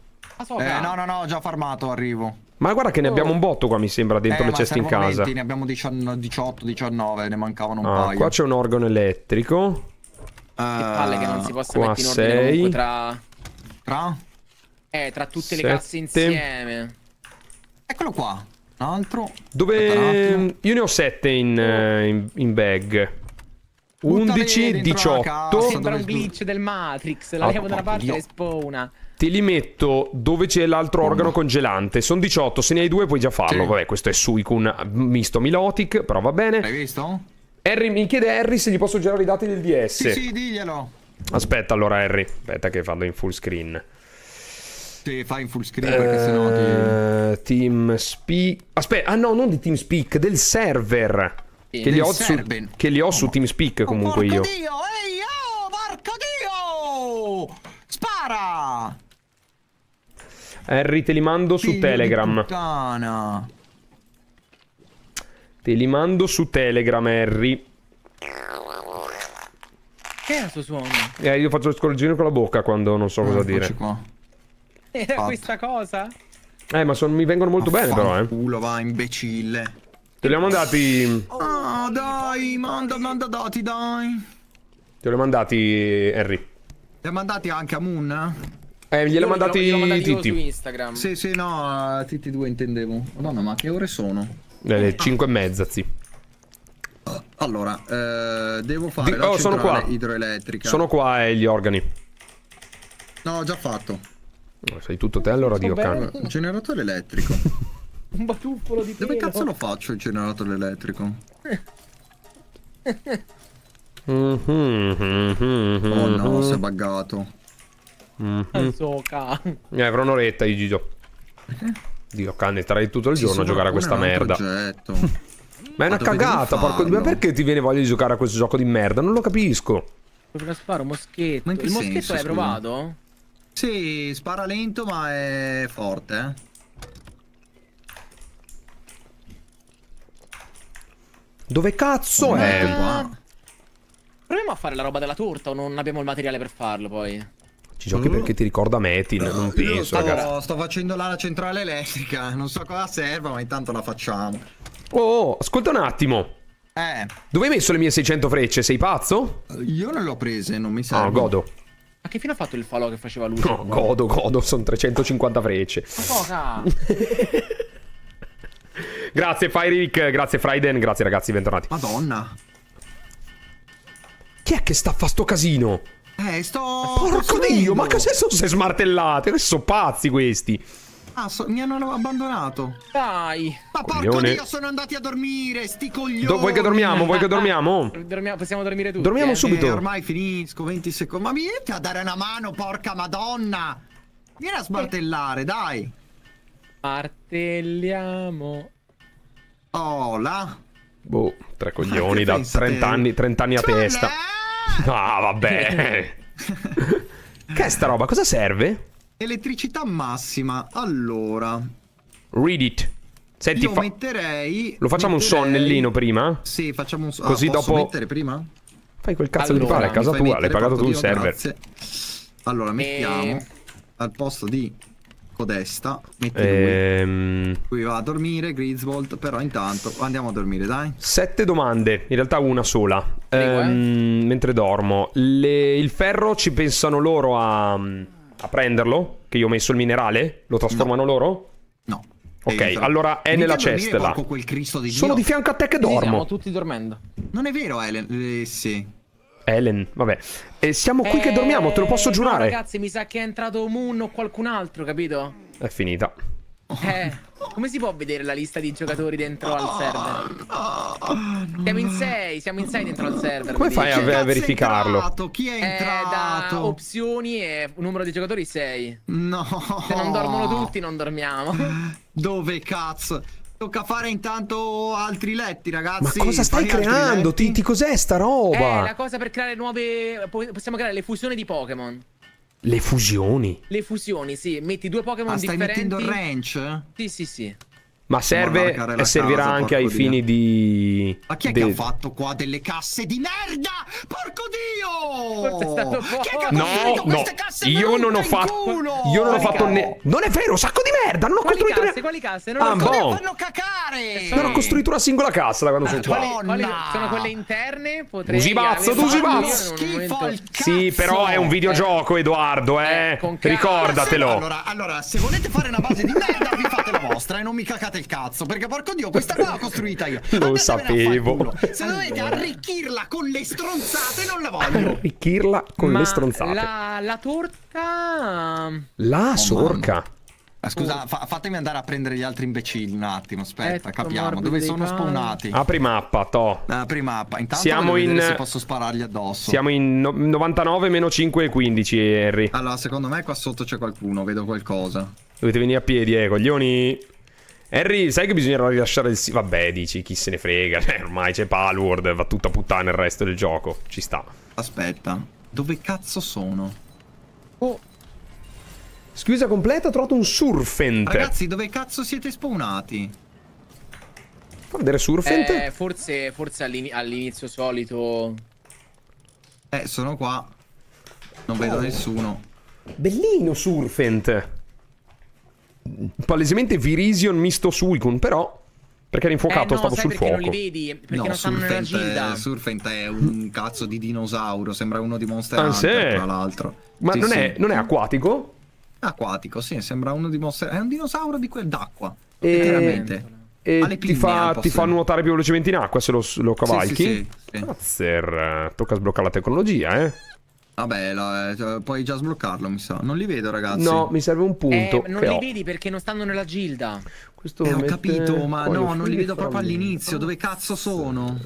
No, già farmato, arrivo. Ma guarda che ne abbiamo un botto qua, mi sembra, dentro le ceste in casa. 20, ne abbiamo 18, 19, ne mancavano un paio. Qua c'è un organo elettrico. Che palle che non si possa mettere in ordine comunque tra tutte 7. Le casse insieme. Eccolo qua. Un altro. Dove? Io ne ho 7 in bag. 11, 18. Sembra un glitch del Matrix. La levo da una parte e le spawna. Te li metto dove c'è l'altro organo congelante. Sono 18, se ne hai 2 puoi già farlo. Sì. Vabbè, questo è Suicune misto Milotic, però va bene. L'hai visto? Harry, mi chiede Harry se gli posso girare i dati del DS. Sì, diglielo. Aspetta allora, Harry. Aspetta che fanno in full screen. Sì, fai in full screen perché sennò ti... TeamSpeak... Aspetta, no, non di TeamSpeak, del server. Sì, che li ho su TeamSpeak comunque io. Porco dio, porco dio! Spara! Harry, te li mando su Telegram. Puttana. Te li mando su Telegram, Harry. Che era sto suono? Io faccio il scorgino con la bocca quando non so cosa dire. Qua. Era questa cosa? Ma mi vengono molto bene però, culo, va, imbecille. Te li ho mandati... dai, manda dati, dai. Te li ho mandati, Harry. Li ho mandati anche a Moon? Gliel'ho mandati Titi su Instagram. Sì, no, TT2 intendevo. Madonna, ma che ore sono? Le 5:30, sì. Allora, devo fare la centrale idroelettrica. Sono qua gli organi. No, ho già fatto. Fai tutto te allora, Dio cane. Un generatore elettrico. Un batuffolo di pelo. Dove cazzo lo faccio il generatore elettrico? Oh no, si è buggato. Avrò un'oretta di Gigio. Dio cane, starai tutto il giorno a giocare a questa merda. Ma è una cagata, porco di me, perché ti viene voglia di giocare a questo gioco di merda? Non lo capisco. Proprio sparo moschetto. Ma il moschetto l'hai provato? Sì, spara lento ma è forte. Dove cazzo è? Proviamo a fare la roba della torta o non abbiamo il materiale per farlo poi? Ci giochi perché ti ricorda Metin, non penso, ragazzi. Sto facendo la centrale elettrica, non so cosa serva, ma intanto la facciamo. Oh, ascolta un attimo. Dove hai messo le mie 600 frecce? Sei pazzo? Io non le ho prese, non mi serve. No, godo. Ma che fine ha fatto il falò che faceva lui? No, godo, godo, sono 350 frecce. Ma poca! Grazie Firerick, grazie Fryden, grazie ragazzi, bentornati. Madonna. Chi è che sta a fa sto casino? Porco Dio, ma cos'è sono se smartellate? Sono pazzi questi. Mi hanno abbandonato. Dai. Ma porco Dio, sono andati a dormire, sti coglioni. Vuoi che dormiamo? Vuoi che dormiamo? Possiamo dormire tutti. Dormiamo subito. Ormai finisco, 20 secondi. Ma mi vieni a dare una mano, porca madonna. Vieni a smartellare, dai. Martelliamo. Oh, là. Boh, tre coglioni da 30 anni a testa. Ah, vabbè. Che è sta roba? Cosa serve? Elettricità massima. Allora, read it. Senti, io metterei... Lo facciamo un sonnellino prima? Sì, facciamo un sonnellino. Così dopo... mettere prima? Fai quel cazzo di fare, a casa tua. L'hai pagato tu il server. Grazie. Allora, mettiamo al posto di Codesta. Qui va a dormire Griswold. Però intanto andiamo a dormire, dai. 7 domande, in realtà una sola. Mentre dormo il ferro ci pensano loro a prenderlo? Che io ho messo il minerale? Lo trasformano loro? No. Ok, allora è nella cesta là. Sono di fianco a te che dormo. Siamo tutti dormendo. Non è vero, Ellen? Sì, Ellen, vabbè. E siamo qui che dormiamo, te lo posso giurare. Ragazzi, mi sa che è entrato Moon o qualcun altro, capito? È finita. Come si può vedere la lista di giocatori dentro al server? Siamo in 6 dentro al server. Come fai a verificarlo? Chi è entrato? Da opzioni e numero di giocatori 6. No. Se non dormono tutti, non dormiamo. Dove cazzo? Tocca fare intanto altri letti, ragazzi. Ma cosa stai creando? Cos'è sta roba? È la cosa per creare nuove... Possiamo creare le fusioni di Pokémon. Le fusioni? Le fusioni, sì. Metti due Pokémon differenti. Stai mettendo il ranch? Sì, sì, sì. Ma serve e servirà anche ai fini di... Ma chi è che ha fatto qua delle casse di merda? Porco Dio! Forse è stato no, no, io non ho fatto... Io non ho fatto... Non è vero, sacco di merda! Non ho costruito... Quali casse? Non le fanno cacare! Non ho costruito una singola cassa da quando sono qua. Sono quelle interne? Usibazzo, tu usibazzo! Sì, però è un videogioco, Edoardo, ricordatelo. Allora, se volete fare una base di merda, vi fate la vostra e non mi cacate il cazzo, perché porco Dio questa qua l'ho costruita io. Lo sapevo. Se dovete arricchirla con le stronzate non la voglio. Arricchirla con le stronzate. La torta. La sorca. Scusa, fatemi andare a prendere gli altri imbecilli un attimo, aspetta, capiamo dove sono spawnati. Apri mappa, to. Apri mappa. Intanto siamo in... se posso sparargli addosso. Siamo in 99-5 e 15, Harry. Allora, secondo me qua sotto c'è qualcuno, vedo qualcosa. Dovete venire a piedi, coglioni. Harry, sai che bisognerà rilasciare il... Vabbè, dici, chi se ne frega, ormai c'è Palworld, va tutta puttana il resto del gioco, ci sta. Aspetta, dove cazzo sono? Oh. Schiusa completa, ho trovato un Surfent. Ragazzi, dove cazzo siete spawnati? Fa vedere Surfent? Forse all'inizio solito. Sono qua. Non vedo nessuno. Bellino Surfent. Palesemente Virizion misto Suicune, però perché era infuocato, stavo sul fuoco. Non li vedi, perché non stanno nella gilda. Surfent è un cazzo di dinosauro, sembra uno di Monster Hunter, tra l'altro. Ma sì, non è acquatico? Acquatico, sì, sembra uno di Monster Hunter. È un dinosauro di quel d'acqua, veramente. E ti fa nuotare più velocemente in acqua se lo cavalchi. Sì. Mazzer, tocca sbloccare la tecnologia, Vabbè, puoi già sbloccarlo, mi sa. Non li vedo, ragazzi. No, mi serve un punto. Non li vedi perché non stanno nella gilda. Questo ho capito, ma no, non li vedo proprio all'inizio. Dove cazzo sono?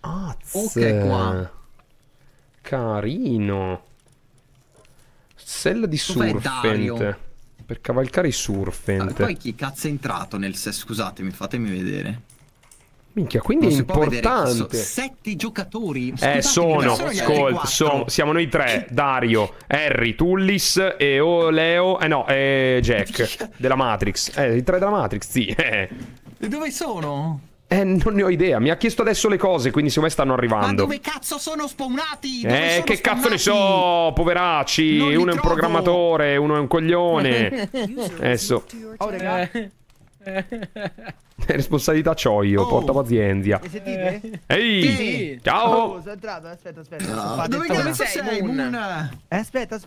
Ok, qua. Carino. Sella di Surfent. Per cavalcare i Surfent. Poi chi cazzo è entrato nel... Scusatemi, fatemi vedere. Minchia, quindi è importante. 7 giocatori. Sono, ascolta, siamo noi tre, Dario, Harry, Tullis e Leo, Jack, della Matrix. I tre della Matrix, sì. E dove sono? Non ne ho idea, mi ha chiesto adesso le cose, quindi secondo me stanno arrivando. Ma dove cazzo sono spawnati? Che cazzo ne so, poveracci. Uno è un programmatore, uno è un coglione. Adesso. Oh, raga. Responsabilità c'ho io, porta pazienza. Mi sentite? Ehi, sì. Ciao. Sono entrato, aspetta. No. Dove sei, Moon? Aspetta,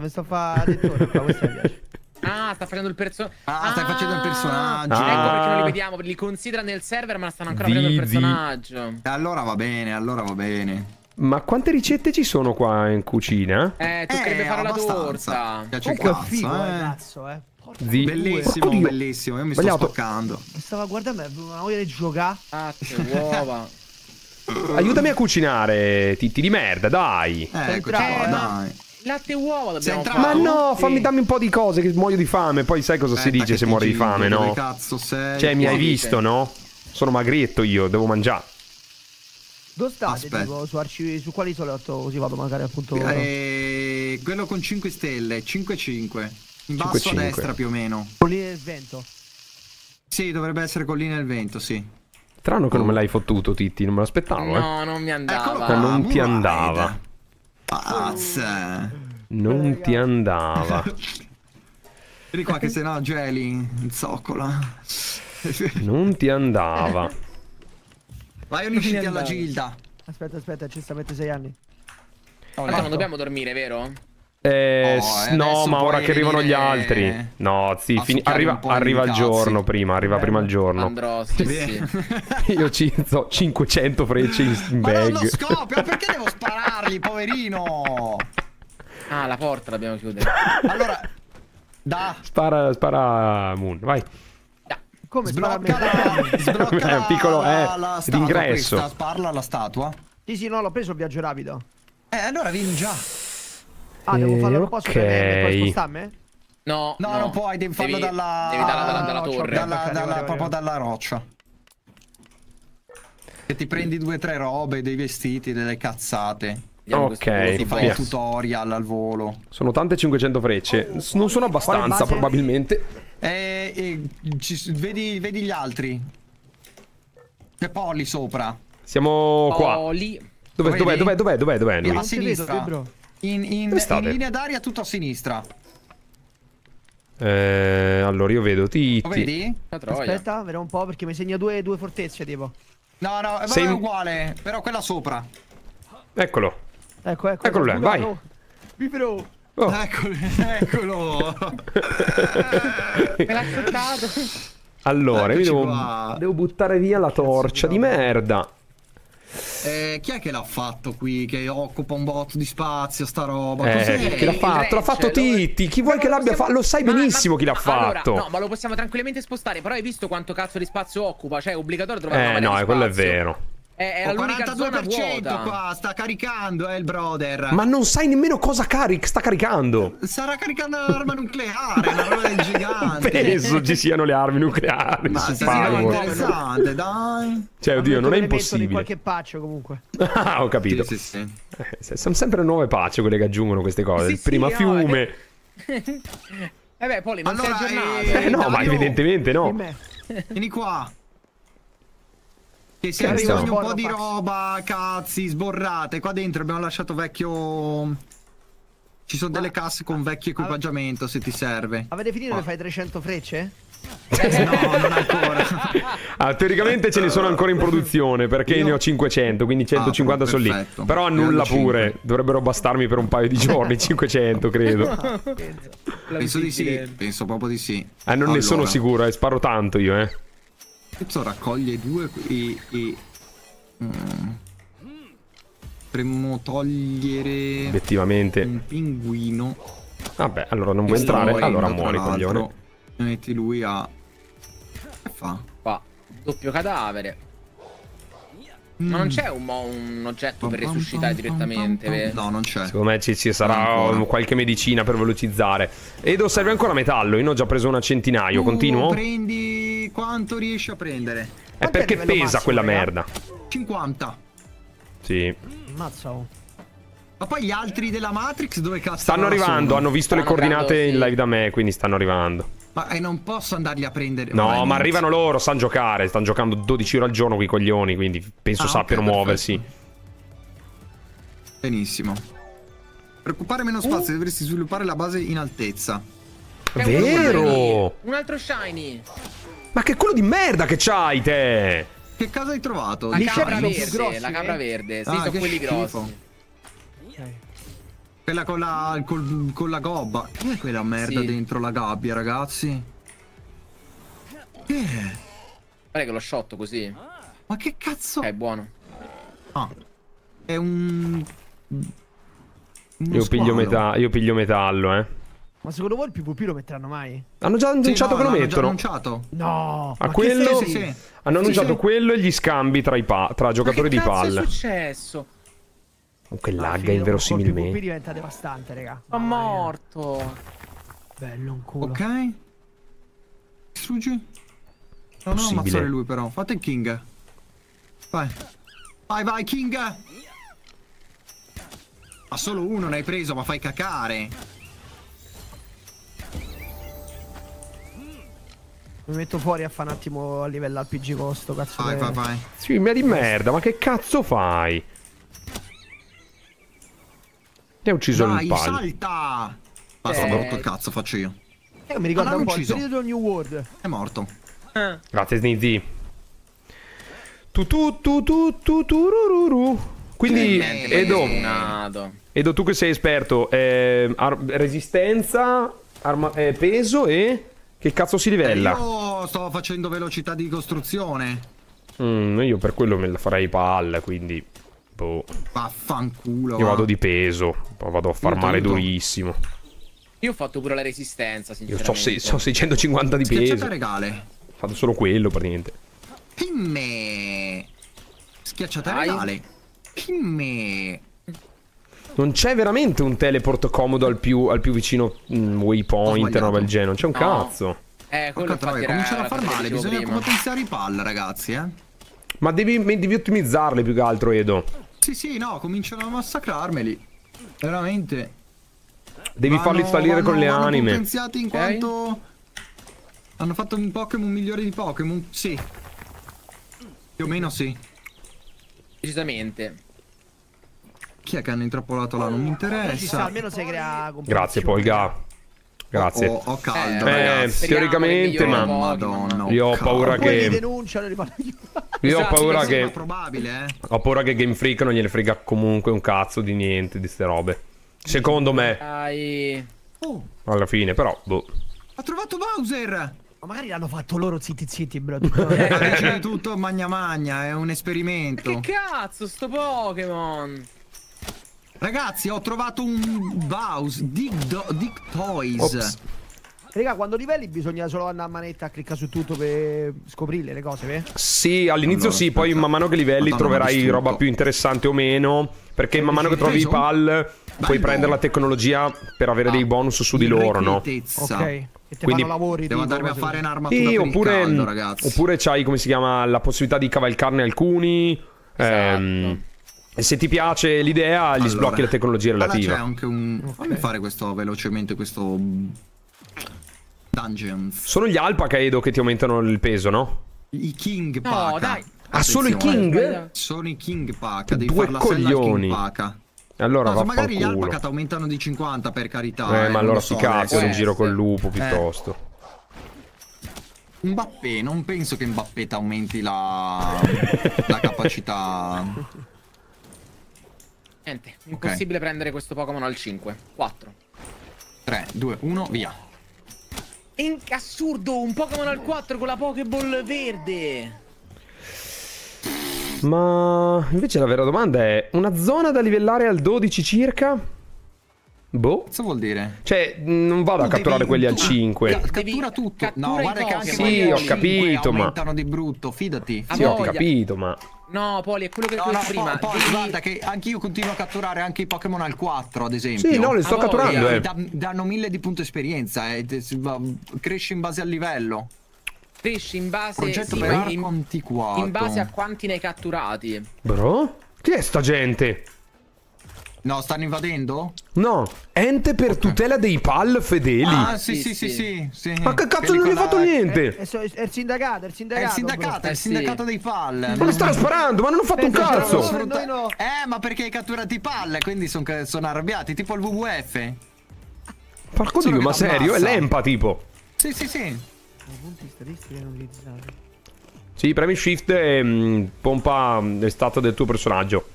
mi sto facendo. Ah, sta facendo il personaggio. Stai facendo il personaggio. Ecco perché non li vediamo, li considera nel server, ma stanno ancora facendo il personaggio. Allora va bene, Ma quante ricette ci sono qua in cucina? Toccherebbe fare la torta. C'è cazzo, bellissimo, bellissimo. Io mi sto spaccando. Stavo guardando, ma voglio giocare. Uova. Aiutami a cucinare, Titti di merda, dai. Ecco, dai. Latte e uova dobbiamo fare. Ma no, dammi un po' di cose che muoio di fame. Poi sai cosa si dice se muori di fame, no? Cazzo sei, cioè, mi hai visto, no? Sono magretto io, devo mangiare. Dove state? Tipo, su quali isolotto così vado magari appunto. Quello con 5 stelle, 5-5. In basso a destra più o meno. Collina del vento. Sì, dovrebbe essere collina del vento, sì. Strano che non me l'hai fottuto, Titti, non me l'aspettavo. No, non mi andava. Non ti andava. Pazza. Non ti andava. Vieni qua che se no geli in zoccola. Non ti andava. Vai unisciti alla Gilda. Aspetta, ci sta 26 anni. Allora, non dobbiamo dormire, vero? No, ma ora che arrivano gli altri. No, sì, arriva il giorno prima. Arriva prima il giorno. Andrò, sì. Io ho 500 frecce in bag. Ma non lo scopio, perché devo spararli, poverino? Ah, la porta l'abbiamo chiusa. Allora, spara Moon, vai. Come sblocca un piccolo l'ingresso. Sparla alla statua. Sì, no, l'ho preso il viaggio rapido. Allora vieni già. Devo farlo un po' su e poi spostarmi? No, non puoi, devi farlo dalla... Devi dalla torre. Proprio dalla roccia. Che ti prendi 2 o 3 robe, dei vestiti, delle cazzate. Ok. Ti fai il tutorial al volo. Sono tante 500 frecce. Non sono abbastanza, probabilmente. Vedi gli altri. C'è Poli sopra. Siamo qua. Dov'è? A sinistra. In linea d'aria tutto a sinistra. Allora io vedo Titti. Lo vedi? Aspetta, vediamo un po' perché mi segna due fortezze tipo. No, è uguale, però quella sopra. Eccolo. Eccolo là, vai. Vipero. Eccolo. Me l'ha aspettato. Allora, io devo buttare via la torcia di merda. Chi è che l'ha fatto qui? Che occupa un botto di spazio, sta roba? Chi l'ha fatto? L'ha fatto Titti. Chi vuoi che l'abbia fatto? Lo sai benissimo chi l'ha fatto. No, ma lo possiamo tranquillamente spostare. Però hai visto quanto cazzo di spazio occupa? Cioè, è obbligatorio trovare una marea di spazio. Quello è vero. Era l'unica zona vuota. Qua sta caricando, il brother. Ma non sai nemmeno cosa sta caricando. Sarà caricando l'arma nucleare, la roba del gigante. Penso ci siano le armi nucleari. Ma è interessante, dai. Cioè, oddio, non è impossibile. Di qualche patch comunque. Ho capito. Sì. Sono sempre nuove patch quelle che aggiungono queste cose. Sì, prima fiume. Beh, Poli, non sei aggiornato. No, ma evidentemente no. Vieni qua. Che si arriva un po' di roba, cazzi, sborrate. Qua dentro abbiamo lasciato vecchio. Ci sono delle casse con vecchio equipaggiamento se ti serve. Avete finito che fai 300 frecce? No, non ancora. Teoricamente ce ne sono ancora in produzione perché ne ho 500, quindi 150 sono lì. Però annulla pure. Dovrebbero bastarmi per un paio di giorni. 500 credo. Penso di sì. Penso proprio di sì. Non ne sono sicuro, sparo tanto io, Questo raccoglie 2 Potremmo togliere effettivamente un pinguino. Vabbè, allora non vuoi entrare. Allora muori, coglione. Metti lui a... Che fa? Doppio cadavere. Ma non c'è un oggetto per resuscitare direttamente? No, non c'è. Secondo me ci sarà qualche medicina per velocizzare. Edo serve ancora metallo. Io ne ho già preso una centinaio. Continuo. Prendi quanto riesci a prendere. È perché pesa quella merda. 50. Sì. Mazzo. Ma poi gli altri della Matrix dove cazzo? Stanno arrivando. Hanno visto le coordinate in live da me. Quindi stanno arrivando. Ma non posso andarli a prendere. No, ma arrivano loro, sanno giocare. Stanno giocando 12 ore al giorno quei coglioni. Quindi penso sappiano muoversi. Benissimo. Per occupare meno spazio dovresti sviluppare la base in altezza. Vero! Un altro shiny. Ma che culo di merda che c'hai te? Che cosa hai trovato? La capra verde. La capra verde. Sì, sono quelli grossi. Quella con la gobba. Che è quella merda dentro la gabbia, ragazzi? Che è? Guarda che l'ho sciotto così. Ma che cazzo? È buono. Ah. È un... Io piglio metallo, eh. Ma secondo voi il PvP lo metteranno mai? Hanno già annunciato che lo mettono. No. A quello... Hanno annunciato quello e gli scambi tra giocatori di PAL. Ma che cazzo è successo? Che lagga inverosimilmente. Qui diventa devastante, raga. Sono morto. Bello un culo. Ok. Distruggi. Non ho ammazzato lui però. Fate il King. Vai. Vai vai King. Ma solo uno ne hai preso, ma fai cacare. Mi metto fuori a fare un attimo a livello RPG con sto cazzo. Vai vai vai. Sì, ma di merda, ma che cazzo fai? Ti ha ucciso il palo. Salta! Basta, ho rotto il cazzo, faccio io. Mi ricordo un po' il periodo New World. È morto. Grazie, Snizzy. Quindi, Edo, tu che sei esperto, resistenza, peso e... Che cazzo si livella? Io sto facendo velocità di costruzione. Io per quello me la farei palla, quindi... Vaffanculo. Io vado di peso. Vado a farmare durissimo. Io ho fatto pure la resistenza. Sinceramente. Io ho 650 di peso. Schiacciata regale. Ho fatto solo quello praticamente. Pimme. Schiacciata regale. Pimme. Non c'è veramente un teleport comodo al più vicino waypoint. Roba del genere. Non c'è un cazzo. Quello cominciano a far male. Bisogna potenziare i pal, ragazzi. Ma devi ottimizzarle più che altro, Edo. Sì, sì, no, cominciano a massacrarmeli. Veramente. Devi farli salire con le anime. Potenziati in quanto hanno fatto un Pokémon migliore di Pokémon. Sì. Più o meno sì. Decisamente. Chi è che hanno intrappolato là? Non mi interessa. Almeno se crea. Grazie, Polga. Grazie. Ho caldo, ragazzi. Teoricamente, ma madonna. Io ho paura che denunciano e io ho paura che probabile, eh? Ho paura che Game Freak non gliene frega comunque un cazzo di niente di ste robe. Secondo me alla fine però ho trovato Bowser. Ma magari l'hanno fatto loro zitti zitti, bro. C'è tutto magna magna, è un esperimento. Ma che cazzo sto Pokémon? Ragazzi, ho trovato un Bowser Dick Toys. Ops. Raga, quando livelli bisogna solo andare a manetta, clicca su tutto per scoprire le cose, eh? Sì, all'inizio sì, poi man mano che livelli troverai roba più interessante o meno. Perché man mano che trovi i PAL puoi prendere la tecnologia per avere dei bonus su di loro, no? Ok, e te quindi lavori, devo andarmi a fare un'armatura per il caldo, ragazzi. Oppure c'hai, come si chiama, la possibilità di cavalcarne alcuni. E se ti piace l'idea, gli sblocchi la tecnologia relativa. C'è anche un... Fammi fare questo velocemente, questo... Dungeons. Sono gli alpaca, Edo, che ti aumentano il peso, no? I Kingpaca. No, dai. Ah, solo i King? Sono i Kingpaca. Devi fare la coglioni. Kingpaca. Allora, no, magari gli alpaca ti aumentano di 50, per carità. Ma allora si cazzo in giro col lupo, piuttosto. Mbappé, non penso che Mbappé ti aumenti la capacità. Niente, impossibile prendere questo Pokémon al 5. 4. 3, 2, 1, via. Assurdo, un Pokémon al 4 con la Pokéball verde. Ma invece la vera domanda è: una zona da livellare al 12 circa? Boh. Cosa vuol dire? Cioè, non vado a catturare quelli al 5. Cattura tutto. No, guarda che anche sì, ho capito, ma aumentano di brutto, fidati. Sì, ho capito, ma No, Poli, è quello che ho detto prima. Poli, guarda che anch'io continuo a catturare anche i Pokémon al 4, ad esempio. Sì, no, li sto catturando. Danno 1000 di punto esperienza e cresce in base al livello. Cresci in base in base a quanti ne hai catturati. Bro? Chi è sta gente? No, stanno invadendo? No, ente per tutela dei PAL fedeli. Ah, sì. Ma che cazzo, non gli hai fatto niente? È il sindacato, è il sindacato dei PAL. Ma le stanno sparando, ma non ho fatto un cazzo. Ma perché hai catturato i PAL, quindi sono arrabbiati, tipo il WWF. Porco Dio, ma serio? È l'empa, tipo. Sì. Sì, premi shift e pompa l'estate del tuo personaggio.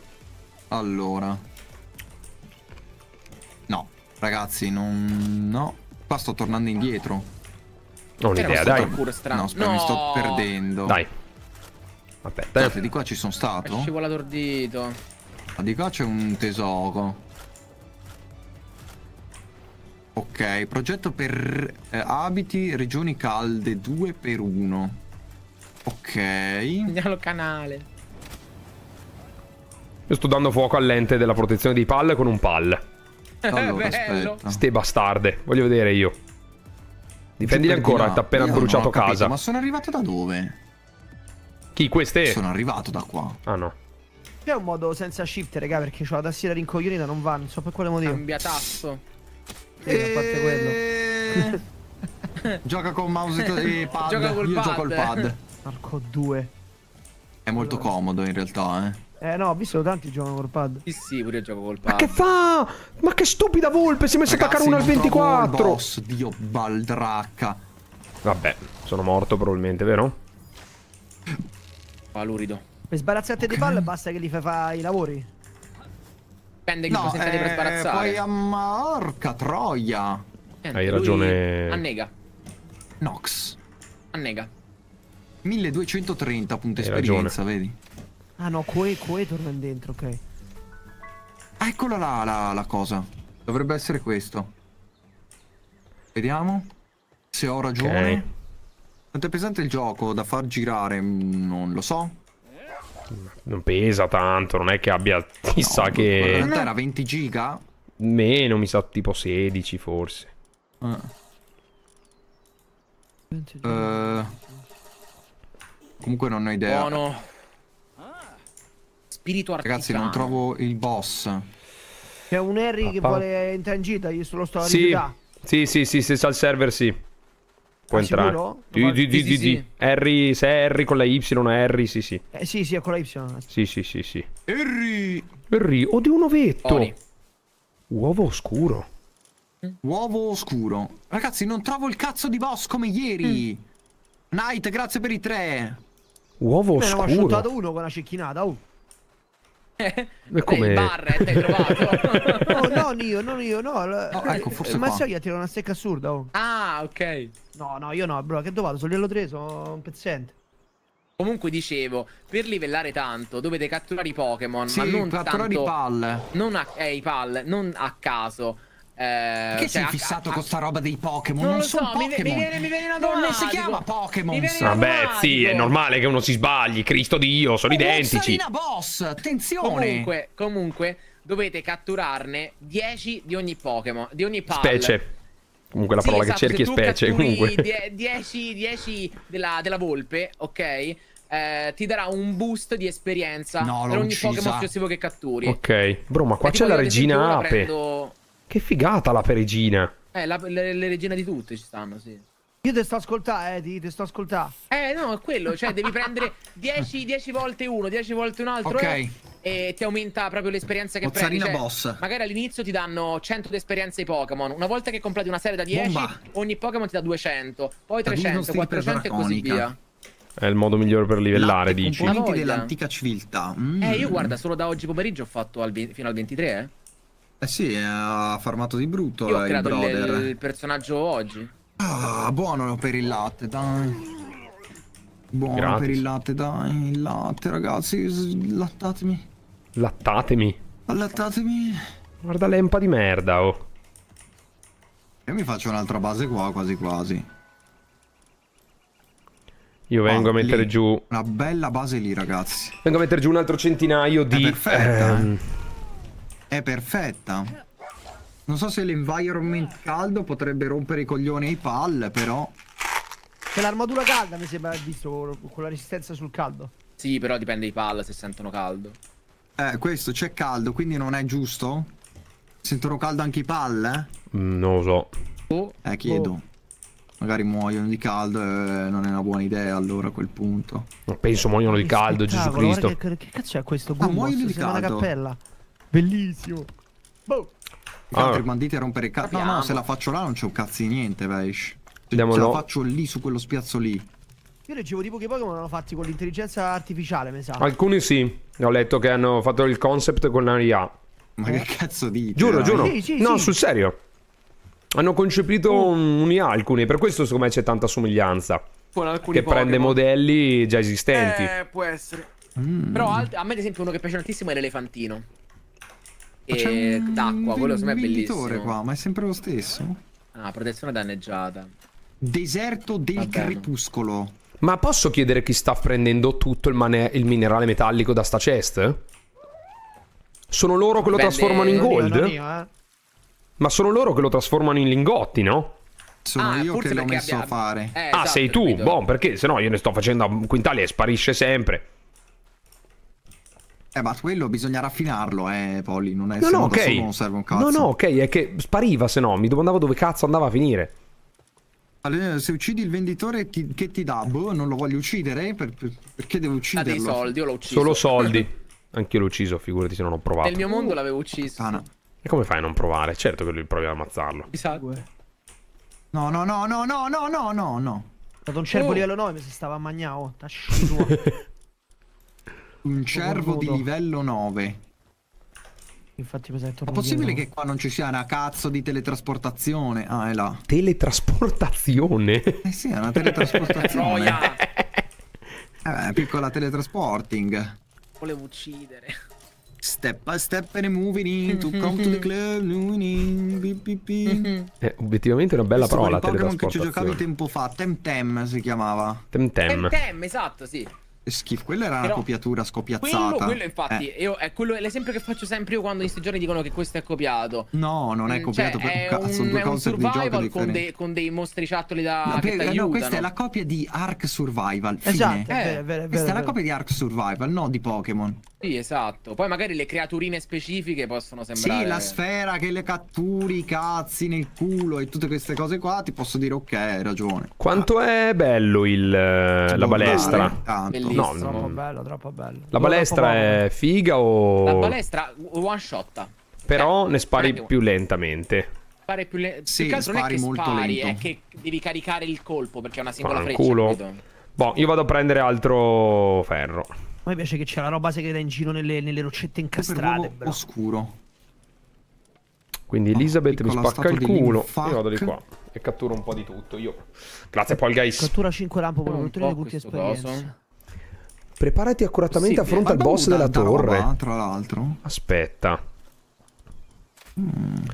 Allora, no, ragazzi, non... no, qua sto tornando indietro. Non ho idea, dai. No, spero, mi sto perdendo. Dai. Vabbè, dai. Di qua ci sono stato? Scivolato ordito. Ma di qua c'è un tesoro. Ok, progetto per abiti, regioni calde, 2x1. Ok. Andiamo al canale. Io sto dando fuoco all'ente della protezione dei PAL con un PAL. Allora, aspetta. Ste bastarde, voglio vedere io. Difendili ancora, ti ha appena bruciato casa. Ma sono arrivato da dove? Chi, queste? Sono arrivato da qua. Ah no. C'è un modo senza shift, raga, perché c'ho la tastiera rincoglionita, non va, non so per quale motivo. Cambia tasto. Quello. Gioca con mouse e pad. Gioca col pad. Marco 2. È molto comodo in realtà, eh. No, ho visto tanti giocano col pad. Sì, pure io gioco col pad. Ma che fa? Ma che stupida volpe, si è messa a attaccare uno al 24. Boss, Dio baldracca. Vabbè, sono morto probabilmente, vero? Palurido. Per sbarazzate dei pal basta che li fai fare i lavori. Dipende che cosa stai per sbarazzare. Poi porca troia. Hai ragione. Annega. Nox. Annega. 1230 punti esperienza, vedi? Ah no, Koe torna dentro, ok. Ah, eccola là la cosa. Dovrebbe essere questo. Vediamo se ho ragione. Okay. Quanto è pesante il gioco da far girare? Non lo so. Non pesa tanto, non è che abbia chissà che... Ma era 20 giga? Meno, mi sa tipo 16 forse. Comunque non ho idea. Buono. Spirito artigiano. Ragazzi, non trovo il boss. C'è un Harry che vuole entrare in gita, io solo sto a rifiutare. Sì, se sta al server sì. Può entrare. Harry, se è Harry con la Y, Harry, sì. Sì, è con la Y. Sì. Harry, odio un ovetto. Uovo oscuro. Uovo oscuro. Ragazzi, non trovo il cazzo di boss come ieri. Knight, grazie per i 3. Uovo oscuro. Ne ho asciuttato uno con la cecchinata, come barra, t'hai trovato. No, non io. Ecco, forse ma io tiro una stecca assurda. Ah, ok. No, io no, bro. Che dove? Sono livello 3, sono un pezzente. Comunque dicevo, per livellare tanto dovete catturare i Pokémon, ma non catturare i PAL. I PAL, non a caso. Che sei fissato con sta roba dei Pokémon? Non sono Pokémon. Mi viene una domanda. Non si chiama Pokémon. Vabbè, sì, è normale che uno si sbagli. Cristo Dio, sono identici. Boss, attenzione. Comunque, dovete catturarne 10 di ogni Pokémon, di ogni PAL. Specie. Comunque la parola che cerchi è specie. Comunque 10 della volpe, ok? Ti darà un boost di esperienza per ogni Pokémon successivo che catturi. Ok, bro, ma qua c'è la regina ape. Che figata la perigina. Le regine di tutte ci stanno, sì. Io te sto ascoltando, ti sto ascoltando. No, è quello, cioè devi prendere 10 volte uno, 10 volte un altro. Ok. E ti aumenta proprio l'esperienza che prendi, boss. Magari all'inizio ti danno 100 di esperienza i Pokémon. Una volta che completi una serie da 10, ogni Pokémon ti dà 200. Poi 300, 400 e così via. È il modo migliore per livellare, dici. I componenti dell'antica civiltà. Io guarda, solo da oggi pomeriggio ho fatto fino al 23, sì, ha farmato di brutto. Io ho creato il personaggio oggi. Ah, buono per il latte, dai. Buono per il latte, dai. Il latte, ragazzi, lattatemi. Allattatemi. Guarda l'empa di merda, Io mi faccio un'altra base qua, quasi quasi. Io vengo a mettere giù una bella base lì, ragazzi. Vengo a mettere giù un altro centinaio di... È perfetta, è perfetta. Non so se l'environment caldo potrebbe rompere i coglioni ai PAL, però... C'è l'armatura calda, mi sembra, visto, con la resistenza sul caldo. Sì, però dipende dai PAL se sentono caldo. Questo c'è caldo, quindi non è giusto? Sentono caldo anche i PAL? Non lo so. Chiedo. Magari muoiono di caldo, non è una buona idea allora a quel punto. No, penso muoiono di caldo, Gesù Cristo. Che cazzo è questo? Ah, muoiono di caldo. Una cappella. Bellissimo. Boh. Altri banditi a rompere il cazzo. No, no, se la faccio là non c'è un cazzo di niente, vesh. Se la faccio lì, su quello spiazzo lì. Io leggevo tipo che i Pokémon hanno fatti con l'intelligenza artificiale, mi sa. Alcuni sì. Ho letto che hanno fatto il concept con l'IA. Ma che cazzo dici? Giuro, giuro. Sì, sì, no, sul serio. Hanno concepito un'IA alcuni. Per questo secondo me c'è tanta somiglianza. Con alcuni Pokémon. Prende modelli già esistenti. Può essere. Però a me ad esempio uno che piace tantissimo è l'elefantino. E d'acqua, quello secondo me è bellissimo. Qua, ma è sempre lo stesso. Ah, protezione danneggiata. Deserto del crepuscolo. Ma posso chiedere chi sta prendendo tutto il minerale metallico da sta chest? Sono loro che lo trasformano in gold? Ma sono loro che lo trasformano in lingotti, no? Sono io che l'ho messo a fare. Esatto, sei tu? Capito. Boh, perché se no io ne sto facendo a quintali e sparisce sempre. Ma quello bisogna raffinarlo, Poli. Non è non serve un cazzo. No, no, ok, è che spariva, se no mi domandavo dove cazzo andava a finire. Allora, se uccidi il venditore che ti dà, boh, non lo voglio uccidere? Perché devo ucciderlo? Dei soldi, io l'ho ucciso. Solo soldi. Anch'io l'ho ucciso, figurati se non ho provato. Nel mio mondo l'avevo ucciso. E come fai a non provare? Certo che lui provi ad ammazzarlo. No, no, no, no, no, no, no, no, no. È stato un cervo livello 9, mi si stava a magnao. Un cervo di livello 9. Infatti mi sento. Ma possibile che qua non ci sia una cazzo di teletrasportazione? Ah, è là. Teletrasportazione? Eh sì, è una teletrasportazione. Piccola teletrasporting. Volevo uccidere. Step by step and moving in to come to the club. Obiettivamente è una bella parola. Pokémon che ci giocavi tempo fa. Temtem si chiamava. Temtem. Temtem, esatto, sì. Schifo, quella era una copiatura scopiazzata. Quello infatti, è l'esempio che faccio sempre io quando in questi giorni dicono che questo è copiato. No, non è copiato, cioè, per sono due concept di gioco con dei mostriciattoli da aiutano. Questa è la copia di Ark Survival. Esatto, questa è la copia di Ark Survival, no di Pokémon. Sì, esatto. Poi magari le creaturine specifiche possono sembrare... Sì, la sfera che le catturi, i cazzi nel culo e tutte queste cose qua, ti posso dire ok, hai ragione. Quanto è bello la balestra? Tanto. No, troppo bello, troppo bello. La balestra è figa o... La balestra one shot. Però ne spari più lentamente. Spari più lentamente. Sì, non spari è che molto spari, lento. È che devi caricare il colpo perché è una singola freccia. Boh, io vado a prendere altro ferro. A me piace che c'è la roba segreta in giro nelle roccette incastrate. Oscuro. Quindi Elizabeth mi spacca il culo. Io vado di qua e catturo un po' di tutto. Io. Grazie, Paul Guys. Cattura 5 lampo per ottenere punti esperienza. Coso. Preparati accuratamente, affronta il boss della torre. Tra l'altro. Aspetta.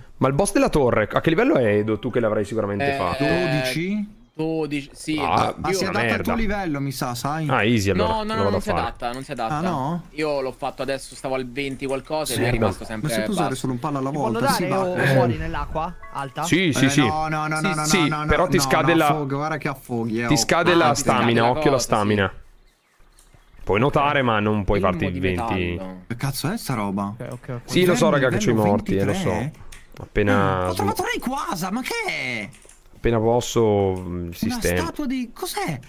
Ma il boss della torre, a che livello è, Edo? Tu che l'avrai sicuramente fatto. 12? 12, sì. Ma si adatta al tuo livello, mi sa, sai? Ah, easy allora. No, no, no, non si adatta, non si adatta. Ah, no? Io l'ho fatto adesso, stavo al 20 qualcosa e mi è rimasto sempre. Ma si può usare solo un palla alla volta? Si va fuori nell'acqua alta? Sì, sì, sì. No, no, no, no, sì, no, però ti scade la... Guarda che affoghi. Ti scade la stamina, occhio la stamina. Puoi notare, ma non puoi farti il 20. Che cazzo è sta roba? Sì, lo so, raga, che c'ho i morti, lo so. Appena... Ho trovato Rayquaza, ma che è? Appena posso il sistema. Una statua di... Cos'è?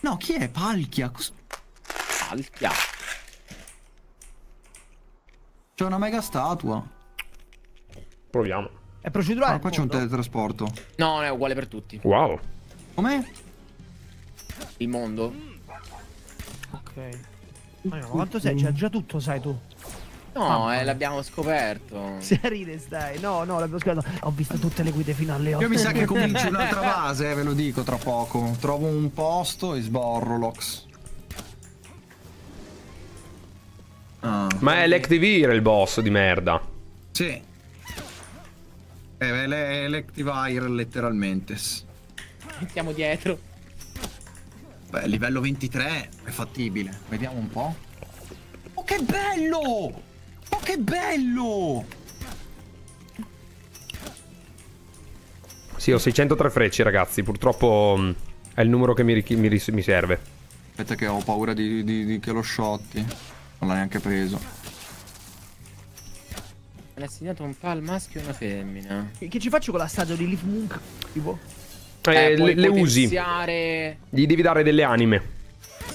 No, chi è? Palkia. Palkia. C'è una mega statua. Proviamo. È procedurale. Ma qua c'è un teletrasporto. No, non è uguale per tutti. Wow. Com'è? Il mondo. Ok. Ma quanto sei? C'è già tutto, sai tu. No, l'abbiamo scoperto. Se ride stai. No, no, l'abbiamo scoperto. Ho visto tutte le guide fino alle 8. Io mi sa che cominci un'altra base, ve lo dico tra poco. Trovo un posto e sborro l'Ox. Ma è l'Electivire il boss di merda. Sì. È l'Electivire letteralmente. Siamo dietro. Beh, livello 23 è fattibile. Vediamo un po'. Oh, che bello! Oh, che bello! Sì, ho 603 frecce, ragazzi. Purtroppo è il numero che mi serve. Aspetta che ho paura che lo shotti. Non l'ha neanche preso. Mi ha assegnato un pal maschio e una femmina. Che ci faccio con l'assaggio di Lifmunk? Tipo? Le usi. Gli devi dare delle anime.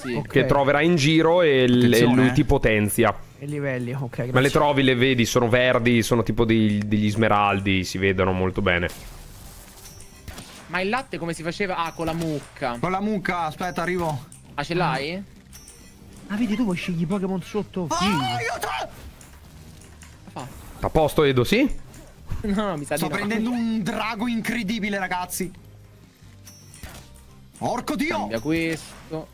Sì. Okay. Che troverà in giro e lui ti potenzia. E livelli, ok. Grazie. Ma le trovi, le vedi, sono verdi, sono tipo degli smeraldi, si vedono molto bene. Ma il latte come si faceva? Ah, con la mucca. Con la mucca, aspetta, arrivo. Ah, ce l'hai? Ah, vedi, tu puoi scegliere i Pokémon sotto. Oh, aiuto! A posto, Edo, sì? No, mi sa di no. Sto prendendo un drago incredibile, ragazzi. Porco Dio! Cambia questo.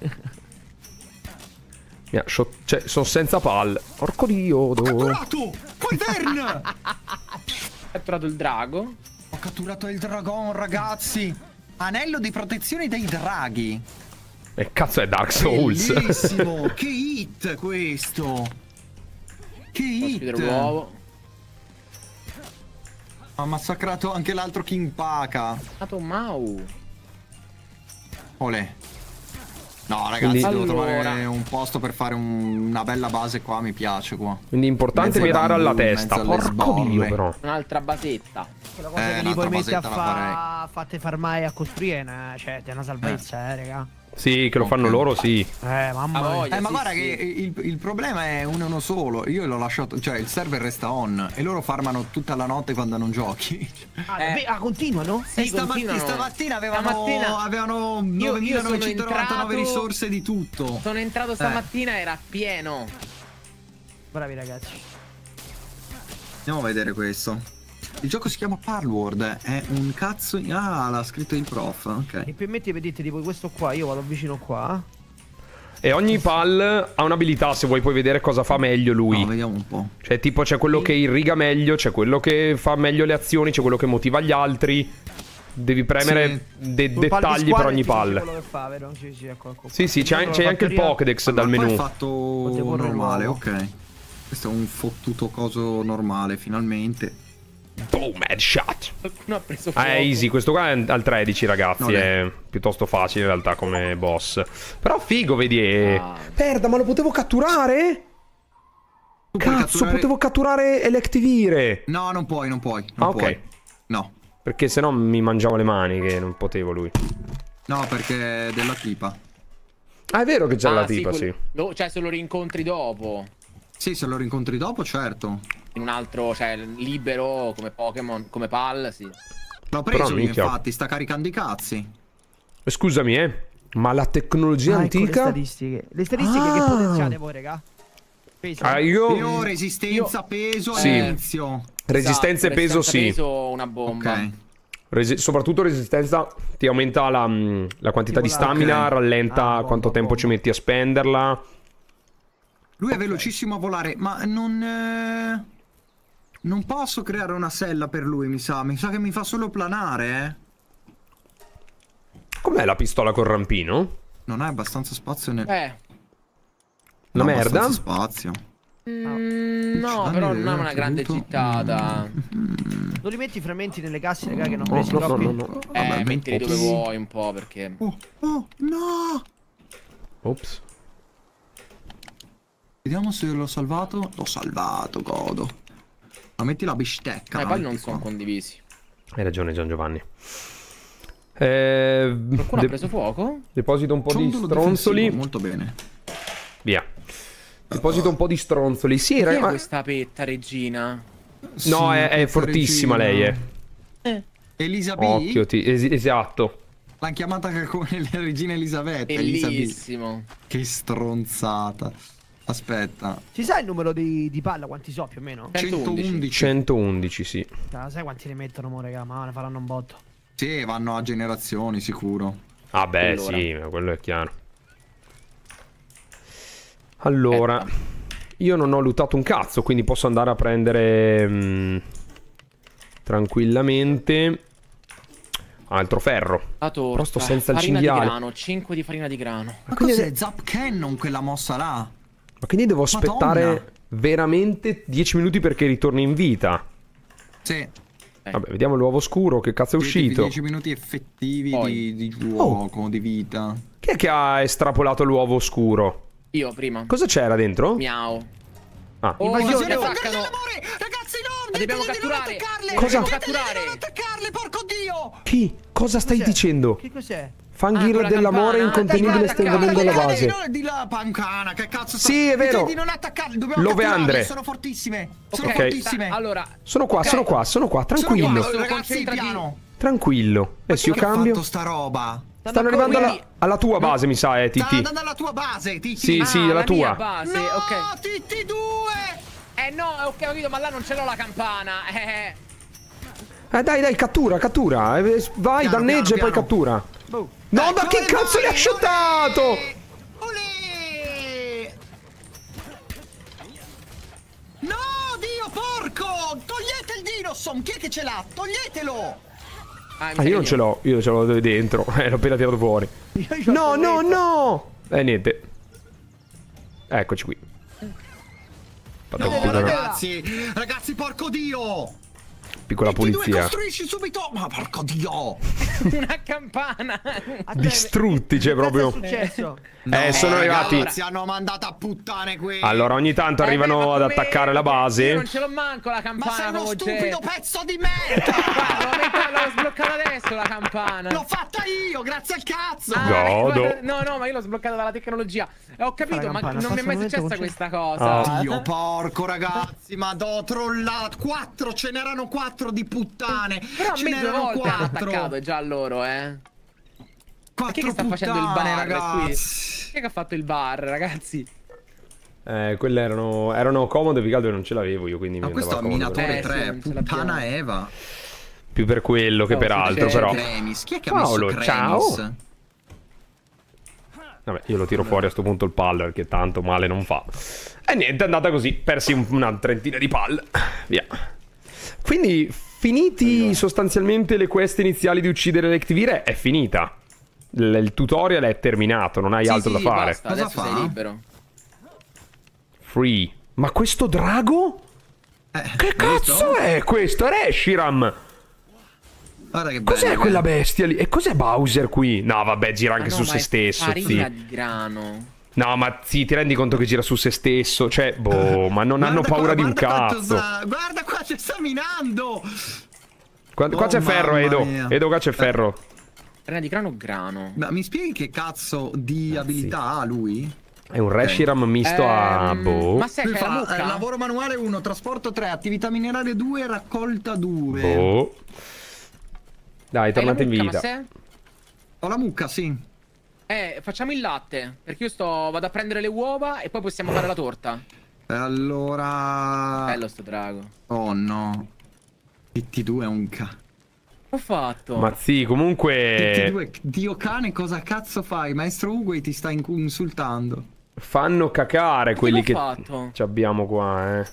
Cioè, sono senza pal. Porco Dio. Ho catturato! Cavern! Ho catturato il drago. Ho catturato il dragon, ragazzi. Anello di protezione dei draghi. E cazzo è Dark Souls. Bellissimo. Che hit questo. Che hit. Ha massacrato anche l'altro Kingpaca. Ha massacrato Mau. Olè. No, ragazzi, quindi... devo trovare un posto per fare una bella base qua. Mi piace qua. Quindi è importante mirare alla testa. Porco Dio, però. Un'altra basetta. La cosa che li puoi mettere a fatte farmai a costruire, cioè, è una salvezza, raga. Sì, che lo fanno loro, sì. Mamma mia. Voglia, ma sì, guarda che il problema è uno solo. Io l'ho lasciato, cioè il server resta on e loro farmano tutta la notte quando non giochi. Continuano? Sì, stamattina avevano 9.999 risorse di tutto. Sono entrato stamattina, era pieno. Bravi ragazzi. Andiamo a vedere questo. Il gioco si chiama Palworld, è un cazzo. Ah, l'ha scritto il prof, ok. E permetti, vedete, tipo questo qua, io vado vicino qua. E ogni pal ha un'abilità, se vuoi puoi vedere cosa fa meglio lui. No, vediamo un po'. Cioè tipo c'è quello che irriga meglio, c'è quello che fa meglio le azioni, c'è quello che motiva gli altri. Devi premere dettagli per ogni pal. Sì, c'è anche il Pokédex dal menu. L'ho fatto normale, ok. Questo è un fottuto coso normale, finalmente. Boom, headshot. Qualcuno ha preso fuoco. È easy, questo qua è al 13, ragazzi. No, è piuttosto facile in realtà come boss. Però figo, vedi. Perda, ma lo potevo catturare? Potevo catturare e l'attivare. No, non puoi. Non puoi. No. Perché sennò mi mangiavo le mani, che non potevo lui. No, perché è della tipa. Ah, è vero che c'è la tipa, sì. No, cioè se lo rincontri dopo. Sì, se lo rincontri dopo, certo. In un altro, cioè, libero come Pokémon, come Pal, sì. L'ho preso, infatti, sta caricando i cazzi. Scusami, ma la tecnologia antica... Ecco le statistiche che potenziate voi, raga? Peso. Io resistenza, peso, sì. Inizio. Resistenza e peso, sì. Peso, una bomba. Okay. Soprattutto resistenza ti aumenta la quantità di stamina, rallenta quanto tempo ci metti a spenderla. Lui è velocissimo a volare, ma non posso creare una sella per lui, mi sa. Mi sa che mi fa solo planare, Com'è la pistola col rampino? Non hai abbastanza spazio nel... Una merda? Non spazio. No, però non ha una grande gittata. Non li metti i frammenti nelle casse, raga, che non presi troppi. No. Mettili dove vuoi un po', perché... Oh, no! Ops. Vediamo se l'ho salvato. L'ho salvato, godo. Ma metti la bistecca. Ma poi non sono condivisi. Hai ragione, Gian Giovanni. Qualcuno ha preso fuoco? Deposito un po' di stronzoli. Molto bene. Via. Deposito un po' di stronzoli. Sì, era questa petta regina. No, sì, è fortissima regina. Lei. Elisa B. Occhio, esatto. L'hanno chiamata come la regina Elisabetta. Bellissimo. Che stronzata. Aspetta. Ci sai il numero di palla quanti so più o meno? 111. 111, sì. Sai quanti ne mettono, mo, raga? Ma ne faranno un botto. Sì, vanno a generazioni, sicuro. Ah beh, allora. Sì, quello è chiaro. Allora, io non ho lootato un cazzo, quindi posso andare a prendere tranquillamente. Altro ferro. La torta. Però sto senza il cinghiale. 5 di farina di grano. Ma cos'è? Zap Cannon quella mossa là? Ma quindi devo aspettare veramente 10 minuti perché ritorni in vita? Sì. Vabbè, vediamo l'uovo scuro, che cazzo è uscito. 10 minuti effettivi di gioco, di vita. Chi è che ha estrapolato l'uovo scuro? Io prima. Cosa c'era dentro? Miau. Ah. Oh, invasione, attaccano. Ragazzi, no, la dobbiamo catturare. Cosa? Dobbiamo catturare. Non attaccarle, porco dio. Chi? Cosa stai dicendo? Che cos'è? Fangirl dell'amore incontenibile stende lungo la base. Di là, pancana, che cazzo sta... Sì, è vero. Di non attaccarli, dobbiamo catturarle, sono fortissime. Sono fortissime. Allora, sono qua, tranquillo. Ragazzi, piano. Tranquillo. E se io cambio. Ho fatto sta roba. Stanno arrivando alla tua base, mi sa, TT. Stanno andando alla tua base, TT. Sì, sì, alla tua. No, TT2. Eh no, ok, ho capito, ma là non ce l'ho la campana. Dai, dai, cattura. Vai, danneggia e poi cattura. No, ma che cazzo gli ha shottato? No, dio, porco! Togliete il Dinoson! Chi è che ce l'ha? Toglietelo! Ah, io non ce l'ho, io ce l'ho dentro. L'ho appena tirato fuori. No, no, no! Niente. Eccoci qui. No, ragazzi, porco dio! Piccola pulizia. Costruisci subito. Ma porco dio. Una campana. Distrutti, cioè proprio. Cosa è successo? Sono arrivati. Ragazzi, hanno mandato a puttane qui. Allora ogni tanto arrivano ad attaccare la base. Io non ce l'ho manco la campana. Ma sei uno stupido pezzo di merda. L'ho sbloccata adesso la campana. L'ho fatta io, grazie al cazzo. No, ma io l'ho sbloccata dalla tecnologia. Ho capito, ma non mi è mai successa questa cosa. Oddio, porco ragazzi. Ma do trollato. 4, ce n'erano 4 di puttane. Però ce n'erano 4. Attaccato già loro, Perché che sta facendo il bar, ragazzi? Perché che ha fatto il bar, ragazzi? Quelle erano comode, più che altro non ce l'avevo io, quindi... Ma questo è minatore 3, puttana Eva. Più per quello che per altro, però. Chi è che ha messo ciao. Vabbè, io lo tiro fuori a sto punto il pal, perché tanto male non fa. E niente, è andata così. Persi una trentina di pal. Via. Quindi, finiti sostanzialmente le quest iniziali di uccidere le TV Re, è finita. Il tutorial è terminato, non hai altro da fare. Basta, cosa adesso sei libero. Free. Ma questo drago? Che cazzo è questo? È Reshiram. Cos'è quella bestia lì? E cos'è Bowser qui? No, vabbè, gira anche su se stesso. Farina di grano. No, ma ti rendi conto che gira su se stesso? Cioè, boh, ma non hanno paura di un cazzo. Guarda qua, c'è staminando. Qua c'è ferro, Edo. Edo, qua c'è ferro. Rena di grano o grano? Ma mi spieghi che cazzo di abilità ha lui? È un Reshiram misto a... Boh. Ma se fa lavoro manuale 1, trasporto 3, attività mineraria 2, raccolta 2. Boh. Dai, tornate in vita. Ho la mucca, sì. Facciamo il latte, perché io vado a prendere le uova e poi possiamo fare la torta. Allora... Bello sto drago. Oh no. TT2 è un ca... Ho fatto. Ma sì, comunque... TT2, dio cane, cosa cazzo fai? Maestro Uguay ti sta insultando. Fanno cacare quelli che ci abbiamo qua,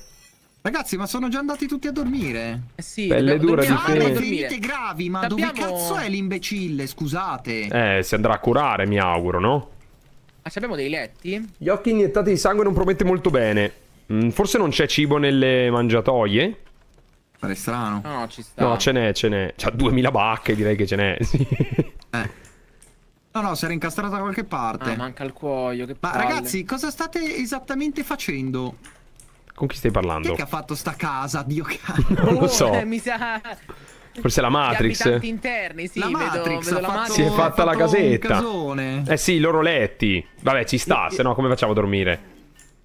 Ragazzi, ma sono già andati tutti a dormire. Sì, pelle dura di ferite gravi, ma dove cazzo è l'imbecille? Scusate. Si andrà a curare, mi auguro, no? Ma abbiamo dei letti? Gli occhi iniettati di sangue non promette molto bene. Forse non c'è cibo nelle mangiatoie? Pare strano. No, ci sta. No, ce n'è. C'ha 2000 bacche, direi che ce n'è. Sì. No, si era incastrata da qualche parte. Manca il cuoio, che palle. Ma ragazzi, cosa state esattamente facendo? Con chi stai parlando? Chi è che ha fatto sta casa, dio cazzo? Non lo so. Mi sa... Forse la Matrix. Gli abitanti interni, sì, vedo la Matrix. Si è fatta la casetta. Sì, i loro letti. Vabbè, ci sta, se no come facciamo a dormire?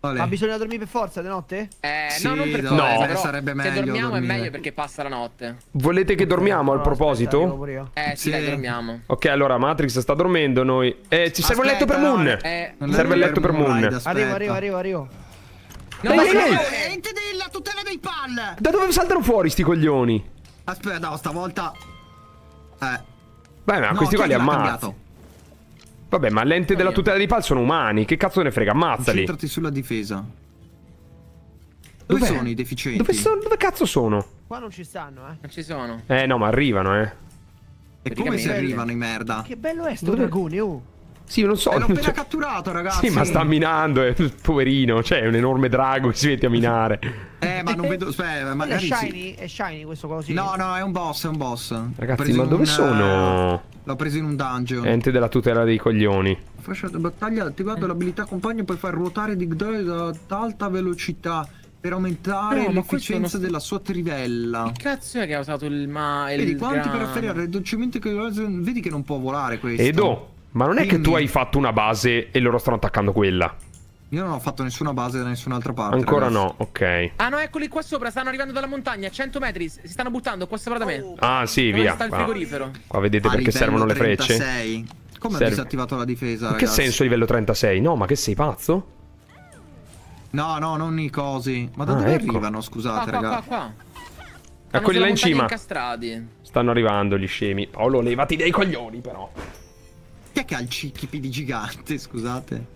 Ma bisogna dormire per forza di notte? Sì, no, non per forza, però sarebbe meglio. Se dormiamo è meglio perché passa la notte. Volete che dormiamo al proposito? Sì, dai, dormiamo. Ok, allora Matrix sta dormendo, noi... ci serve il letto per Moon! Serve il letto per Moon. Arrivo. No, ma è ente della tutela dei PAL. Da dove saltano fuori sti coglioni? Aspetta, stavolta. Beh, ma questi qua li ammazzo. Vabbè, ma l'ente della tutela dei PAL sono umani. Che cazzo ne frega, ammazzali. Concentrati sulla difesa. Dove sono i deficienti? Dove cazzo sono? Qua non ci stanno, Non ci sono. No, ma arrivano, E come si arrivano i merda? Che bello è sto dragone, oh! Sì, non so. L'ho appena catturato, ragazzi. Sì, ma sta minando, poverino. Cioè, è un enorme drago che si mette a minare. Ma non vedo. Aspetta, magari. È shiny questo coso. No, no, è un boss, è un boss. Ragazzi, ma dove sono? L'ho preso in un dungeon. Ente della tutela dei coglioni. Fascia di battaglia, attivato l'abilità compagno, puoi far ruotare Dig Dog ad alta velocità per aumentare l'efficienza della sua trivella. Che cazzo è che ha usato il Vedi quanti per afferrare riducimento che vedi che non può volare questo. Edo, ma non è che tu hai fatto una base e loro stanno attaccando quella? Io non ho fatto nessuna base da nessun'altra parte. Ancora no, ok. Ah no, eccoli qua sopra, stanno arrivando dalla montagna, 100 metri, si stanno buttando qua sopra da me. Ah sì, via. Sta il frigorifero. Qua vedete perché servono le frecce. Come ha disattivato la difesa? In che senso livello 36? No, ma che sei pazzo? No, no, non i cosi. Ma da dove arrivano? Scusate, ragazzi. Qua. Quelli là in cima. Incastrati. Stanno arrivando gli scemi. Paolo, levati dai coglioni, però. Chi è che ha il cicchipi di gigante? Scusate.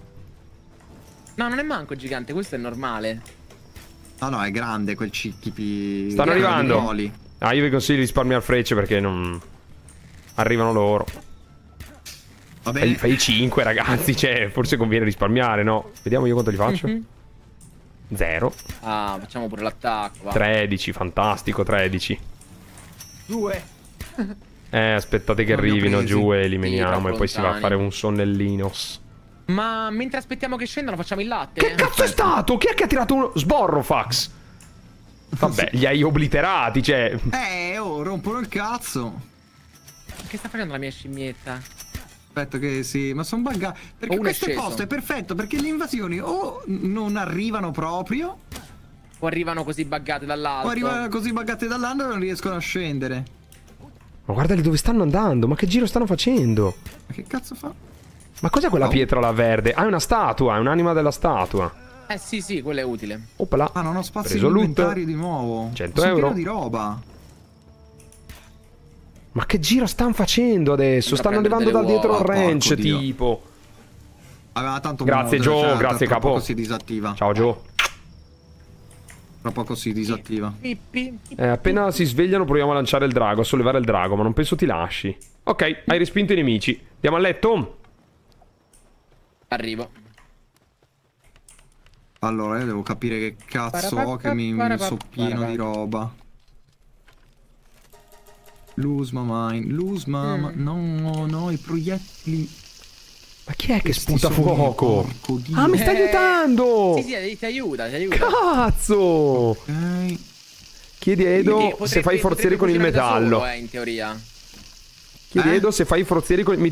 No, non è manco gigante, questo è normale. No, no, è grande quel cicchipi. Stanno arrivando. Ah, io vi consiglio di risparmiare frecce perché non. Arrivano loro. Vabbè. Gli fai 5, ragazzi. Cioè, forse conviene risparmiare, no? Vediamo io quanto gli faccio. 0. Ah, facciamo pure l'attacco. 13, fantastico, 13. 2. Aspettate che arrivino giù e li meniamo e poi si va a fare un sonnellino. Ma mentre aspettiamo che scendano facciamo il latte. Che cazzo è stato? Chi è che ha tirato uno sborro fax? Vabbè, li hai obliterati, cioè. Oh, rompono il cazzo. Che sta facendo la mia scimmietta? Aspetta che sì, ma sono buggati. Perché questo posto è perfetto, perché le invasioni o non arrivano proprio o arrivano così buggate dall'alto. O arrivano così buggate dall'alto e non riescono a scendere. Ma guardali dove stanno andando, ma che giro stanno facendo? Ma che cazzo fa? Ma cos'è quella pietra là verde? Ah, è una statua, è un'anima della statua. Eh sì, sì, quella è utile. Opala. Ah, non ho spazio in inventario di nuovo. 100 euro. Sono pieno di roba. Ma che giro stanno facendo adesso? Stanno arrivando da dietro al ranch, tipo. Aveva tanto grazie Gio, grazie capo. Tra poco si disattiva. Ciao Gio. Tra poco si disattiva. Appena si svegliano proviamo a lanciare il drago, a sollevare il drago, ma non penso ti lasci. Ok, hai respinto i nemici. Andiamo a letto. Arrivo. Allora, io devo capire che cazzo ho che mi soppieno di roba. Lose my mind, lose my mind. No, no, i proiettili. Ma chi è che sputa fuoco? Ah, mi sta aiutando! Sì, sì, ti aiuta, ti aiuta. Cazzo! Ok. Chiedi a Edo se fai i forzieri con il metallo. Solo, in teoria. Chiedi a Edo se fai i forzieri con... Mi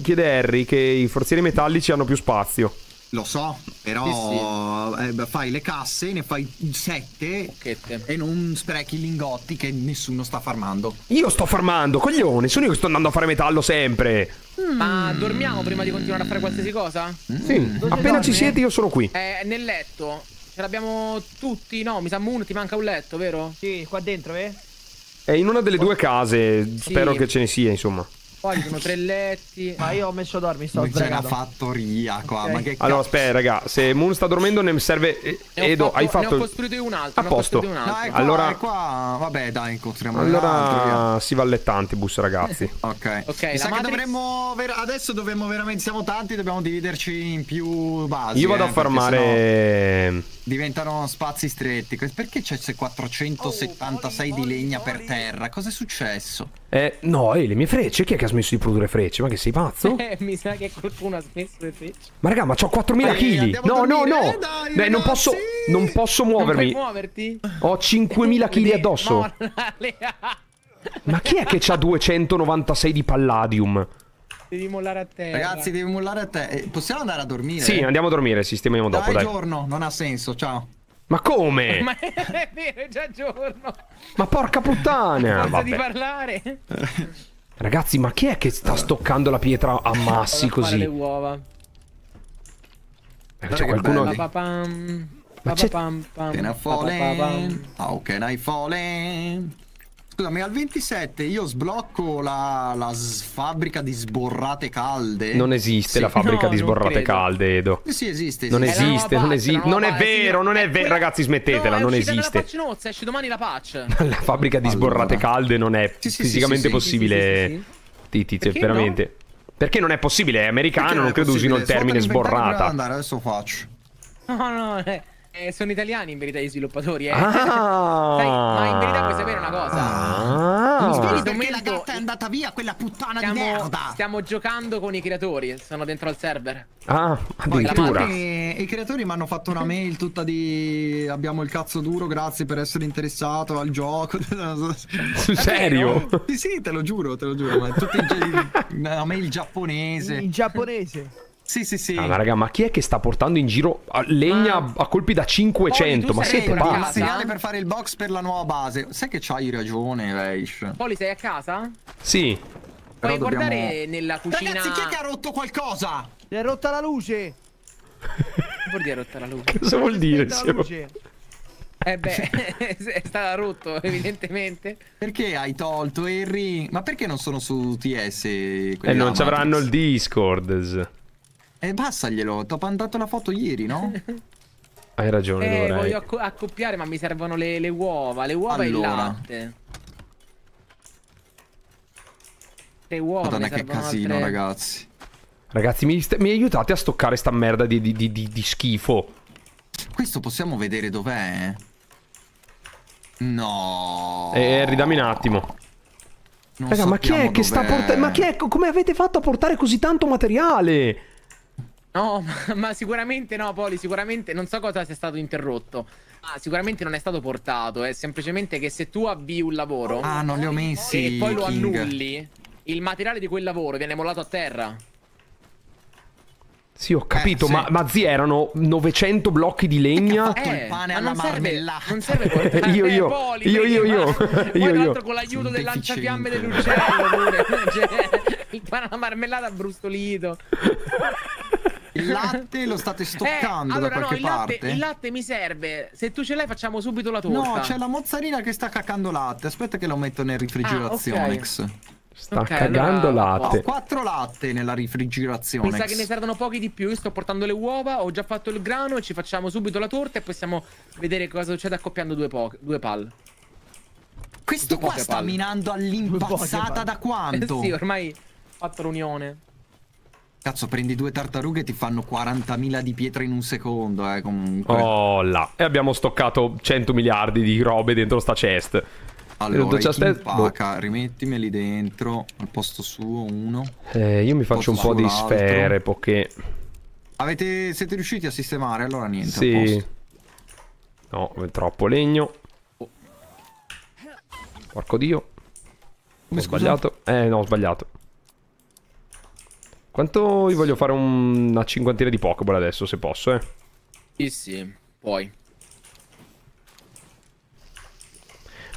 chiede Harry che i forzieri metallici hanno più spazio. Lo so, però sì, sì. Fai le casse, ne fai 7 e non sprechi i lingotti che nessuno sta farmando. Io sto farmando, coglione, sono io che sto andando a fare metallo sempre. Ma dormiamo prima di continuare a fare qualsiasi cosa? Sì, appena ci siete io sono qui. Nel letto, ce l'abbiamo tutti, no? Mi sa Moon, ti manca un letto, vero? Sì, qua dentro, eh? È in una delle due case, sì. Spero che ce ne sia, insomma. Poi sono 3 letti. Ma io ho messo a dormire, sto svegliando. C'è una fattoria qua, ma che cazzo. Allora, aspetta, raga, se Moon sta dormendo ne serve... Edo, hai fatto... Ne ho costruito un altro, dai, qua, allora... qua... Vabbè, dai, incontriamo allora si va all'ettantibus, ragazzi. Ok. Ok, mi sa che dovremmo... Adesso dovremmo veramente... Siamo tanti, dobbiamo dividerci in più basi. Io vado a farmare... Diventano spazi stretti. Perché c'è 476 di legna per terra? Cosa è successo? No, le mie frecce, chi è che ha smesso di produrre frecce? Ma che sei pazzo? Mi sa che qualcuno ha smesso le frecce. Ma raga, ma c'ho 4000 kg. No, no, no. Dai, dai, non posso muovermi. Non puoi muoverti? Ho 5000 kg addosso. Ma chi è che c'ha 296 di palladium? Devi mollare a te. Ragazzi, devi mollare a te. Possiamo andare a dormire? Sì, andiamo a dormire, sistemiamo dopo, dai. Giorno, non ha senso, ciao. Ma come? Ma è vero, è già giorno. Ma porca puttana. Basta di parlare. Ragazzi, ma chi è che sta stoccando la pietra a massi così? Le uova. C'è qualcuno lì. Ma c'è... How can I fall? Scusami, al 27 io sblocco la fabbrica di sborrate calde. Non esiste la fabbrica di sborrate calde, Edo. Sì, esiste. Non esiste, non esiste. Non è vero, non è vero. Ragazzi, smettetela, non esiste. Esce domani la patch. La fabbrica di sborrate calde non è fisicamente possibile Titi, perché veramente no? Perché non è possibile, è americano, perché non credo usino il termine sborrata. Andare, adesso faccio. No, no, sono italiani in verità gli sviluppatori, Dai, ma in verità puoi sapere una cosa. Mi spieghi perché la gatta è andata via, quella puttana di merda. Stiamo giocando con i creatori, sono dentro al server. Ah, addirittura. I creatori mi hanno fatto una mail tutta di abbiamo il cazzo duro, grazie per essere interessato al gioco. Sul serio? Sì, sì, te lo giuro, ma è tutta una mail giapponese. In giapponese? Sì, sì, sì. Ma raga, ma chi è che sta portando in giro legna a colpi da 500? Poli, ma siete pazzi? Ma segnale per fare il box per la nuova base. Sai che c'hai ragione, Reish. Poli, sei a casa? Sì. Puoi guardare nella cucina. Ragazzi, chi è che ha rotto qualcosa? Gli è rotta la luce. Che vuol dire rotta la luce? Cosa vuol dire? Eh beh, è stato rotto evidentemente. Perché hai tolto Harry? Ma perché non sono su TS? E non ci avranno il Discord. E passaglielo, ti ho mandato la foto ieri, no? Hai ragione, voglio accoppiare, ma mi servono le uova. Le uova allora. E il latte. Le uova. Madonna, che casino, altre... ragazzi. Ragazzi, mi aiutate a stoccare sta merda di schifo. Questo possiamo vedere dov'è? No. Ridami un attimo. Raga, ma chi è che sta portando? Ma chi è? Come avete fatto a portare così tanto materiale? No, ma sicuramente no, Poli, sicuramente non so cosa sia stato interrotto. Ma sicuramente non è stato portato, è semplicemente che se tu avvii un lavoro non li ho messi e poi lo annulli, il materiale di quel lavoro viene mollato a terra. Sì, ho capito, sì. Ma zia, erano 900 blocchi di legna. Il pane alla marmellata. Non serve portare io con l'aiuto del lanciafiamme dell'uccello pure. Il pane alla marmellata brustolito. Il latte lo state stoccando allora, da qualche parte? Il latte mi serve. Se tu ce l'hai facciamo subito la torta. No, c'è la mozzarella che sta caccando latte. Aspetta che lo metto nel refrigerazione. Sta cagando allora, latte. Ho 4 latte nella refrigerazione. Mi sa che ne servono pochi di più. Io sto portando le uova, ho già fatto il grano e ci facciamo subito la torta e possiamo vedere cosa succede accoppiando due PAL. Questo qua sta minando all'impazzata da quanto? Sì, ormai ho fatto l'unione. Cazzo, prendi 2 tartarughe e ti fanno 40.000 di pietra in un secondo, comunque. Oh là. E abbiamo stoccato 100 miliardi di robe dentro sta chest. Allora, Kingpaca, rimettimeli dentro, al posto suo, uno. Io mi faccio un po' di sfere, perché... Siete riusciti a sistemare? Allora niente, sì. No, è troppo legno. Porco Dio. Ho sbagliato. No, ho sbagliato. Quanto io voglio fare una cinquantina di Pokéball adesso, se posso, Sì, sì, puoi.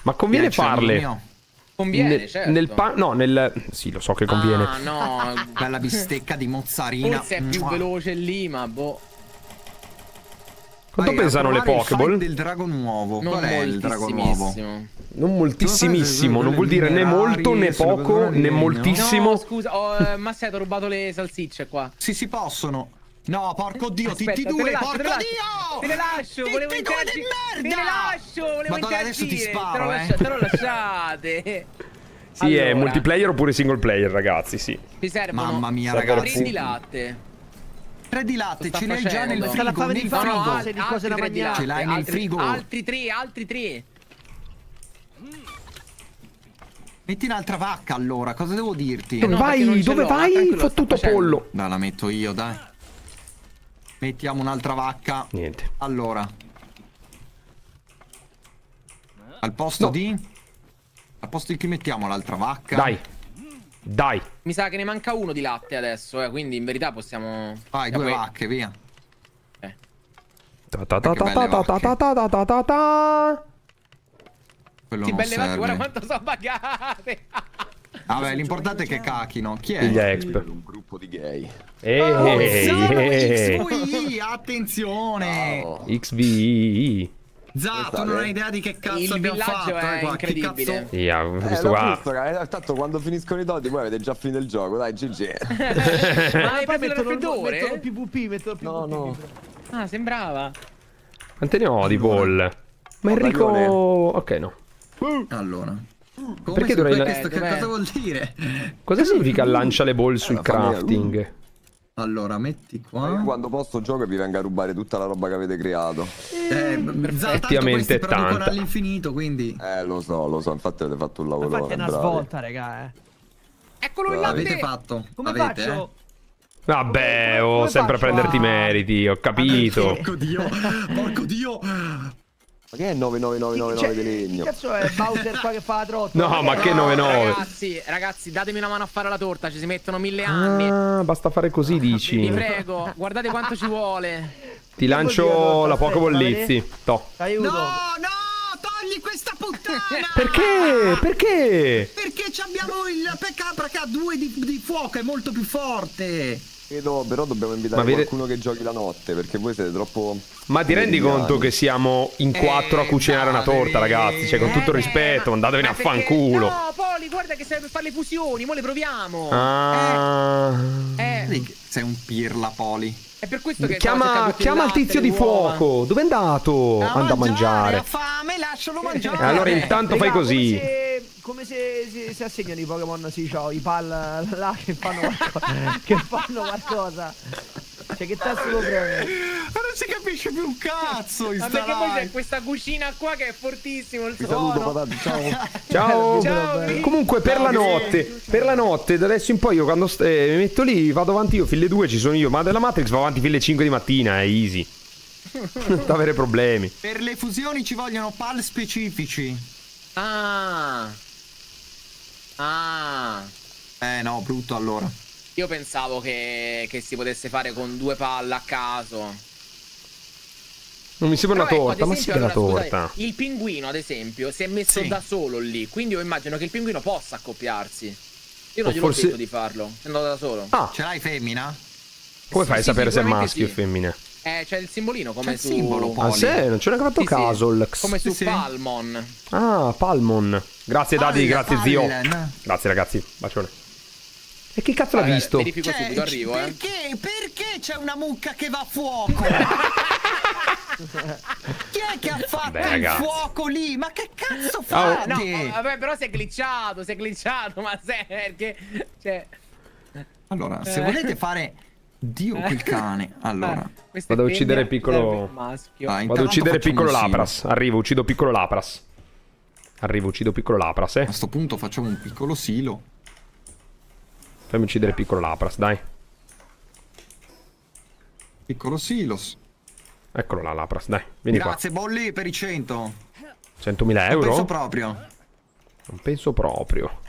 Ma conviene farle? Conviene, certo. Sì, lo so che conviene. Ah, no. Bella bistecca di mozzarina. Forse è più veloce lì, ma boh. Quanto pesano le Pokéball? Del drago nuovo. Qual è il drago nuovo? Non moltissimissimo, non vuol dire né molto né poco né moltissimo. No, scusa, Massia, ti ho rubato le salsicce qua. Sì, si possono. No, porco Dio, TT2, porco Dio! Te le lascio, volevo interagire. Te le lascio, volevo interagire. Ma adesso ti sparo, te lo lasciate. Sì, è multiplayer oppure single player, ragazzi, sì. Mi servono. Mamma mia, ragazzi. 3 di latte. 3 di latte, ce l'hai già nel frigo, nel frigo. Ce l'hai nel frigo. Altri 3, altri 3. Metti un'altra vacca allora, cosa devo dirti? No, vai, dove vai? Fottuto pollo. No, la metto io, dai. Mettiamo un'altra vacca. Niente. Allora. Al posto di? Al posto di chi mettiamo l'altra vacca? Dai. Dai. Mi sa che ne manca uno di latte adesso, quindi in verità possiamo... Vai, 2 vacche, via. Che belle vacche, guarda quanto sono bagate. Vabbè, l'importante è che cacchino. Chi è? Gli exp. Un gruppo di gay. XVI, attenzione. XVI. Zato, non hai idea di che cazzo abbiamo fatto. Che cazzo? Questo qua. Tanto quando finiscono i doti, voi avete già finito il gioco. Dai, GG. Ma poi mettono PvP. No. Ah, sembrava. Quante ne ho di ball? Ma Enrico... Ok, no. Allora Perché dovrei questo? Che cosa vuol dire? Cosa significa lancia le ball sul crafting? Allora, metti qua. Io quando posto gioco e vi venga a rubare tutta la roba che avete creato. Effettivamente tanto. Tanto all'infinito, quindi. Lo so, infatti avete fatto un lavoro. Infatti è una svolta, raga, Eccolo là, avete fatto. Come avete, faccio? Vabbè, oh, sempre a prenderti meriti, ho capito. Porco Dio, porco Dio. Ma che è 9999 di legno? Che cazzo è Bowser qua che fa la trotta? No, ma che 99? Ragazzi, datemi una mano a fare la torta, ci si mettono 1000 anni. Ah, basta fare così, dici. Vi prego, guardate quanto ci vuole. Ti lancio la Pokéball Lizzy. No, no, togli questa puttana. Perché? Perché? Perché abbiamo il Peccapraca 2 di fuoco, è molto più forte. Edo, però dobbiamo invitare qualcuno che giochi la notte, perché voi siete troppo... Ma ti rendi conto che siamo in 4 a cucinare una torta, ragazzi? Cioè, con tutto il rispetto, andatevene a fanculo. No, Poli, guarda che serve per fare le fusioni, mo le proviamo. Sei un pirla, Poli. È per questo che... Chiama il tizio di fuoco. Dove è andato? Anda a mangiare. Ha fame, lascialo mangiare. Allora intanto fai così. Come se assegnano i Pokémon, sì, ciao, i PAL là che fanno qualcosa. Cioè, che tasto lo prende? Ma non si capisce più un cazzo. Perché poi c'è questa cucina qua che è fortissimo. Il suono. Ciao. Ciao. Comunque, per la notte, da adesso in poi, io quando mi metto lì, vado avanti io, fin le 2 ci sono io. Ma della Matrix va avanti fin le 5 di mattina, è easy. Non avere problemi. Per le fusioni ci vogliono PAL specifici. No, brutto allora. Io pensavo che si potesse fare con 2 PAL a caso. Non mi sembra una torta, ma sì che è una torta. Il pinguino, ad esempio, si è messo da solo lì. Quindi io immagino che il pinguino possa accoppiarsi. Io non gliel'ho detto di farlo. È andato da solo. Ce l'hai femmina? Come fai a sapere se è maschio o femmina? C'è il simbolino come su... simbolo Poli. Ah sì? Non c'è neanche fatto caso. Come su Palmon. Ah, Palmon. Grazie Dadi, grazie zio. Grazie ragazzi, bacione. E che cazzo l'ha visto? Verifico subito, arrivo. Perché c'è una mucca che va a fuoco? Chi è che ha fatto il fuoco lì? Ma che cazzo fa? No, vabbè, però si è glitchato, ma sai perché? Cioè... Allora, se volete fare... Dio quel cane. Allora, vado a uccidere piccolo... vado a uccidere piccolo Lapras. Arrivo, uccido piccolo Lapras. A sto punto facciamo un piccolo silo. Fammi uccidere piccolo Lapras, dai. Piccolo Silos. Eccolo là, Lapras, dai. Vieni qua. Grazie, Bolli, per i 100. 100.000 euro? Non penso proprio.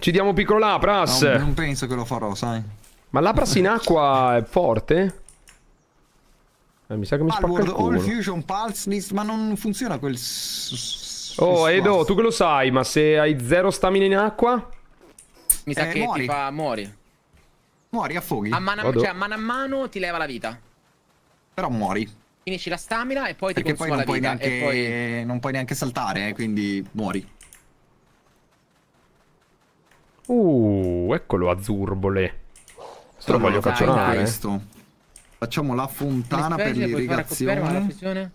Ci diamo piccolo Lapras. No, non penso che lo farò, sai. Ma Lapras in acqua è forte? Mi sa che mi spacca il culo. All Fusion, Pulse, ma non funziona quel... Oh, Edo, tu che lo sai, ma se hai 0 stamina in acqua... Mi sa che muori. Ti fa... Muori, affoghi. A mano a mano ti leva la vita. Però muori. Finisci la stamina e poi ti consuma la vita. Neanche, e poi non puoi neanche saltare, quindi muori. Eccolo Azurbole. Questo lo voglio cacciare. Facciamo la fontana per l'irrigazione. Ma la fusione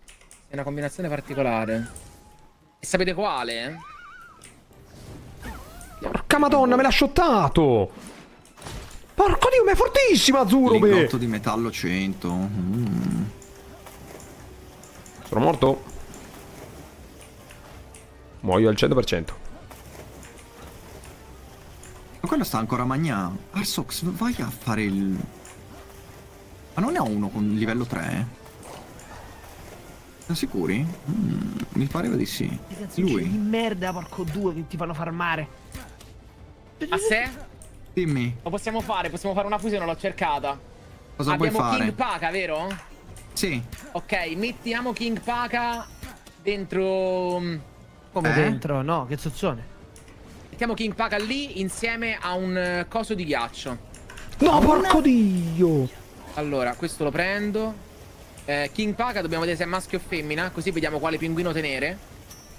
è una combinazione particolare. E sapete quale? Porca madonna, me l'ha shottato! Porco Dio, ma è fortissima Azzurube! Lingotto di metallo 100. Sono morto? Muoio al 100%. Ma quello sta ancora magnando. Arsox, vai a fare il... Ma non ne ho uno con livello 3? Siamo sicuri? Mi pareva di sì. Lui di merda, porco due, che ti fanno farmare. A sé? Dimmi. Lo possiamo fare, una fusione, l'ho cercata. Cosa vuoi fare? Abbiamo Kingpaca, vero? Sì. Ok, mettiamo Kingpaca dentro... Come dentro? No, che zozzone. Mettiamo Kingpaca lì insieme a un coso di ghiaccio. No, porco Dio! Allora, questo lo prendo. Kingpaca dobbiamo vedere se è maschio o femmina, così vediamo quale pinguino tenere.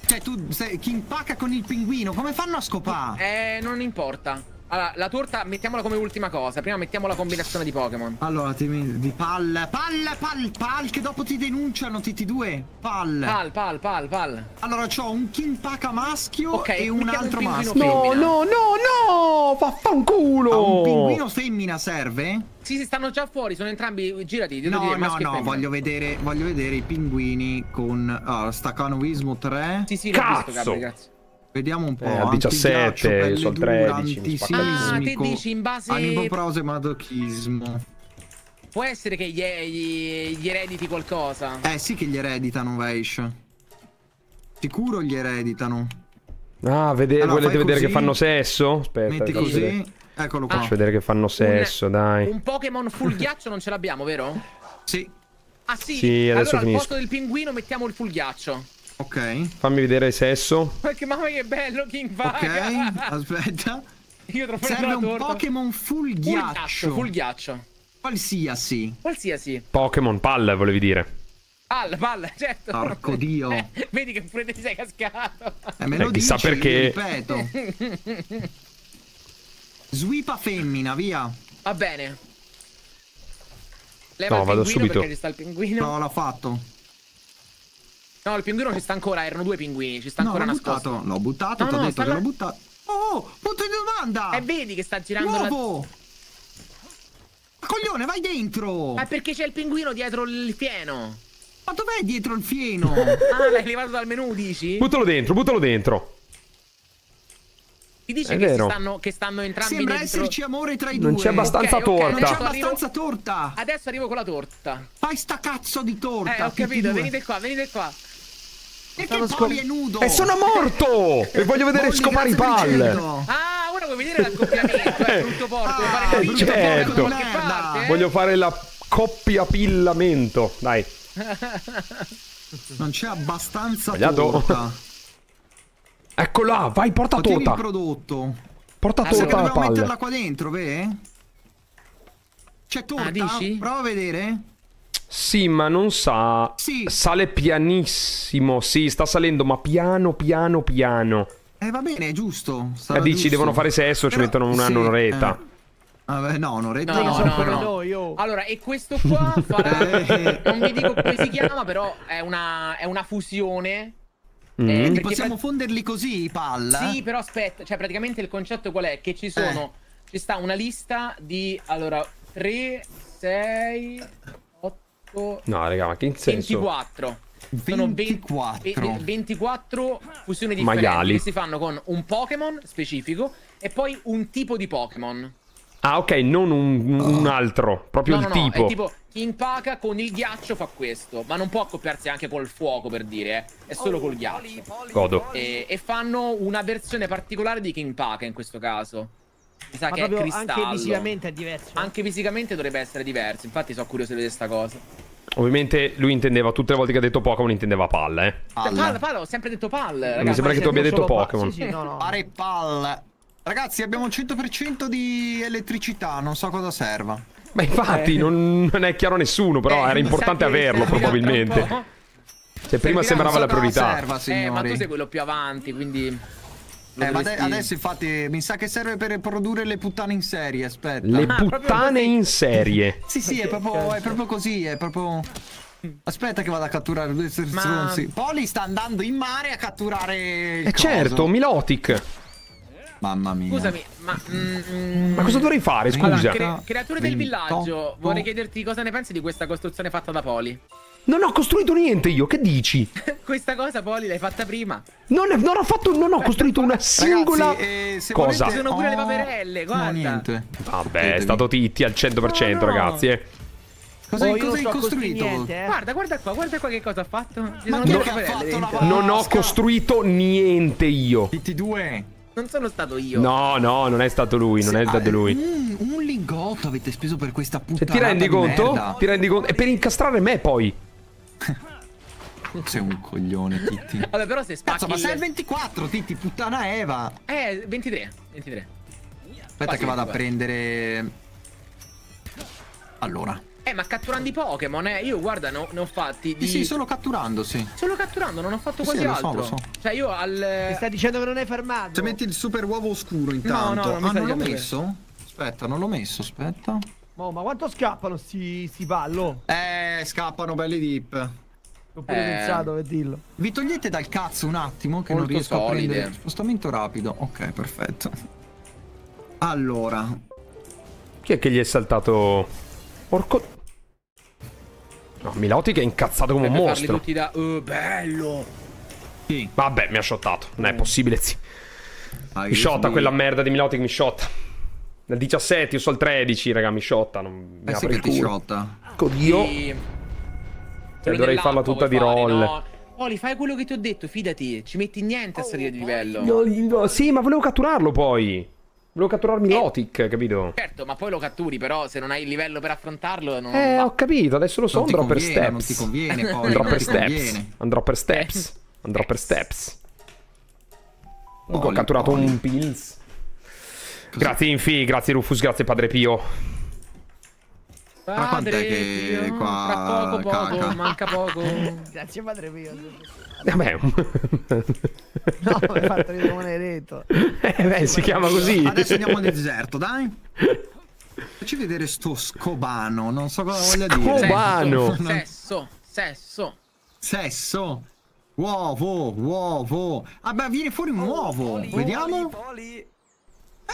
Cioè tu sei Kingpaca con il pinguino, come fanno a scopare? Non importa. Allora, la torta mettiamola come ultima cosa. Prima mettiamo la combinazione di Pokémon. Allora, di Pal, che dopo ti denunciano TT2. Pal. Allora, c'ho un Kingpaca maschio, okay, e un altro maschio. Femmina. No, vaffanculo. A un pinguino femmina serve? Sì, stanno già fuori, sono entrambi. Girati, no, voglio vedere i pinguini con stacanovismo 3. Sì, l'ho visto, Gabri, grazie. Vediamo un po'. Al 17, sul 13. Ah, te dici in base. Animoprose masochismo. Può essere che gli erediti qualcosa. Eh sì, che gli ereditano, Veish. Sicuro gli ereditano. Ah, allora, volete vedere che fanno sesso? Aspetta. Metti così. Vedere. Eccolo qua. Faccio vedere che fanno sesso, dai. Un Pokémon full ghiaccio non ce l'abbiamo, vero? Sì. Ah sì? Sì, adesso allora, al posto del pinguino mettiamo il full ghiaccio. Ok. Fammi vedere sesso. Perché mamma che bello Kingpaca. Ok, aspetta. Serve un Pokémon full ghiaccio. Qualsiasi. Pokémon palla, volevi dire. Palla, certo. Porco Dio. Vedi che pure ti sei cascato. Me lo dici, chissà perché. Ripeto. Swipa femmina, via. Va bene. Leva, no, vado subito. Perché ci sta il pinguino. No, l'ha fatto. No, il pinguino ci sta ancora, erano due pinguini, ci sta ancora nascosto. No, l'ho buttato, t'ho detto che l'ho buttato. Oh, punto di domanda! E vedi che sta girando nuovo! Ma coglione, vai dentro! Ma perché c'è il pinguino dietro il fieno? Ma dov'è dietro il fieno? Ah, l'hai levato dal menu, dici? Buttalo dentro! Ti dice che stanno entrambi dentro. Sembra esserci amore tra i due. Non c'è abbastanza torta. Non c'è abbastanza torta! Adesso arrivo con la torta. Fai sta cazzo di torta! Ho capito, venite qua. Perché Poli è nudo? E sono morto! E voglio vedere scomare i palle. Ah, ora vuoi vedere l'accoppiamento, brutto porco. Certo. Voglio fare la coppia pillamento. Dai. Non c'è abbastanza torta. Ecco là, vai, porta torta. Porta torta alla palle. Metterla qua dentro, beh? C'è torta? Dici? Prova a vedere. Sì, ma non sa. Sì. Sale pianissimo. Sì, sta salendo, ma piano. Va bene, è giusto. Dici, devono fare sesso, ci mettono un'oretta. Vabbè, no, un'oretta no. Allora, e questo qua farà... Non vi dico come si chiama, però è una fusione. Quindi possiamo fonderli così, i palla? Sì, però aspetta, cioè praticamente il concetto qual è? Che ci sono... Ci sta una lista di... Allora, 3, 6... No, raga, ma che in senso? 24. Sono 24 fusioni differenti che si fanno con un Pokémon specifico e poi un tipo di Pokémon. Ah, ok, non un altro, proprio il tipo. No, è tipo Kingpaca con il ghiaccio fa questo, ma non può accoppiarsi anche col fuoco, per dire, è solo col ghiaccio. Godo. E fanno una versione particolare di Kingpaca in questo caso. Mi sa che è cristallo. Anche fisicamente è diverso. Anche fisicamente dovrebbe essere diverso. Infatti sono curioso di vedere sta cosa. Ovviamente lui intendeva, tutte le volte che ha detto Pokémon intendeva palla, eh. Palla, ho sempre detto palla. Mi sembra che tu abbia detto Pokémon. Sì, no. Pare palla. Ragazzi, abbiamo 100% di elettricità, non so cosa serva. Ma infatti non è chiaro a nessuno, però era importante averlo probabilmente. Cioè prima sembrava la priorità. Serva, ma tu sei quello più avanti, quindi... ma adesso infatti mi sa che serve per produrre le puttane in serie, aspetta. Le puttane in serie? Sì, è proprio così, è proprio... Aspetta che vado a catturare due stronzi. Poli sta andando in mare a catturare... certo, Milotic. Mamma mia. Scusami, ma cosa dovrei fare, scusa? Allora, creatore del villaggio, vorrei chiederti cosa ne pensi di questa costruzione fatta da Poli. Non ho costruito niente io, che dici? Questa cosa, Poli, l'hai fatta prima. Non ho costruito una singola cosa. Ci sono pure le paperelle, guarda. No, vabbè, è stato Titti al 100%, ragazzi. Cosa hai costruito? Niente, Guarda qua che cosa ha fatto. Non ho costruito niente io. TT2. Non sono stato io. No, non è stato lui, non è stato lui. Un lingotto avete speso per questa puttana. Ti rendi conto? E per incastrare me poi. Sei un coglione, Titti. Vabbè, però se spacchi... ma sei il 24, Titti, puttana Eva. 23. Aspetta che vado a prendere... Allora Ma catturando i Pokémon, io guarda, ne ho fatti di... Sì, solo catturando, sì. Solo catturando, non ho fatto quasi altro. Lo so. Cioè io al... Mi sta dicendo che non hai fermato. Se metti il super uovo oscuro intanto. No, non l'ho messo? Aspetta, non l'ho messo, aspetta. Oh, ma quanto scappano sti ballo? Scappano belli deep. Ho pure pensato per dirlo. Vi togliete dal cazzo un attimo che non riesco a prendere. Spostamento rapido. Ok, perfetto. Allora, chi è che gli è saltato? Porco. No, Milotic è incazzato come un mostro. Tutti da... bello. Sì. Vabbè, mi ha shottato. Non è possibile, sì. Mi shotta quella merda di Milotic, mi shotta. Nel 17, io sono al 13, raga, mi shotta. Non mi apre il culo. Oddio. Sì. Cioè, dovrei farla tutta di roll. No. Poli, fai quello che ti ho detto, fidati. Ci metti niente a salire di livello. No, sì, ma volevo catturarlo poi. Volevo catturarmi Milotic, capito? Certo, ma poi lo catturi, però se non hai il livello per affrontarlo non... ho capito, adesso lo so, andrò per steps. Non ti conviene, poi. Andrò per steps. Andrò per steps. Andrò per steps. Ho catturato un Pils. Grazie Infi, grazie Rufus, grazie Padre Pio. Ma quant'è che qua... Tra poco, manca poco. Grazie Padre Pio. Vabbè. No, mi fa il moneretto. Beh, si chiama così. Adesso andiamo al deserto, dai. Facci vedere sto scobano, non so cosa voglia dire. Scobano. Sesso. Uovo. Ah beh, viene fuori un uovo. Vediamo.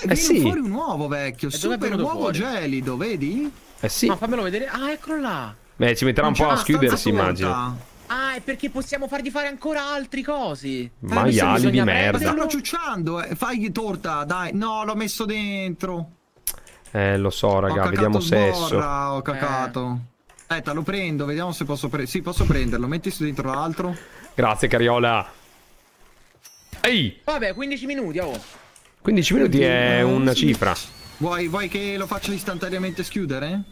Viene fuori un uovo vecchio, super uovo gelido, vedi? Sì. Ma fammelo vedere. Ah, eccolo là. Beh, ci metterà un po' a schiudersi, immagino. Ah, è perché possiamo fargli fare ancora altri cosi. Maiali di merda. Ma stanno ciucciando, fagli torta, dai. No, l'ho messo dentro. Lo so, raga, vediamo sesso. Ho cacato. Aspetta, lo prendo, vediamo se posso prenderlo. Sì, posso prenderlo, metti su dentro l'altro. Grazie, Cariola. Ehi. Vabbè, 15 minuti, oh. 15 minuti è una cifra. Vuoi che lo faccia istantaneamente schiudere?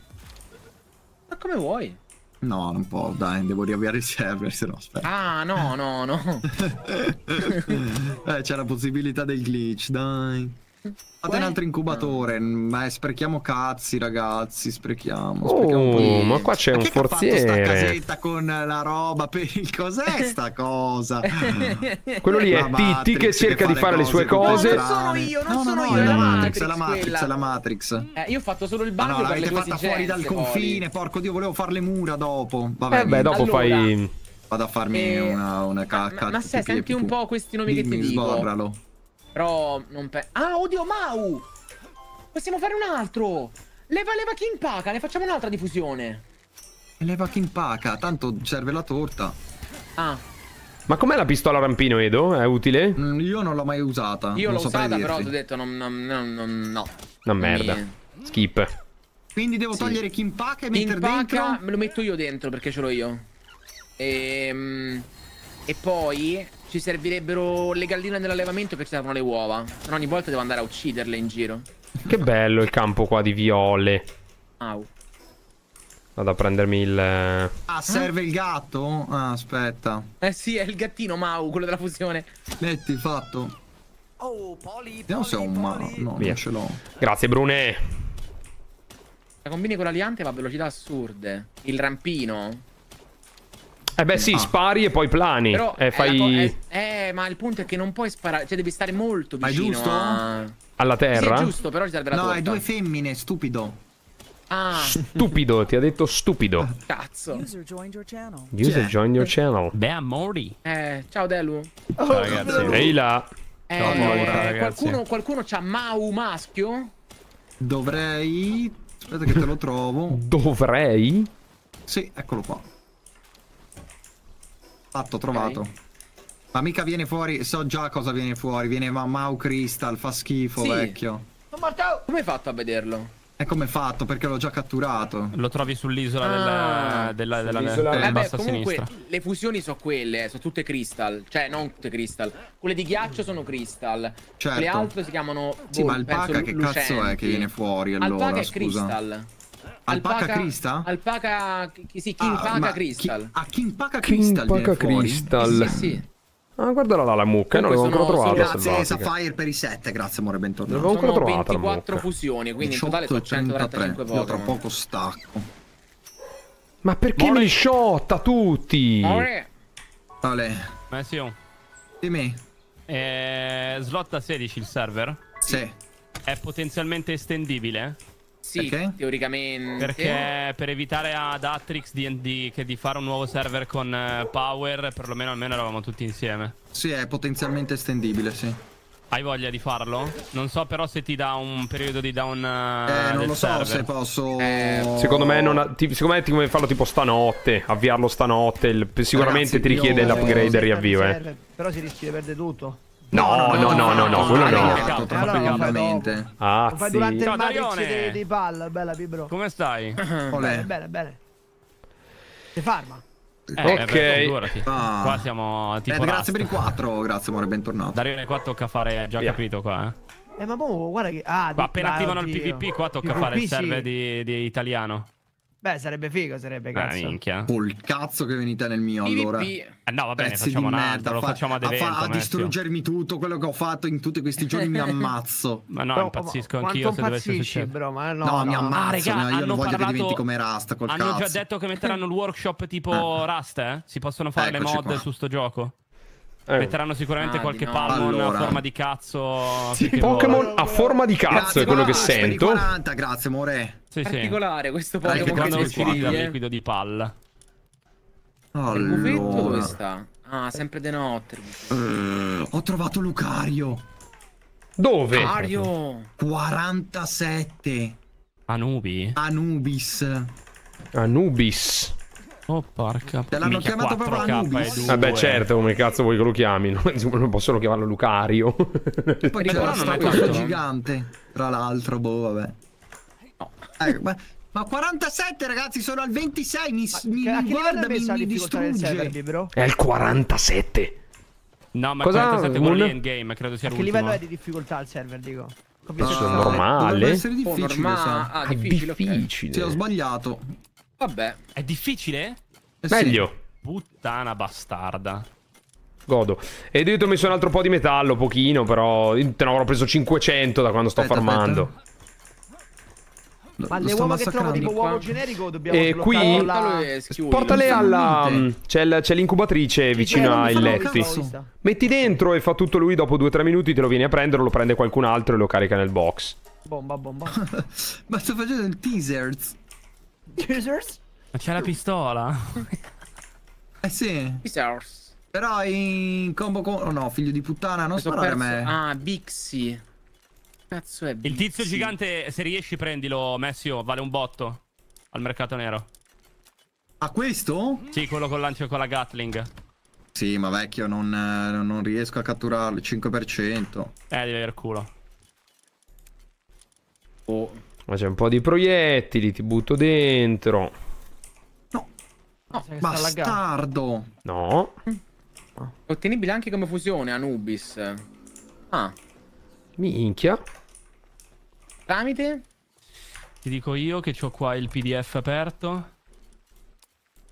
Ma come vuoi? No, non può, dai, devo riavviare il server, se no aspetta. Ah, no. C'è la possibilità del glitch, dai. Fate un altro incubatore, ma sprechiamo cazzi, ragazzi, sprechiamo. Oh, ma qua c'è un forziere. Ma che ha fatto sta casetta con la roba per il... Cos'è sta cosa? Quello lì è Titti che cerca di fare le sue cose. Non sono io, non sono io. È la Matrix. Io ho fatto solo il bagno. No, l'avete fatta fuori dal confine, porco Dio, volevo fare le mura dopo. Vabbè, dopo fai... Vado a farmi una cacca. Ma se senti un po' questi nomi che ti dico. Sborralo. Però non penso. Ah, oddio, Mau! Possiamo fare un altro! Leva Kingpaca, ne facciamo un'altra diffusione. Leva Kingpaca, tanto serve la torta. Ah. Ma com'è la pistola rampino, Edo? È utile? Io non l'ho mai usata. Io l'ho usata, però ti ho detto no. Una merda. Skip. Quindi devo togliere Kingpaca e mettere dentro? Me lo metto io dentro perché ce l'ho io. E poi... Ci servirebbero le galline nell'allevamento perché servono le uova. Sennò ogni volta devo andare a ucciderle in giro. Che bello il campo qua di viole. Au. Vado a prendermi il... Ah, serve il gatto? Ah, aspetta. Eh sì, è il gattino Mau, quello della fusione. Metti, fatto. Oh, Poli, vediamo se ho un Mau. No, non ce l'ho. Grazie, Brune. La combini con la liante va a velocità assurde. Il rampino... Eh beh sì, spari e poi plani. Però fai... ma il punto è che non puoi sparare. Cioè devi stare molto vicino. Ma è giusto? Alla terra? Sì, è giusto, però ci serve la torta. No, hai due femmine, stupido. Ah. Stupido, ti ha detto stupido. Cazzo. User joined your channel. Beh, amori. Ciao Delu. Ciao ragazzi. Ehi là. Ciao amore, qualcuno c'ha Mau maschio? Dovrei... Aspetta che te lo trovo. Dovrei? Sì, eccolo qua. Fatto, trovato. Okay. Ma mica viene fuori, so già cosa viene fuori. Viene Mau Crystal, fa schifo, vecchio. Come hai fatto a vederlo? È come fatto, perché l'ho già catturato. Lo trovi sull'isola della bassa sinistra. Le fusioni sono quelle, sono tutte Crystal. Cioè, non tutte Crystal. Quelle di ghiaccio sono Crystal. Certo. Le altre si chiamano... Sì, ma Alpaca che cazzo è che viene fuori allora? Alpaca è Crystal. Alpaca Crystal? Alpaca... Sì, Kingpaca Crystal. Ah, Kingpaca Crystal. Kingpaca Crystal. Sì. Ah, guardala là la mucca, non l'avevo ancora trovata. Grazie Sapphire per i 7, grazie amore, bentornato. Non l'avevo ancora trovata. 24 fusioni, quindi in totale sono 135 volte. Io tra poco stacco. Ma perché mi sciotta tutti? Dimmi. Slot a 16 il server? Sì. È potenzialmente estendibile? Sì, perché? Teoricamente. Perché per evitare ad Atrix di fare un nuovo server con Power, perlomeno almeno eravamo tutti insieme. Sì, è potenzialmente estendibile, sì. Hai voglia di farlo? Non so però se ti dà un periodo di down. Non lo so se posso. Secondo me non ha, secondo me ti come farlo tipo stanotte, avviarlo stanotte. Sicuramente ti richiede l'upgrade e riavvio. Però si rischia di perdere tutto. No, quello no. Ovviamente. Ah, lo fai durante il Matrix di PAL, bella Vibro. Come stai? Bene. Ti farma. Ok, qua siamo tipo grazie per il 4, grazie amore, bentornato. Dario, qua tocca fare, già capito qua. Ma boh, guarda che ma appena attivano il PvP qua tocca fare il server di italiano. Beh, sarebbe figo, sarebbe cazzo. Minchia. Col cazzo che venite nel mio allora. No, va bene, facciamo un altro, lo facciamo ad evento. A distruggermi tutto quello che ho fatto in tutti questi giorni, mi ammazzo. Ma no, impazzisco anch'io se dovesse succedere. No, mi ammazzo, io non voglio che diventi come Rust col cazzo. Hanno già detto che metteranno il workshop tipo Rust, eh? Si possono fare le mod su sto gioco. Metteranno sicuramente qualche Palmon a forma di cazzo. Sì, Pokémon a forma di cazzo è quello che sento. 40, grazie amore. Sì, particolare questo Pokémon che uccide il liquido di palla. Il buffetto dove sta? Ah, sempre di notte. Ho trovato Lucario. Dove? Lucario 47. Anubis. Oh porca. Te l'hanno chiamato proprio Anubis. Vabbè certo, come cazzo vuoi che lo chiami? Non possono chiamarlo Lucario. Poi c'è questo gigante. Tra l'altro, boh, vabbè. Ma 47 ragazzi, sono al 26. Mi guarda, mi distrugge. È il 47. No, ma 47 è quello endgame, credo sia l'ultimo. Che livello è di difficoltà il server, dico? È normale. Deve essere difficile. È difficile. Sì, ho sbagliato. Vabbè, è difficile? Meglio. Puttana bastarda. Godo. Ed io ti ho messo un altro po' di metallo, pochino, però te ne avrò preso 500 da quando sto farmando. Ma le uova che trovo tipo uovo generico dobbiamo qui portale alla c'è l'incubatrice vicino ai letti. Metti dentro e fa tutto lui, dopo 2-3 minuti te lo vieni a prendere, lo prende qualcun altro e lo carica nel box. Bomba. Ma sto facendo il teasers? Ma c'è la pistola. Sì. Teasers. Però in combo con no, figlio di puttana, non sparare a me. Ah, Vixy. Cazzo è il tizio gigante, se riesci prendilo, Messio, vale un botto al mercato nero. A questo? Sì, quello col lancio con la Gatling. Sì, ma vecchio, non riesco a catturarlo, 5%. Devi aver culo. Ma c'è un po' di proiettili, ti butto dentro. No, bastardo. No. Ottenibile anche come fusione, Anubis. Minchia. Tramite? Ti dico io che c'ho qua il PDF aperto.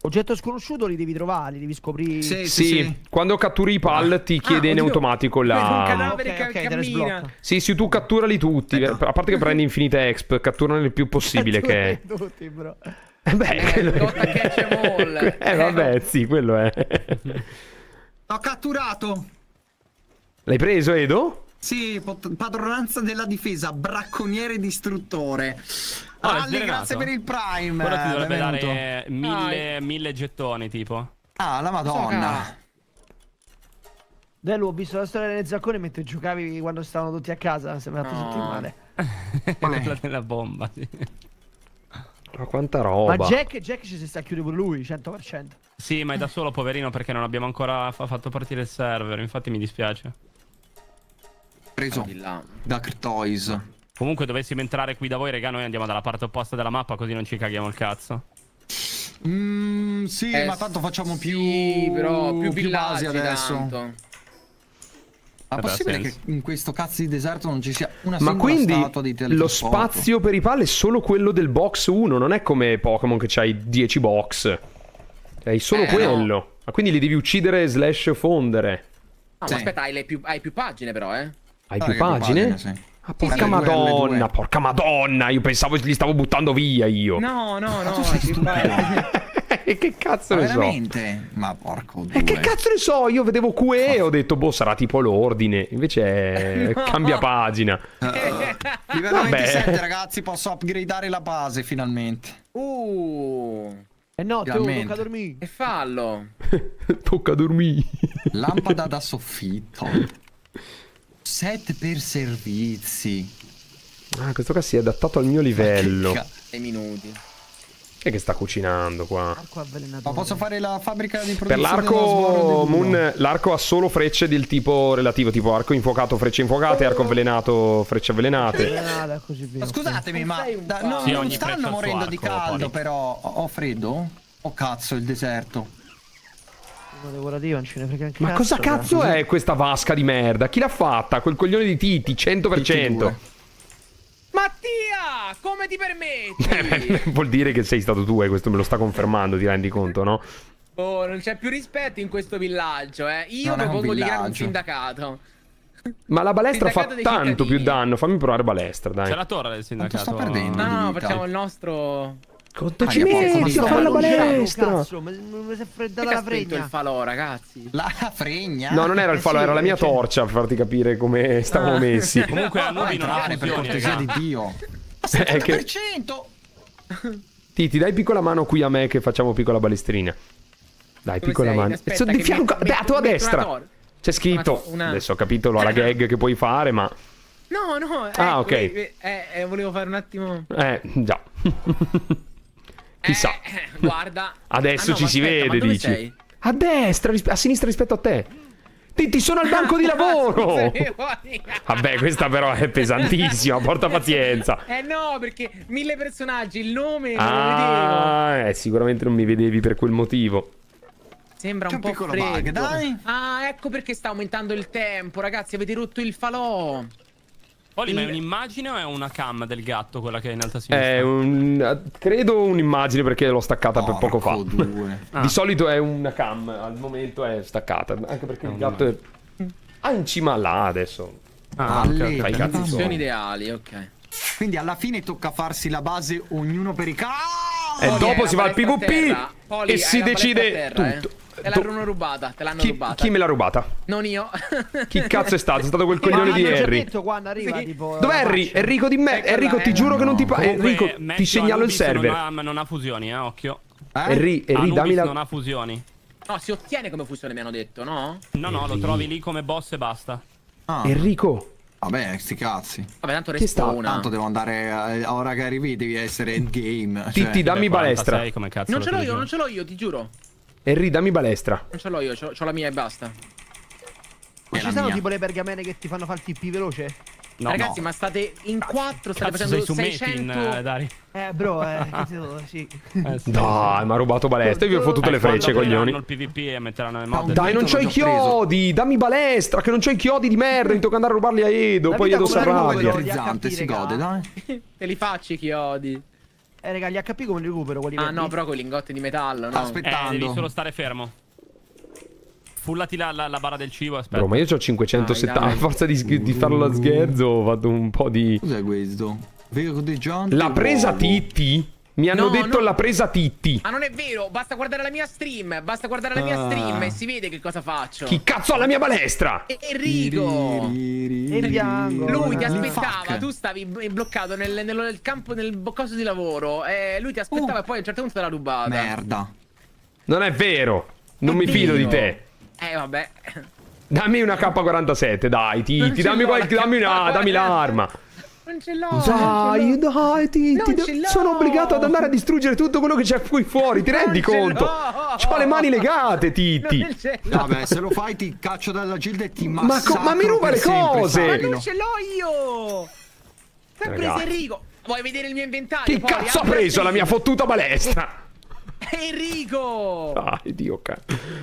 Oggetto sconosciuto li devi trovare, li devi scoprire. Sì. Quando catturi i PAL ti chiede in automatico la... un cadavere che cammina. Sì, tu catturali tutti. A parte che prendi infinite exp, catturali il più possibile che... tutti, bro. Vabbè, sì, quello è. L'ho catturato. L'hai preso, Edo? Sì, padronanza della difesa, bracconiere distruttore. Grazie per il Prime. Ora ti dovrebbe dare 1000 gettoni tipo. La madonna. Delu, ho visto la storia delle zaccone mentre giocavi quando stavano tutti a casa. Mi sembra tutto male. Quella della bomba. Ma quanta roba. Ma Jack ci si sta chiudendo per lui, 100%. Sì, ma è da solo poverino perché non abbiamo ancora fatto partire il server. Infatti mi dispiace. Preso Dark Toys. Comunque dovessimo entrare qui da voi, regà, noi andiamo dalla parte opposta della mappa, così non ci caghiamo il cazzo. Sì, ma tanto facciamo più villaggi adesso. Ma è possibile che in questo cazzo di deserto non ci sia una singola statua di teletrasporto? Ma quindi lo spazio per i pal è solo quello del box 1, non è come Pokémon che c'hai 10 box. Hai solo quello. No. Ma quindi li devi uccidere / fondere. Ma aspetta, hai più pagine però, eh? Hai più pagine? Sì. Ah, porca madonna, porca madonna, io pensavo che li stavo buttando via io. No, no, no. Che cazzo ne so? Veramente? Ma porco due. Che cazzo ne so? Io vedevo QE e ho detto, boh, sarà tipo l'ordine. Invece no, cambia pagina. Livello 27, ragazzi, posso upgradeare la base finalmente. No, finalmente. Tocca dormire. E fallo. Tocca dormire. Lampada da soffitto. Set per servizi. Ah, questo qua si è adattato al mio livello. Minuti. E che sta cucinando qua. Ma posso fare la fabbrica di produzione? Per l'arco Moon, l'arco ha solo frecce del tipo relativo, tipo arco infuocato, frecce infuocate, arco avvelenato, frecce avvelenate. Ma scusatemi, ma no, sì, non stanno morendo arco, di caldo, poi. Però ho freddo? Oh cazzo, il deserto. Non ce ne frega anche. Ma cosa cazzo è questa vasca di merda? Chi l'ha fatta? Quel coglione di Titi, 100%. Mattia, come ti permetti? Vuol dire che sei stato tu, questo me lo sta confermando, ti rendi conto, no? Oh, non c'è più rispetto in questo villaggio, eh. Io propongo di creare un sindacato. Ma la balestra fa tanto più danno, fammi provare balestra, dai. C'è la torre del sindacato. No, facciamo il nostro... Ci metti a fare la balestra. Cazzo, ma mi si è freddata la fregna. Il falò, ragazzi. La fregna? No, non era il falò, era la mia torcia, per farti capire come stavamo messi. Comunque a noi non per cortesia di Dio. 70%. Titi, dai piccola mano qui a me che facciamo piccola balestrina. Dai, piccola mano. Sono di fianco, a tua destra. C'è scritto. Adesso ho capito la gag che puoi fare, ma... No, no. Ah, ok. Volevo fare un attimo... già. Chissà, guarda. Adesso ci si vede, dici. Sei? A destra, a sinistra rispetto a te. Ti sono al banco di lavoro. Vabbè, questa però è pesantissima. Porta pazienza. Eh no, perché 1000 personaggi, il nome non lo vedevo. Sicuramente non mi vedevi per quel motivo. Sembra un po' freddo. Bug, dai. Ah, ecco perché sta aumentando il tempo, ragazzi. Avete rotto il falò. Poli, ma è un'immagine o è una cam del gatto quella che è in alta sinistra? È credo un'immagine perché l'ho staccata per poco fa. Di solito è una cam, al momento è staccata. Anche perché il gatto è... Ah, in cima là adesso. Ah, fai i cazzi sono ideali, ok. Quindi alla fine tocca farsi la base ognuno per i e dopo si va al PvP e si decide tutto. Te l'hanno rubata, te l'hanno rubata. Chi me l'ha rubata? Non io. Chi cazzo è stato? È stato quel coglione di Harry. Dov'è Harry? Enrico di me. Enrico, ti giuro che non ti parlo. Enrico, ti segnalo il server. Ma non ha fusioni, occhio. Enrico, dammi la... non ha fusioni. No, si ottiene come fusione, mi hanno detto, no? No, no, lo trovi lì come boss e basta. Enrico. Vabbè, sti cazzi. Vabbè, tanto resta una. Tanto devo andare. Ora che arrivi, devi essere endgame. Titti, dammi balestra. Non ce l'ho io, non ce l'ho io, ti giuro. Henry, dammi balestra. Non ce l'ho io, c'ho la mia e basta. Ma ci sono tipo le pergamene che ti fanno fare il TP veloce? No, ragazzi, ma state in quattro, state facendo 600 Dari. Bro, sì. Dai, ma ha rubato balestra. Io vi ho fottuto le frecce, coglioni. Il PvP e metteranno le mod. Dai, non c'ho i chiodi. Dammi balestra, che non c'ho i chiodi di merda. Mi tocca andare a rubarli a Edo. Poi Edo sarà si gode, dai. Te li faccio i chiodi. Raga, gli HP come li recupero? Quelli no, però con i lingotti di metallo, no? Aspettando. Devi solo stare fermo. Fullati la barra del cibo, aspetta. Bro, ma io ho 570. A forza di farlo lo scherzo, vado un po' di... Cos'è questo? La presa Titti? Mi hanno detto la presa Titti. Ma non è vero, basta guardare la mia stream. Basta guardare la mia stream e si vede che cosa faccio. Chi cazzo ha la mia balestra? Enrico. Lui ti aspettava, tu stavi bloccato nel campo, nel boccoso di lavoro. Lui ti aspettava e poi a un certo punto te l'ha rubata. Merda. Non è vero. Non mi fido di te. Vabbè. Dammi una K47, dai Titti. Dammi l'arma. Non ce l'ho. Dai, dai, Titti. Sono obbligato ad andare a distruggere tutto quello che c'è qui fuori. Ti rendi conto? C'ho le mani legate, Titti. Vabbè, se lo fai ti caccio dalla gilda e ti massacro. Ma mi ruba le cose. Ma non ce l'ho io. Ti ha preso Enrico. Vuoi vedere il mio inventario? Che cazzo ha preso la mia fottuta balestra? Enrico! Dai, Dio,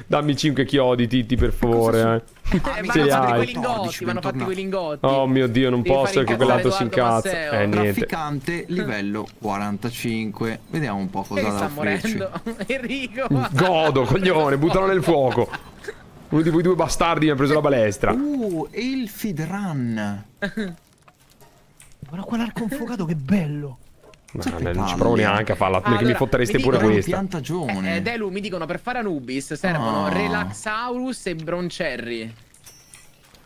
dammi 5 chiodi, Titti, per favore. Vanno fatti quei lingotti, vanno fatti quei lingotti. Oh mio Dio, non posso, che quell'altro si incazza. Trafficante, livello 45. Vediamo un po' cosa sta morendo. Enrico! Godo, coglione, buttalo nel fuoco. Uno di quei due bastardi mi ha preso la balestra. Il feed run. Guarda quell'arco infuocato, che bello. No, non ci provo neanche a farla, perché allora, mi fotteresti pure questa. Delu, mi dicono per fare Anubis servono Relaxaurus e Broncherry.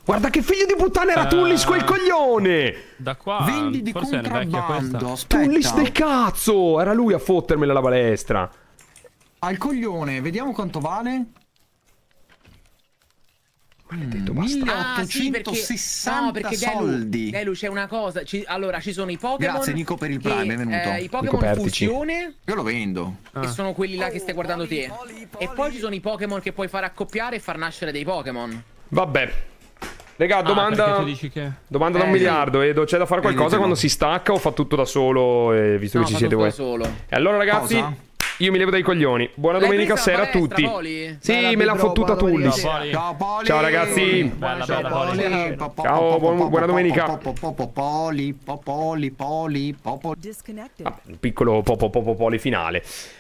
Guarda che figlio di puttana era Tullis quel coglione! Da qua vendi di contrabbando. Tullis del cazzo! Era lui a fottermela la balestra. Al coglione, vediamo quanto vale. Maledetto, basta. 1860 perché soldi. Delu, c'è una cosa. Allora, ci sono i Pokémon. Grazie, Nico, per il Prime. Che, benvenuto. I Pokémon fusione. Io lo vendo. Che sono quelli là che stai guardando te. Poli. E poi ci sono i Pokémon che puoi far accoppiare e far nascere dei Pokémon. Vabbè. Regà, domanda. Dici che... Domanda da un miliardo. Edo, c'è da fare qualcosa quando si stacca o fa tutto da solo? Visto che ci siete voi. E allora, ragazzi. Cosa? Io mi levo dai coglioni. Buona domenica sera a tutti. Poli? Sì, me l'ha fottuta Tullis. Ciao ragazzi. Bella, bella, Poli. Ciao, buona domenica. Poli, Poli, Poli, Poli. Un piccolo Poli finale.